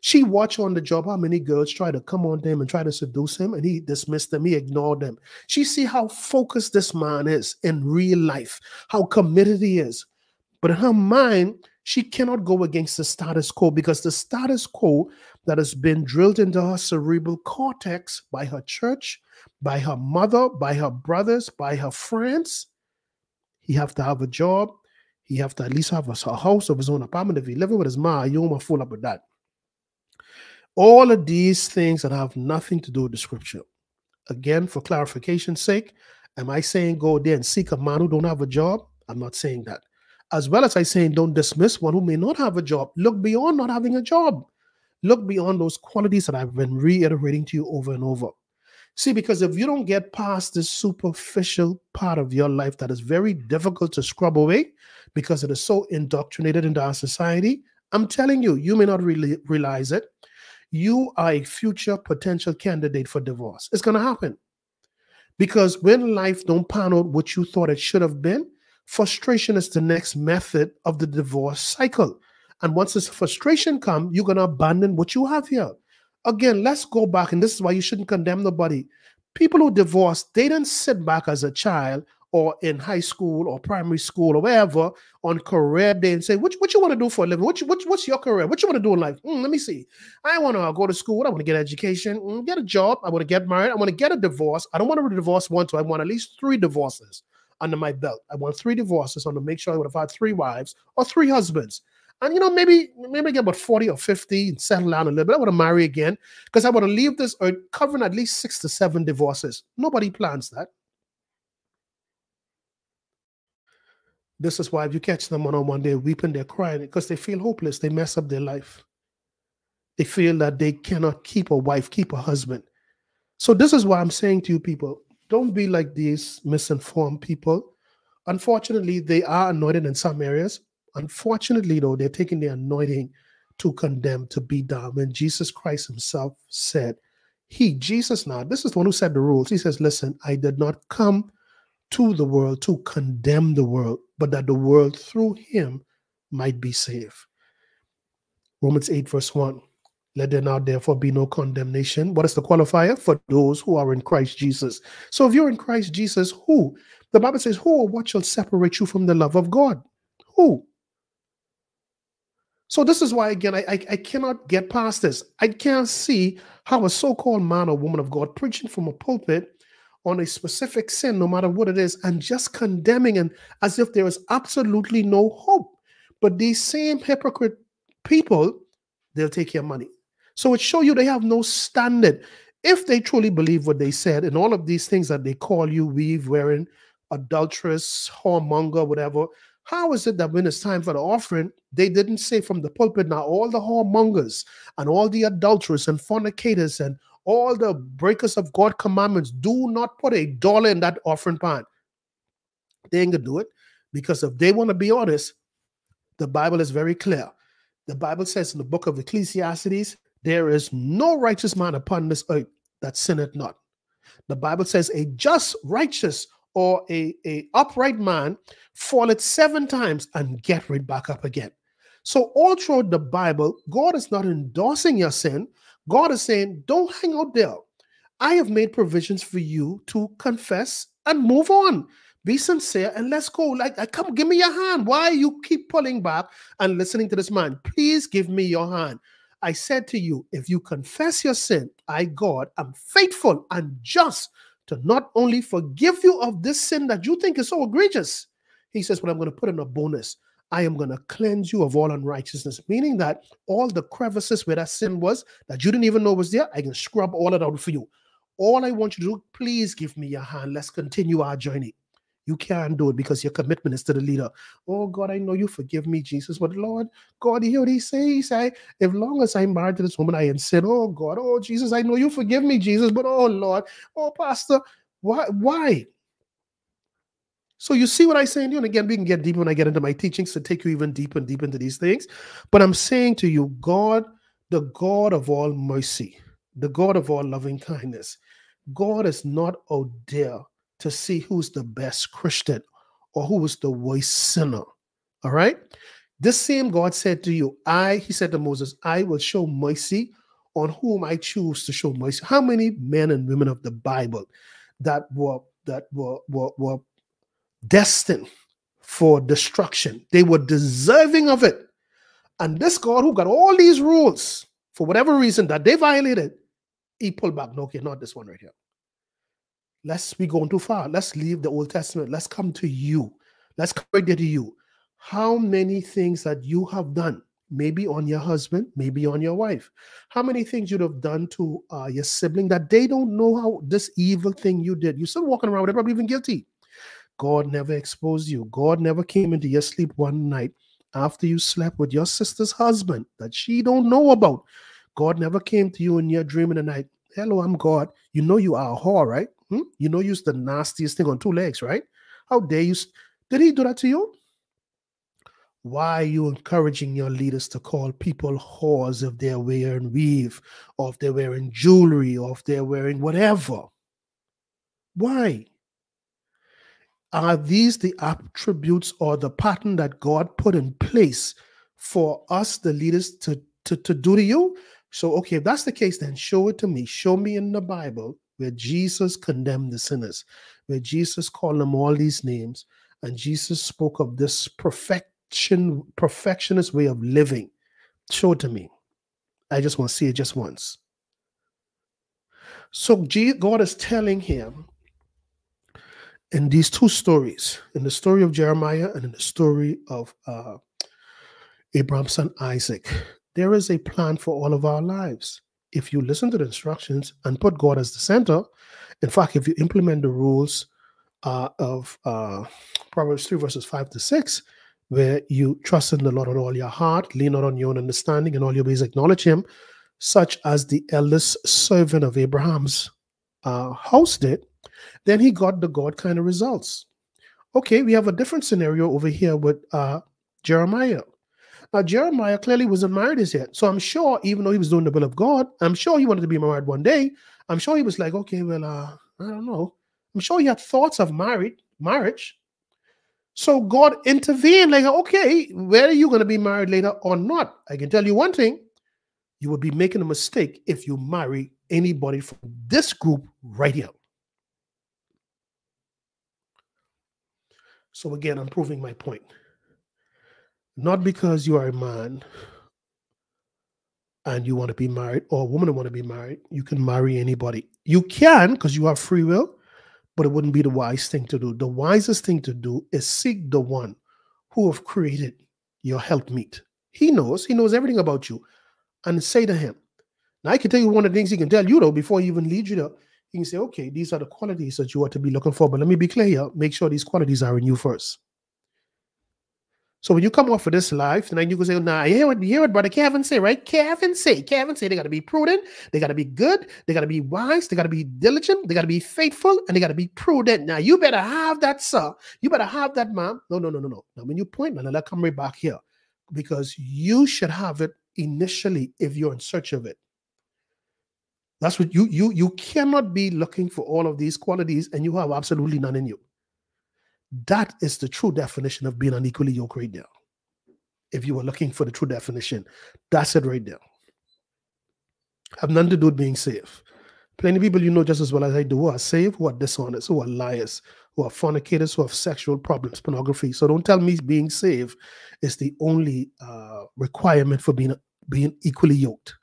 She watched on the job how many girls try to come on to him and try to seduce him, and he dismissed them. He ignored them. She see how focused this man is in real life, how committed he is. But in her mind, she cannot go against the status quo, because the status quo that has been drilled into her cerebral cortex by her church, by her mother, by her brothers, by her friends, he have to have a job. He have to at least have a house of his own apartment. If he living with his ma, you don't want to fool up with that. All of these things that have nothing to do with the scripture. Again, for clarification's sake, am I saying go there and seek a man who don't have a job? I'm not saying that. As well as I saying don't dismiss one who may not have a job. Look beyond not having a job. Look beyond those qualities that I've been reiterating to you over and over. See, because if you don't get past this superficial part of your life that is very difficult to scrub away because it is so indoctrinated into our society, I'm telling you, you may not really realize it. You are a future potential candidate for divorce. It's going to happen. Because when life don't pan out what you thought it should have been, frustration is the next method of the divorce cycle. And once this frustration comes, you're going to abandon what you have here. Again, let's go back, and this is why you shouldn't condemn nobody. People who divorce, they didn't sit back as a child or in high school or primary school or wherever on career day and say, what you want to do for a living? What's your career? What you want to do in life? Let me see. I want to go to school. I want to get an education, get a job. I want to get married. I want to get a divorce. I don't want to divorce once. I want at least 3 divorces under my belt. I want 3 divorces. I want to make sure I would have had 3 wives or 3 husbands. And, you know, maybe get about 40 or 50 and settle down a little bit. I want to marry again because I want to leave this earth covering at least 6 to 7 divorces. Nobody plans that. This is why if you catch them one-on-one, they're weeping, they're crying, because they feel hopeless. They mess up their life. They feel that they cannot keep a wife, keep a husband. So this is why I'm saying to you people, don't be like these misinformed people. Unfortunately, they are anointed in some areas. Unfortunately, though, they're taking the anointing to condemn, to be down. And Jesus Christ himself said, Jesus now, this is the one who set the rules. He says, listen, I did not come to the world to condemn the world, but that the world through him might be saved. Romans 8 verse 1. Let there now therefore be no condemnation. What is the qualifier? For those who are in Christ Jesus. So if you're in Christ Jesus, who? The Bible says, who or what shall separate you from the love of God? Who? So this is why, again, I cannot get past this. I can't see how a so-called man or woman of God preaching from a pulpit on a specific sin, no matter what it is, and just condemning and as if there is absolutely no hope. But these same hypocrite people, they'll take your money. So it shows you they have no standard. If they truly believe what they said and all of these things that they call you, weave, wearing, adulteress, whoremonger, whatever, how is it that when it's time for the offering, they didn't say from the pulpit, now all the whoremongers and all the adulterers and fornicators and all the breakers of God's commandments, do not put $1 in that offering pan? They ain't gonna do it, because if they want to be honest, the Bible is very clear. The Bible says in the book of Ecclesiastes, there is no righteous man upon this earth that sinneth not. The Bible says a just, righteous, or a upright man falleth 7 times and get right back up again. So all throughout the Bible, God is not endorsing your sin. God is saying, don't hang out there. I have made provisions for you to confess and move on. Be sincere and let's go. Like, come, give me your hand. Why you keep pulling back and listening to this man? Please give me your hand. I said to you, if you confess your sin, I, God, am faithful and just to not only forgive you of this sin that you think is so egregious. He says, but I'm going to put in a bonus. I am going to cleanse you of all unrighteousness, meaning that all the crevices where that sin was that you didn't even know was there, I can scrub all it out for you. All I want you to do, please give me your hand. Let's continue our journey. You can't do it because your commitment is to the leader. Oh, God, I know you forgive me, Jesus. But, Lord, God, you hear what he says? He says, as long as I'm married to this woman, I am sin. Oh, God, oh, Jesus, I know you forgive me, Jesus. But, oh, Lord, oh, Pastor, why? So you see what I'm saying to you? And again, we can get deep when I get into my teachings to take you even deeper and deeper into these things. But I'm saying to you, God, the God of all mercy, the God of all loving kindness, God is not out there to see who's the best Christian or who is the worst sinner, all right? This same God said to you, he said to Moses, I will show mercy on whom I choose to show mercy. How many men and women of the Bible that were destined for destruction? They were deserving of it. And this God who got all these rules, for whatever reason that they violated, he pulled back. No, okay, not this one right here. Lest we go too far. Let's leave the Old Testament. Let's come to you. Let's come right there to you. How many things that you have done, maybe on your husband, maybe on your wife. How many things you'd have done to your sibling that they don't know how this evil thing you did. You're still walking around with it, probably even guilty. God never exposed you. God never came into your sleep one night after you slept with your sister's husband that she don't know about. God never came to you in your dream in the night. Hello, I'm God. You know you are a whore, right? You know you're the nastiest thing on 2 legs, right? How dare you? Did he do that to you? Why are you encouraging your leaders to call people whores if they're wearing weave, or if they're wearing jewelry, or if they're wearing whatever? Why? Are these the attributes or the pattern that God put in place for us, the leaders, to do to you? So, okay, if that's the case, then show it to me. Show me in the Bible where Jesus condemned the sinners, where Jesus called them all these names, and Jesus spoke of this perfectionist way of living. Show it to me. I just want to see it just once. So God is telling him in these 2 stories, in the story of Jeremiah and in the story of Abraham's son Isaac, there is a plan for all of our lives. If you listen to the instructions and put God as the center, in fact, if you implement the rules of Proverbs 3 verses 5 to 6, where you trust in the Lord with all your heart, lean not on your own understanding, and all your ways acknowledge him, such as the eldest servant of Abraham's house did, then he got the God kind of results. Okay, we have a different scenario over here with Jeremiah. Now, Jeremiah clearly wasn't married as yet. So I'm sure, even though he was doing the will of God, I'm sure he wanted to be married one day. I'm sure he was like, okay, well, I don't know. I'm sure he had thoughts of marriage, marriage. So God intervened, like, okay, whether you're going to be married later or not, I can tell you one thing, you will be making a mistake if you marry anybody from this group right here. So again, I'm proving my point. Not because you are a man and you want to be married, or a woman want to be married, you can marry anybody. You can, because you have free will, but it wouldn't be the wise thing to do. The wisest thing to do is seek the one who have created your helpmeet. He knows everything about you. And say to him, now I can tell you one of the things he can tell you, though, before he even leads you there, he can say, okay, these are the qualities that you ought to be looking for. But let me be clear here, make sure these qualities are in you first. So when you come off of this life, and then you can say, nah, you hear what Brother Kevin say, right? Kevin say they got to be prudent, they got to be good, they got to be wise, they got to be diligent, they got to be faithful, and they got to be prudent. Now, you better have that, sir. You better have that, ma'am. No. Now, when you point, now come right back here, because you should have it initially if you're in search of it. That's what you cannot be looking for all of these qualities, and you have absolutely none in you. That is the true definition of being unequally yoked right now. If you were looking for the true definition, that's it right there. Have nothing to do with being saved. Plenty of people you know just as well as I do who are saved, who are dishonest, who are liars, who are fornicators, who have sexual problems, pornography. So don't tell me being saved is the only requirement for being equally yoked.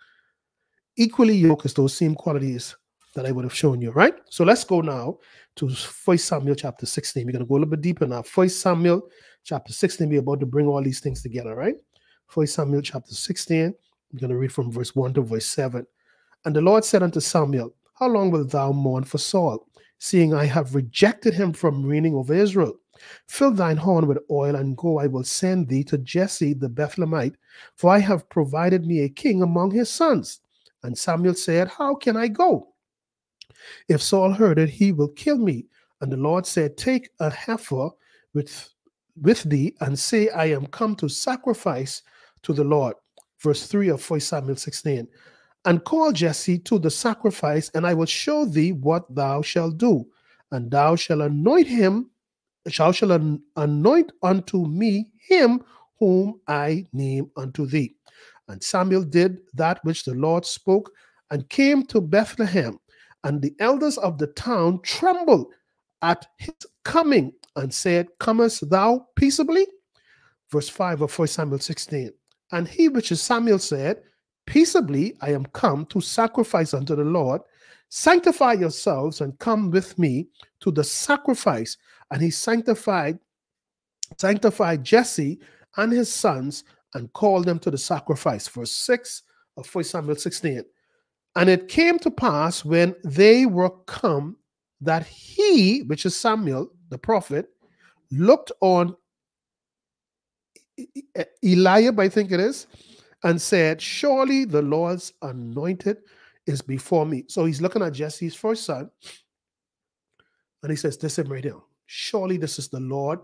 Equally yoked is those same qualities that I would have shown you, right? So let's go now to 1 Samuel chapter 16. We're going to go a little bit deeper now. 1 Samuel chapter 16, we're about to bring all these things together, right? 1 Samuel chapter 16, we're going to read from verse 1 to verse 7. And the Lord said unto Samuel, how long wilt thou mourn for Saul, seeing I have rejected him from reigning over Israel? Fill thine horn with oil and go, I will send thee to Jesse the Bethlehemite, for I have provided me a king among his sons. And Samuel said, how can I go? If Saul heard it, he will kill me. And the Lord said, take a heifer with thee, and say, I am come to sacrifice to the Lord. Verse 3 of 1 Samuel 16. And call Jesse to the sacrifice, and I will show thee what thou shalt do. And thou shalt anoint him, thou shalt anoint unto me him whom I name unto thee. And Samuel did that which the Lord spoke, and came to Bethlehem. And the elders of the town trembled at his coming and said, comest thou peaceably? Verse 5 of 1 Samuel 16. And he which is Samuel said, peaceably I am come to sacrifice unto the Lord. Sanctify yourselves and come with me to the sacrifice. And he sanctified Jesse and his sons and called them to the sacrifice. Verse 6 of 1 Samuel 16. And it came to pass when they were come that he, which is Samuel, the prophet, looked on Eliab, I think it is, and said, surely the Lord's anointed is before me. So he's looking at Jesse's first son, and he says, this is him right now. Surely this is the Lord.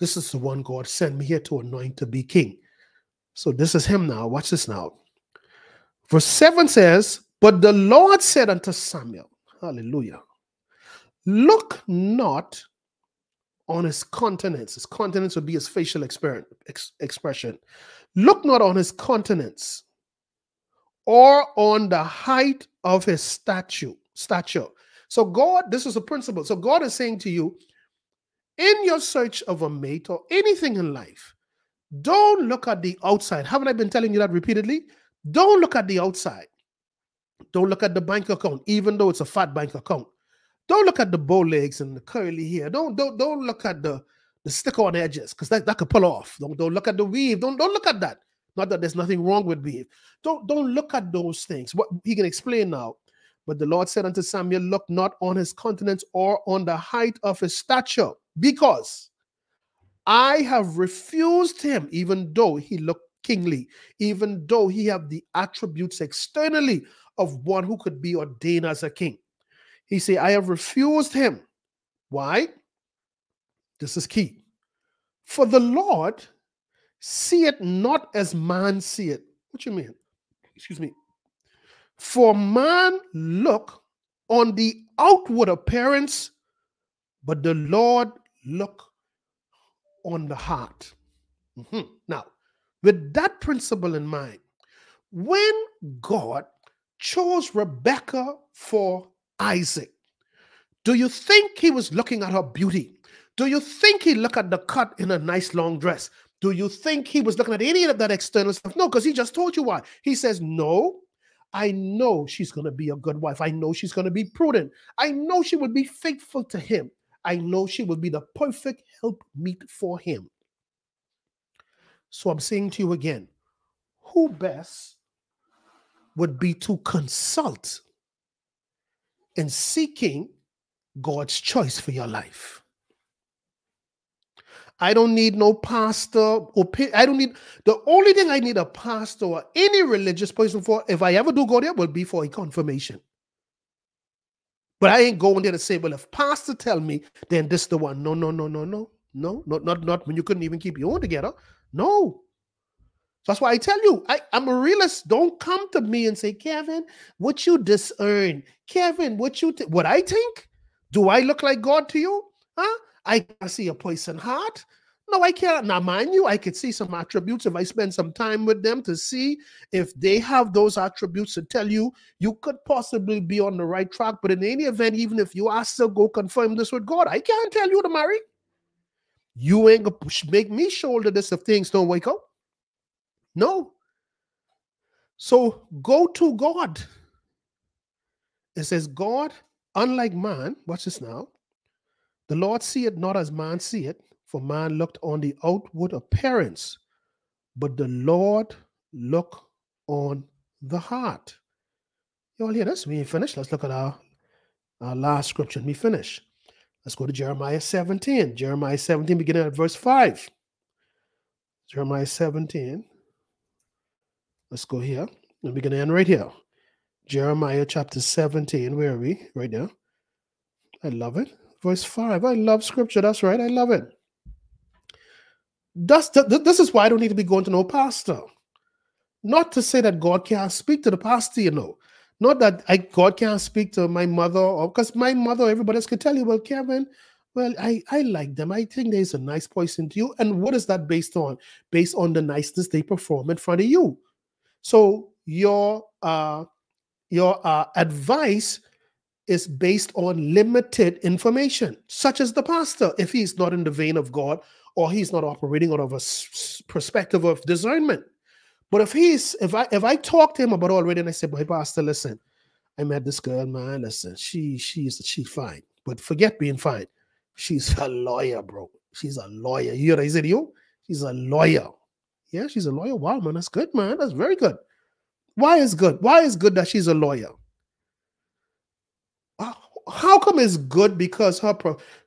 This is the one God sent me here to anoint to be king. So this is him now. Watch this now. Verse 7 says, but the Lord said unto Samuel, hallelujah, look not on his countenance. His countenance would be his facial expression. Look not on his countenance or on the height of his stature. So God, this is a principle. So God is saying to you, in your search of a mate or anything in life, don't look at the outside. Haven't I been telling you that repeatedly? Don't look at the outside. Don't look at the bank account, even though it's a fat bank account. Don't look at the bow legs and the curly hair. Don't look at the stick on edges, because that could pull off. Don't look at the weave. Don't look at that. Not that there's nothing wrong with weave. Don't look at those things. What he can explain now. But the Lord said unto Samuel, look not on his countenance or on the height of his stature, because I have refused him, even though he looked kingly, even though he have the attributes externally of one who could be ordained as a king. He said, I have refused him. Why? This is key. For the Lord see it not as man see it. What you mean? Excuse me. For man look on the outward appearance, but the Lord look on the heart. Mm-hmm. Now, with that principle in mind, when God chose Rebekah for Isaac, do you think he was looking at her beauty? Do you think he looked at the cut in a nice long dress? Do you think he was looking at any of that external stuff? No, because he just told you why. He says, no, I know she's going to be a good wife. I know she's going to be prudent. I know she will be faithful to him. I know she will be the perfect helpmeet for him. So I'm saying to you again, who best would be to consult in seeking God's choice for your life? I don't need no pastor. I don't need, the only thing I need a pastor or any religious person for, if I ever do go there, will be for a confirmation. But I ain't going there to say, well, if pastor tell me, then this the one. No. Not when you couldn't even keep your own together. No. So that's why I tell you, I'm a realist. Don't come to me and say, Kevin, what you discern? Kevin, what I think? Do I look like God to you? Huh? I can see a person heart. No, I can't. Now, mind you, I could see some attributes if I spend some time with them to see if they have those attributes to tell you, you could possibly be on the right track. But in any event, even if you ask to go confirm this with God, I can't tell you to marry. You ain't going to make me shoulder this if things don't wake up. No. So go to God. It says, God, unlike man, watch this now. The Lord seeth not as man seeth, for man looked on the outward appearance, but the Lord looked on the heart. You all hear this? We ain't finished. Let's look at our last scripture and we finish. Let's go to Jeremiah 17. Jeremiah 17, beginning at verse 5. Jeremiah 17. Let's go here. And we're going to end right here. Jeremiah chapter 17. Where are we? Right now. I love it. Verse 5. I love scripture. That's right. I love it. This is why I don't need to be going to no pastor. Not to say that God can't speak to the pastor, you know. Not that God can't speak to my mother, or because my mother, everybody else could tell you, well, Kevin, well, I like them. I think there's a nice person to you. And what is that based on? Based on the niceness they perform in front of you. So your advice is based on limited information, such as the pastor, if he's not in the vein of God or he's not operating out of a perspective of discernment. But if I talk to him about already and I say, boy, pastor, listen, I met this girl, man, listen, she's fine. But forget being fine. She's a lawyer, bro. She's a lawyer. You hear what I said to you? She's a lawyer. Yeah, she's a lawyer. Wow, man, that's good, man. That's very good. Why is good? Why is good that she's a lawyer? How come it's good? Because her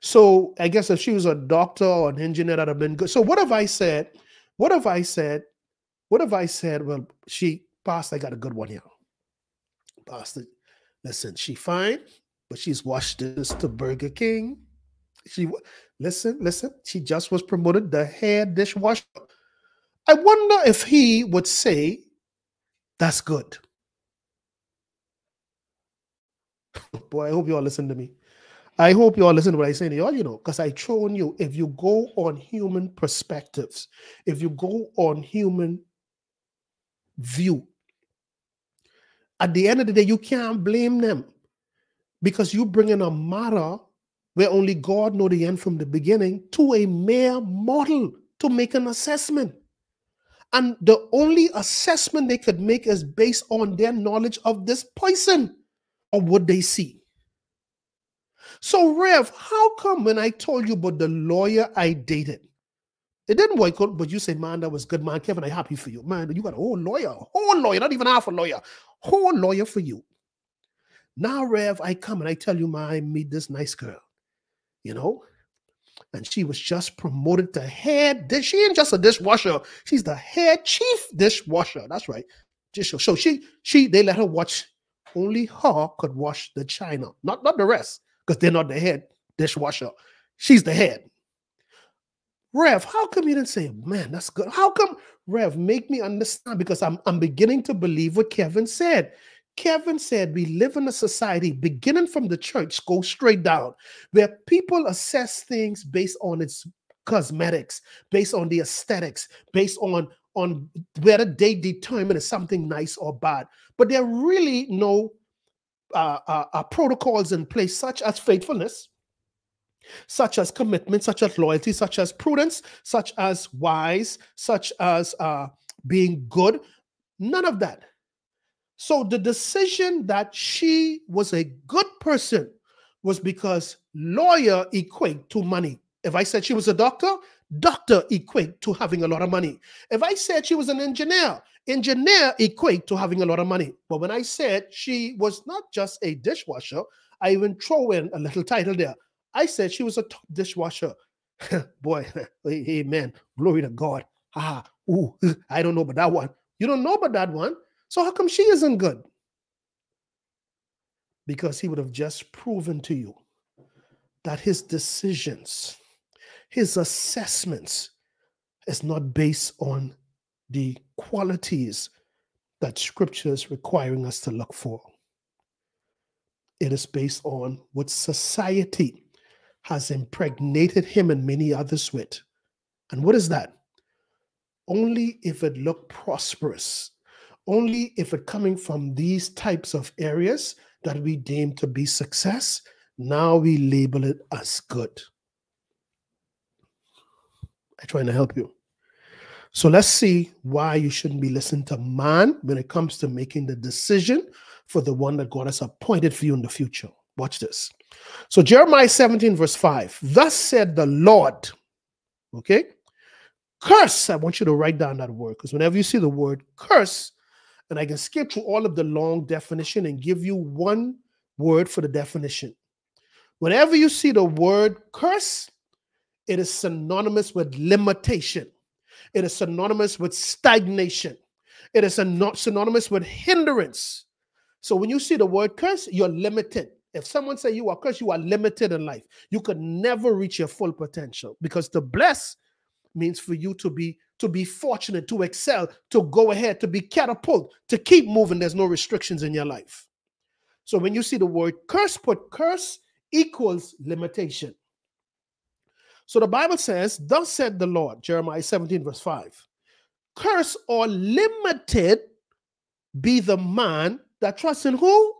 so I guess if she was a doctor or an engineer, that'd have been good. So what have I said? What have I said? What have I said? Well, Pastor, I got a good one here. Pastor, listen, she fine, but she's watched this to Burger King. Listen, she just was promoted the head dishwasher. I wonder if he would say, that's good. Boy, I hope you all listen to me. I hope you all listen to what I say to y'all, you know, because I've shown you, if you go on human perspectives, if you go on human view, at the end of the day, you can't blame them because you bring in a matter where only God knows the end from the beginning to a mere model to make an assessment. And the only assessment they could make is based on their knowledge of this person or what they see. So, Rev, how come when I told you about the lawyer I dated, it didn't work out, but you say, man, that was good, man. Kevin, I'm happy for you. Man, you got a whole lawyer, not even half a lawyer, whole lawyer for you. Now, Rev, I come and I tell you, man, I meet this nice girl, you know, and she was just promoted to head. She ain't just a dishwasher. She's the head chief dishwasher. That's right. So they let her watch. Only her could wash the china, not the rest, because they're not the head dishwasher. She's the head. Rev, how come you didn't say, man, that's good? How come, Rev, make me understand? Because I'm beginning to believe what Kevin said. Kevin said we live in a society, beginning from the church, go straight down, where people assess things based on its cosmetics, based on the aesthetics, based on whether they determine is something nice or bad. But there are really no protocols in place, such as faithfulness, such as commitment, such as loyalty, such as prudence, such as wise, such as being good. None of that. So the decision that she was a good person was because lawyer equate to money. If I said she was a doctor, doctor equate to having a lot of money. If I said she was an engineer, engineer equate to having a lot of money. But when I said she was not just a dishwasher, I even throw in a little title there. I said she was a top dishwasher. Boy, amen. Glory to God. Ah, ooh, I don't know about that one. You don't know about that one. So how come she isn't good? Because he would have just proven to you that his decisions, his assessments is not based on the qualities that Scripture is requiring us to look for. It is based on what society has impregnated him and many others with. And what is that? Only if it looked prosperous, only if it coming from these types of areas that we deem to be success, now we label it as good. I'm trying to help you. So let's see why you shouldn't be listening to man when it comes to making the decision for the one that God has appointed for you in the future. Watch this. So Jeremiah 17 verse 5. Thus said the Lord. Okay. Curse. I want you to write down that word, because whenever you see the word curse, and I can skip through all of the long definition and give you one word for the definition. Whenever you see the word curse, it is synonymous with limitation. It is synonymous with stagnation. It is synonymous with hindrance. So when you see the word curse, you're limited. If someone say you are cursed, you are limited in life. You could never reach your full potential, because to bless means for you to be fortunate, to excel, to go ahead, to be catapulted, to keep moving. There's no restrictions in your life. So when you see the word curse, put curse equals limitation. So the Bible says, thus said the Lord, Jeremiah 17 verse 5, cursed or limited be the man that trusts in who?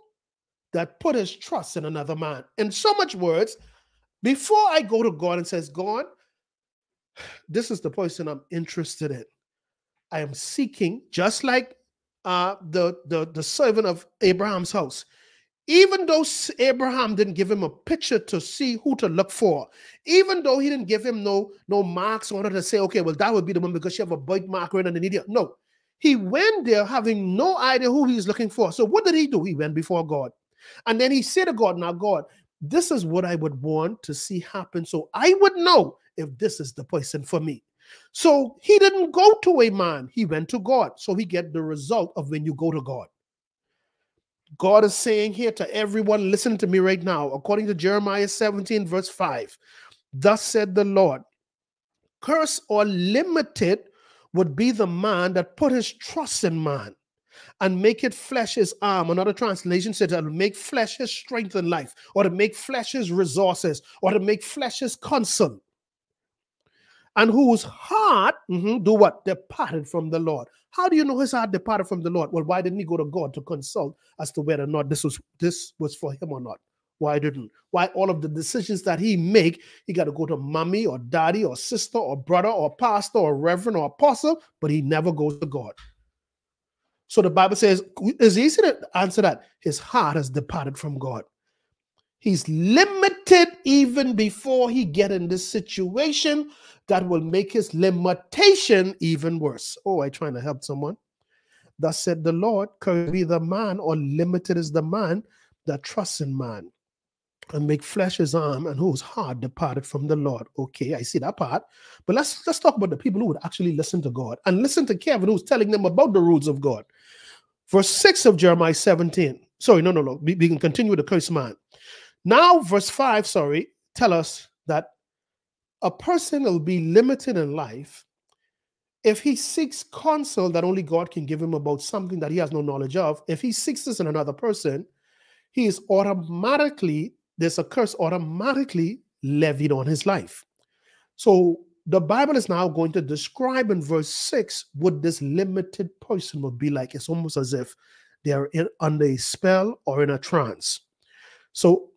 That put his trust in another man. In so much words, before I go to God and says, God, this is the person I'm interested in. I am seeking, just like the servant of Abraham's house. Even though Abraham didn't give him a picture to see who to look for, even though he didn't give him no marks, wanted to say, okay, well, that would be the one because she have a bite marker in an idiot. No, he went there having no idea who he's looking for. So what did he do? He went before God. And then he said to God, now, God, this is what I would want to see happen, so I would know if this is the person for me. So he didn't go to a man. He went to God. So he get the result of when you go to God. God is saying here to everyone, listen to me right now, according to Jeremiah 17 verse 5, thus said the Lord, cursed or limited would be the man that put his trust in man and make it flesh his arm. Another translation said to make flesh his strength in life, or to make flesh his resources, or to make flesh his counsel, and whose heart, do what? Departed from the Lord. How do you know his heart departed from the Lord? Well, why didn't he go to God to consult as to whether or not this was for him or not? Why didn't? Why all of the decisions that he make, he got to go to mommy or daddy or sister or brother or pastor or reverend or apostle, but he never goes to God. So the Bible says, it's easy to answer that. His heart has departed from God. He's limited even before he get in this situation that will make his limitation even worse. Oh, I'm trying to help someone. Thus said the Lord, cursed be the man, or limited is the man that trusts in man, and make flesh his arm, and whose heart departed from the Lord. Okay, I see that part. But let's talk about the people who would actually listen to God, and listen to Kevin, who's telling them about the rules of God. Verse 6 of Jeremiah 17. Sorry, no. We can continue with the cursed man. Now, verse 5, tell us that a person will be limited in life If he seeks counsel that only God can give him about something that he has no knowledge of, if he seeks this in another person, he is automatically, there's a curse automatically levied on his life. So the Bible is now going to describe in verse 6 what this limited person would be like. It's almost as if they're under a spell or in a trance. So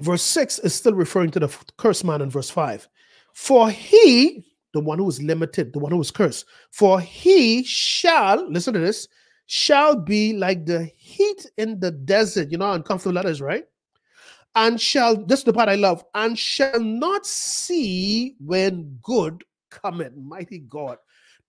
verse 6 is still referring to the cursed man in verse 5. For he, the one who is limited, the one who is cursed, for he shall, listen to this, shall be like the heat in the desert. You know how uncomfortable that is, right? And shall, this is the part I love, and shall not see when good cometh. Mighty God.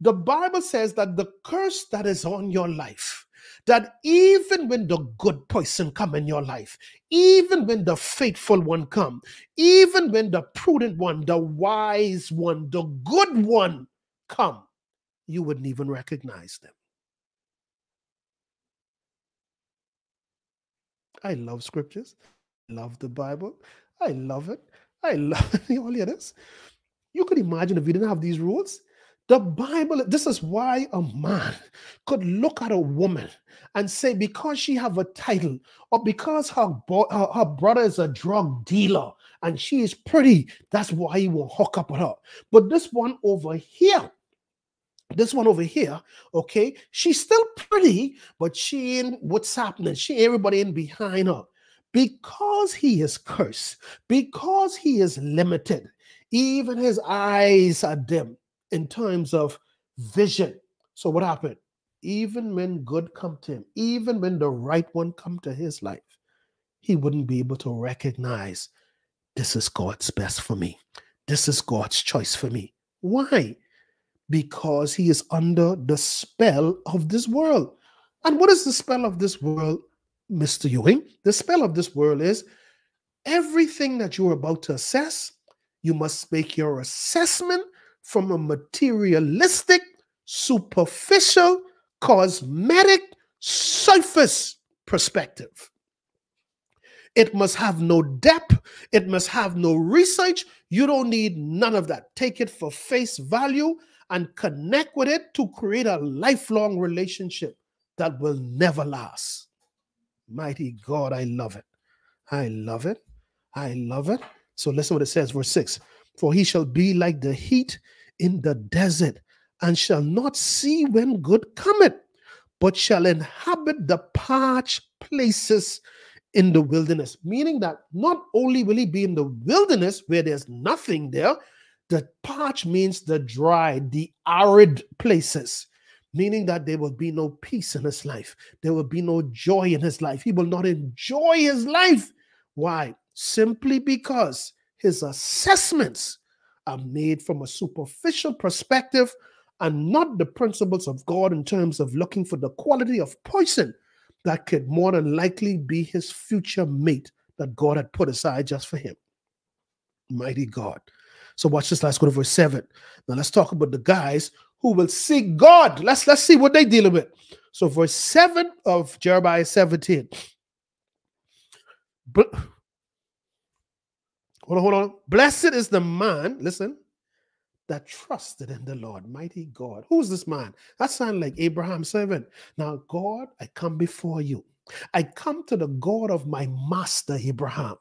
The Bible says that the curse that is on your life, that even when the good person come in your life, even when the faithful one come, even when the prudent one, the wise one, the good one come, you wouldn't even recognize them. I love scriptures. I love the Bible. I love it. I love it. You all hear this? You could imagine if we didn't have these rules. The Bible, this is why a man could look at a woman and say, because she have a title, or because her brother is a drug dealer and she is pretty, that's why he will hook up with her. But this one over here, okay, she's still pretty, but she ain't what's happening. She ain't everybody in behind her. Because he is cursed, because he is limited, even his eyes are dim in terms of vision. So what happened? Even when good come to him, even when the right one come to his life, he wouldn't be able to recognize, this is God's best for me. This is God's choice for me. Why? Because he is under the spell of this world. And what is the spell of this world, Mr. Ewing? The spell of this world is everything that you're about to assess, you must make your assessment from a materialistic, superficial, cosmetic, surface perspective. It must have no depth. It must have no research. You don't need none of that. Take it for face value and connect with it to create a lifelong relationship that will never last. Mighty God, I love it. I love it. I love it. So listen what it says, verse 6. For he shall be like the heat in the desert, and shall not see when good cometh, but shall inhabit the parched places in the wilderness. Meaning that not only will he be in the wilderness where there's nothing there, the parched means the dry, the arid places. Meaning that there will be no peace in his life. There will be no joy in his life. He will not enjoy his life. Why? Simply because his assessments are made from a superficial perspective and not the principles of God in terms of looking for the quality of person that could more than likely be his future mate that God had put aside just for him. Mighty God. So watch this. Let's go to verse 7. Now let's talk about the guys who will seek God. Let's see what they're dealing with. So verse 7 of Jeremiah 17. Hold on. Blessed is the man, listen, that trusted in the Lord. Mighty God. Who's this man? That sounds like Abraham's servant. Now, God, I come before you. I come to the God of my master, Abraham.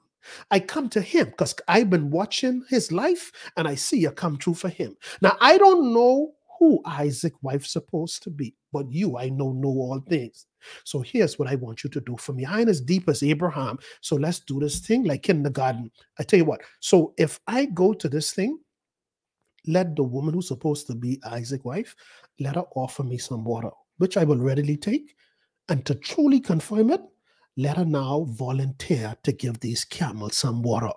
I come to him because I've been watching his life and I see you come true for him. Now, I don't know who Isaac's wife's supposed to be, but you, I know all things. So here's what I want you to do for me. I'm as deep as Abraham. So let's do this thing like kindergarten. I tell you what. So if I go to this thing, let the woman who's supposed to be Isaac's wife, let her offer me some water, which I will readily take. And to truly confirm it, let her now volunteer to give these camels some water.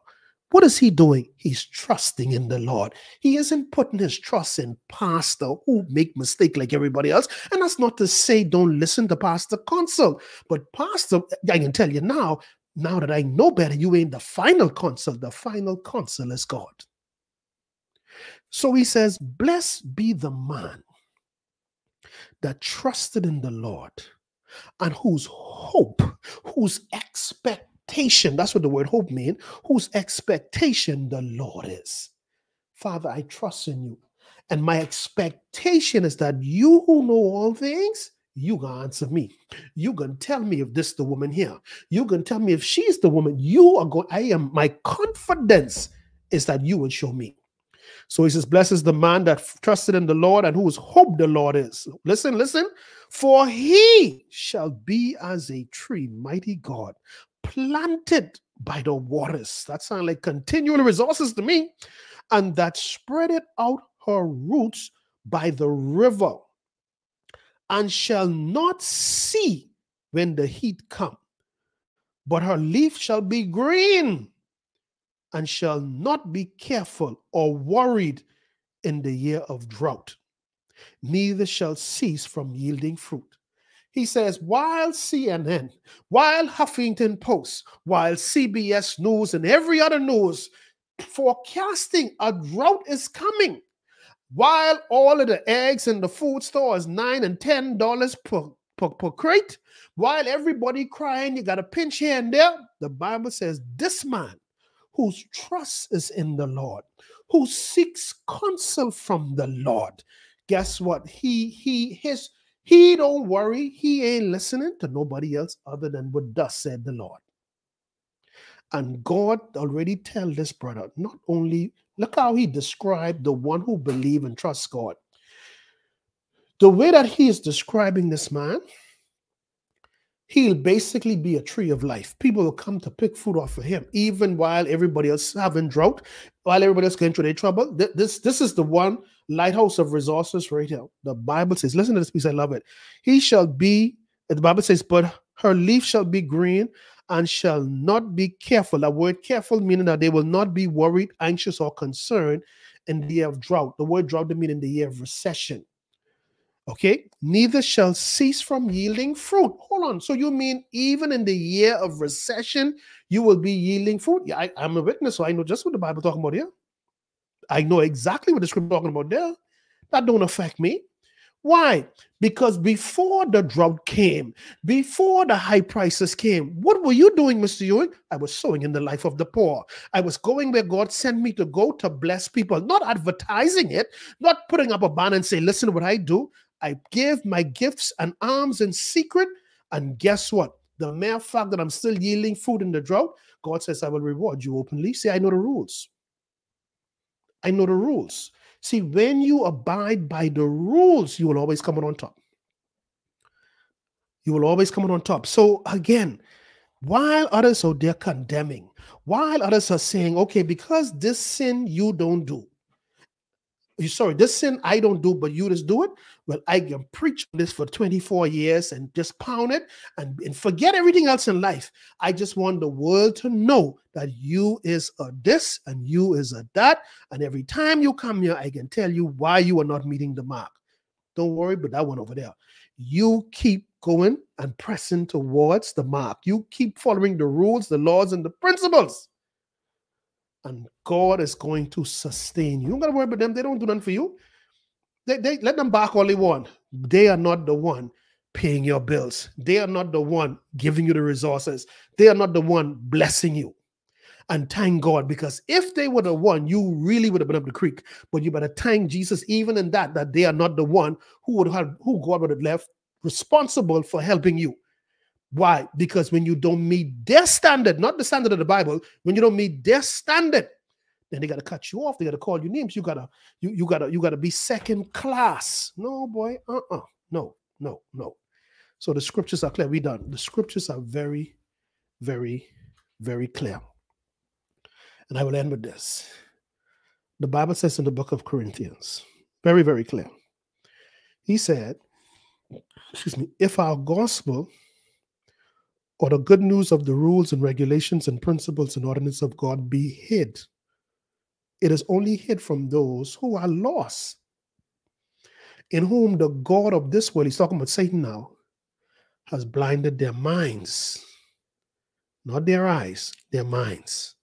What is he doing? He's trusting in the Lord. He isn't putting his trust in pastor who make mistake like everybody else. And that's not to say don't listen to pastor counsel. But pastor, I can tell you now that I know better, you ain't the final counsel. The final counsel is God. So he says, blessed be the man that trusted in the Lord and whose hope, whose expectation, that's what the word hope means, whose expectation the Lord is. Father, I trust in you. And my expectation is that you who know all things, you're going to answer me. You're going to tell me if this is the woman here. You're going to tell me if she's the woman. You are going, I am, my confidence is that you will show me. So he says, blessed is the man that trusted in the Lord and whose hope the Lord is. Listen, listen. For he shall be as a tree, mighty God, planted by the waters. That sounds like continual resources to me. And that spreadeth out her roots by the river, and shall not see when the heat come. But her leaf shall be green, and shall not be careful or worried in the year of drought, neither shall cease from yielding fruit. He says, while CNN, while Huffington Post, while CBS News and every other news forecasting a drought is coming, while all of the eggs in the food store is $9 and $10 per crate, while everybody crying, you got a pinch here and there, the Bible says this man whose trust is in the Lord, who seeks counsel from the Lord. Guess what? He don't worry. He ain't listening to nobody else other than what thus said the Lord. And God already tell this brother, not only, look how he described the one who believes and trusts God. The way that he is describing this man, he'll basically be a tree of life. People will come to pick food off of him, even while everybody else having drought, while everybody else going through their trouble. This is the one lighthouse of resources right here. The Bible says, listen to this piece, I love it. He shall be, the Bible says, but her leaf shall be green and shall not be careful. That word careful meaning that they will not be worried, anxious, or concerned in the year of drought. The word drought means in the year of recession. Okay, neither shall cease from yielding fruit. Hold on. So you mean even in the year of recession, you will be yielding fruit? Yeah, I'm a witness, so I know just what the Bible talking about here. I know exactly what the scripture talking about there. That don't affect me. Why? Because before the drought came, before the high prices came, what were you doing, Mr. Ewing? I was sowing in the life of the poor. I was going where God sent me to go to bless people, not advertising it, not putting up a banner and say, listen to what I do. I give my gifts and alms in secret, and guess what? The mere fact that I'm still yielding fruit in the drought, God says, I will reward you openly. See, I know the rules. I know the rules. See, when you abide by the rules, you will always come out on top. You will always come out on top. So again, while others are there condemning, while others are saying, okay, because this sin you don't do, sorry, this sin I don't do, but you just do it. Well, I can preach this for 24 years and just pound it and forget everything else in life. I just want the world to know that you is a this and you is a that. And every time you come here, I can tell you why you are not meeting the mark. Don't worry, but that one over there. You keep going and pressing towards the mark. You keep following the rules, the laws, and the principles. And God is going to sustain you. You don't got to worry about them. They don't do nothing for you. They let them bark all they want. They are not the one paying your bills. They are not the one giving you the resources. They are not the one blessing you. And thank God, because if they were the one, you really would have been up the creek. But you better thank Jesus, even in that they are not the one who God would have left responsible for helping you. Why? Because when you don't meet their standard, not the standard of the Bible, when you don't meet their standard, then they gotta cut you off. They gotta call you names. You gotta be second class. No, boy. No. So the scriptures are clear. We done. The scriptures are very, very, very clear. And I will end with this. The Bible says in the book of Corinthians, very, very clear. He said, excuse me, if our gospel or the good news of the rules and regulations and principles and ordinances of God be hid, it is only hid from those who are lost, in whom the God of this world, he's talking about Satan now, has blinded their minds, not their eyes, their minds.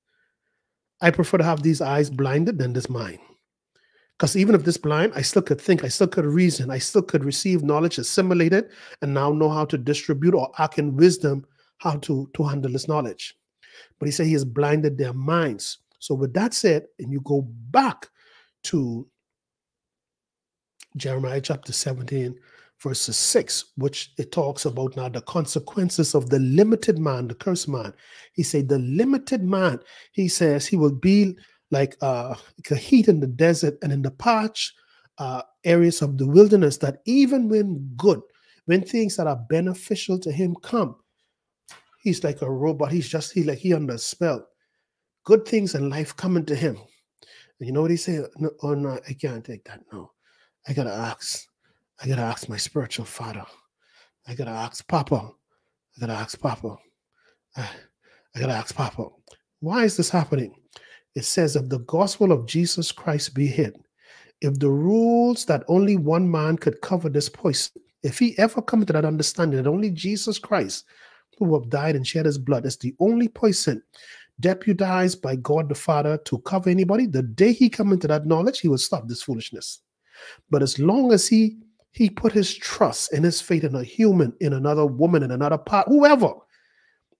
I prefer to have these eyes blinded than this mind. Because even if this blind, I still could think, I still could reason, I still could receive knowledge, assimilate it, and now know how to distribute or act in wisdom how to handle this knowledge. But he said he has blinded their minds. So with that said, and you go back to Jeremiah chapter 17, verses 6, which it talks about now the consequences of the limited man, the cursed man. He said the limited man, he says, he will be like a heat in the desert and in the parched areas of the wilderness, that even when good, when things that are beneficial to him come, he's like a robot. He's under a spell. Good things in life coming to him. And you know what he said? No, oh no, I can't take that. No, I gotta ask. I gotta ask my spiritual father. I gotta ask Papa. I gotta ask Papa. I gotta ask Papa. Why is this happening? It says, if the gospel of Jesus Christ be hid, if the rules that only one man could cover this poison, if he ever come to that understanding that only Jesus Christ, who have died and shed his blood, is the only poison deputized by God the Father to cover anybody, the day he come into that knowledge, he will stop this foolishness. But as long as he put his trust and his faith in a human, in another woman, in another part, whoever,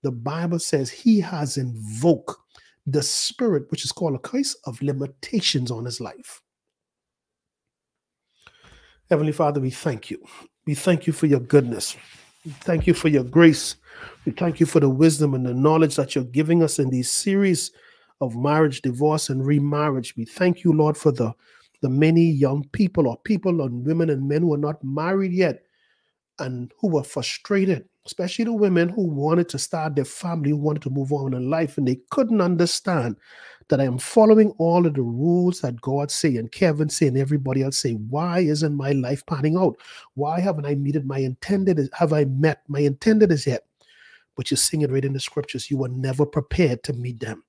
the Bible says he has invoked the spirit, which is called a curse, of limitations on his life. Heavenly Father, we thank you. We thank you for your goodness. We thank you for your grace. We thank you for the wisdom and the knowledge that you're giving us in these series of marriage, divorce, and remarriage. We thank you, Lord, for the many young people, or people and women and men who are not married yet and who were frustrated, especially the women who wanted to start their family, who wanted to move on in life, and they couldn't understand that I am following all of the rules that God say and Kevin say and everybody else say. Why isn't my life panning out? Why haven't I met my intended? Have I met my intended as yet? But you sing it right in the scriptures. You were never prepared to meet them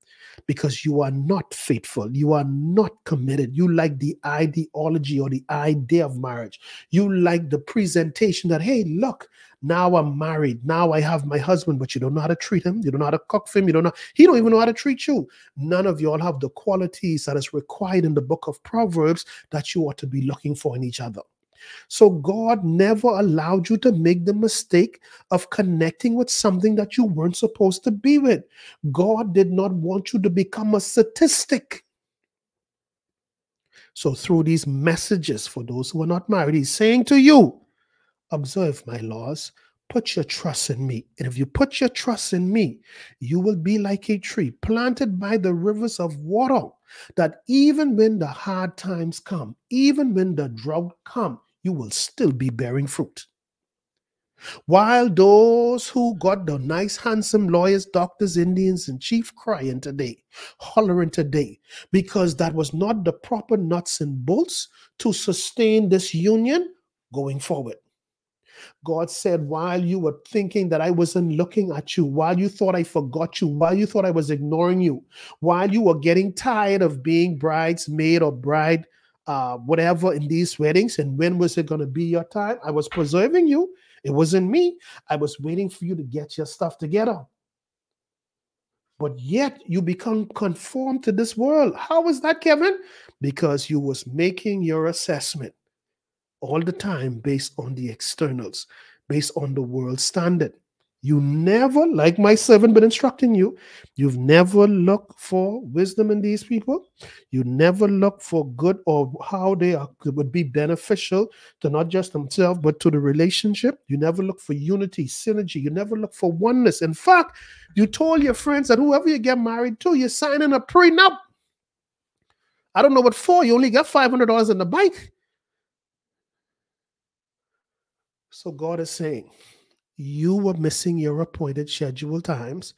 because you are not faithful. You are not committed. You like the ideology or the idea of marriage. You like the presentation that, hey, look, now I'm married. Now I have my husband, but you don't know how to treat him. You don't know how to cook for him. You don't know. He don't even know how to treat you. None of you all have the qualities that is required in the book of Proverbs that you ought to be looking for in each other. So God never allowed you to make the mistake of connecting with something that you weren't supposed to be with. God did not want you to become a statistic. So through these messages for those who are not married, he's saying to you, observe my laws, put your trust in me. And if you put your trust in me, you will be like a tree planted by the rivers of water, that even when the hard times come, even when the drought come, you will still be bearing fruit. While those who got the nice, handsome lawyers, doctors, Indians, and chief crying today, hollering today, because that was not the proper nuts and bolts to sustain this union going forward. God said, while you were thinking that I wasn't looking at you, while you thought I forgot you, while you thought I was ignoring you, while you were getting tired of being bridesmaid or bride, whatever in these weddings, and when was it going to be your time? I was preserving you. It wasn't me. I was waiting for you to get your stuff together. But yet you become conformed to this world. How is that, Kevin? Because you was making your assessment all the time based on the externals, based on the world standard. You never, like my servant been instructing you, you've never looked for wisdom in these people. You never look for good or how they are, would be beneficial to not just themselves, but to the relationship. You never look for unity, synergy. You never look for oneness. In fact, you told your friends that whoever you get married to, you're signing a prenup. I don't know what for. You only got $500 in the bank. So God is saying, you were missing your appointed schedule times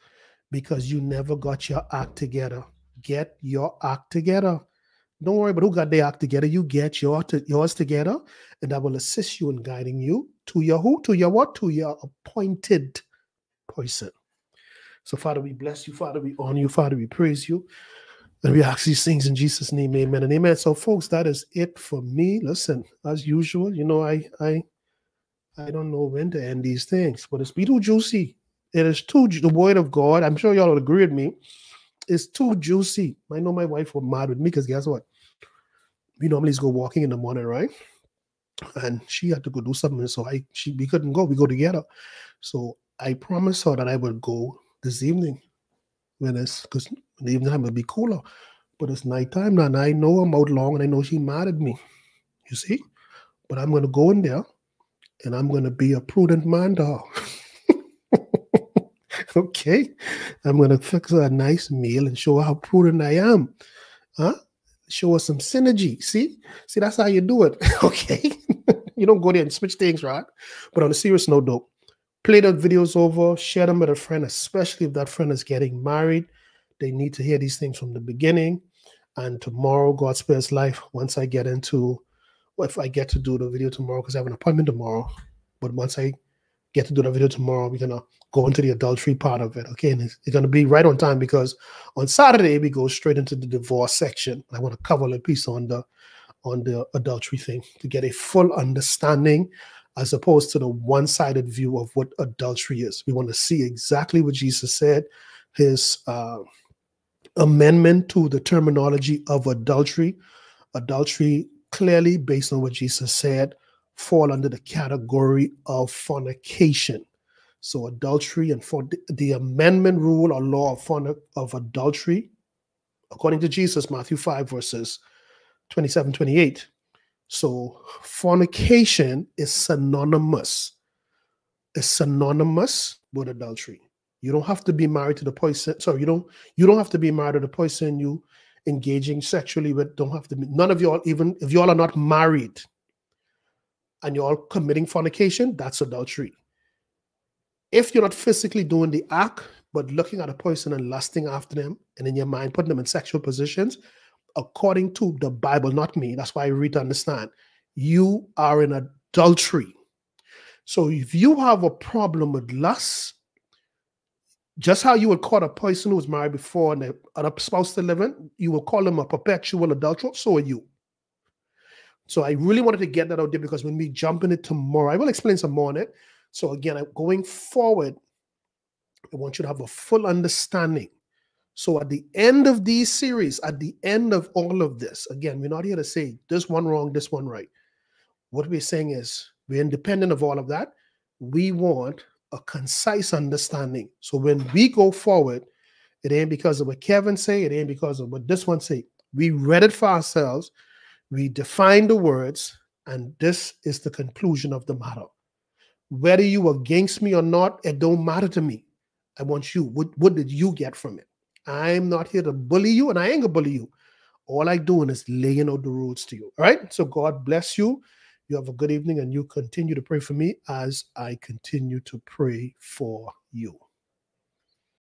because you never got your act together. Get your act together. Don't worry about who got their act together. You get yours together, and I will assist you in guiding you to your who? To your what? To your appointed person. So, Father, we bless you. Father, we honor you. Father, we praise you. And we ask these things in Jesus' name. Amen and amen. So, folks, that is it for me. Listen, as usual, you know, I don't know when to end these things, but it's too juicy. It is too, the word of God, I'm sure y'all will agree with me, it's too juicy. I know my wife was mad with me because guess what? We normally just go walking in the morning, right? And she had to go do something, so we couldn't go. We go together. So I promised her that I would go this evening because in the evening time will be cooler. But it's nighttime now, and I know I'm out long, and I know she mad at me. You see? but I'm going to go in there and I'm going to be a prudent man dog. Okay, I'm going to fix her a nice meal and show her how prudent I am. Huh? Show her some synergy. See, that's how you do it. Okay, you don't go there and switch things, right? But on a serious note, though, play the videos over, share them with a friend, especially if that friend is getting married. They need to hear these things from the beginning. And tomorrow, God Spares Life, once I get into, well, if I get to do the video tomorrow, because I have an appointment tomorrow, but once I get to do the video tomorrow, we're going to go into the adultery part of it, okay? And it's going to be right on time, because on Saturday, we go straight into the divorce section. I want to cover a piece on the adultery thing to get a full understanding as opposed to the one-sided view of what adultery is. We want to see exactly what Jesus said, his amendment to the terminology of adultery. Adultery, clearly based on what Jesus said, fall under the category of fornication. So adultery and for the amendment rule or law of adultery, according to Jesus, Matthew 5 verses 27, 28. So fornication is synonymous. It's synonymous with adultery. You don't have to be married to the person. Sorry, you don't have to be married to the person you engaging sexually with. Don't have to be. None of y'all, even if y'all are not married and you're all committing fornication, that's adultery. If you're not physically doing the act, but looking at a person and lusting after them, and in your mind putting them in sexual positions, according to the Bible, not me, that's why I read to understand, you are in adultery. So if you have a problem with lust, just how you would call a person who was married before and a spouse still living, you will call them a perpetual adulterer, so are you. So I really wanted to get that out there, because when we jump in it tomorrow, I will explain some more on it. So again, going forward, I want you to have a full understanding. So at the end of these series, at the end of all of this, again, we're not here to say this one wrong, this one right. What we're saying is we're independent of all of that. We want a concise understanding. So when we go forward, it ain't because of what Kevin say, it ain't because of what this one say. We read it for ourselves. We define the words, and this is the conclusion of the matter. Whether you against me or not, it don't matter to me. I want you. What did you get from it? I'm not here to bully you, and I ain't gonna bully you. All I'm doing is laying out the rules to you. All right? So God bless you. You have a good evening, and you continue to pray for me as I continue to pray for you.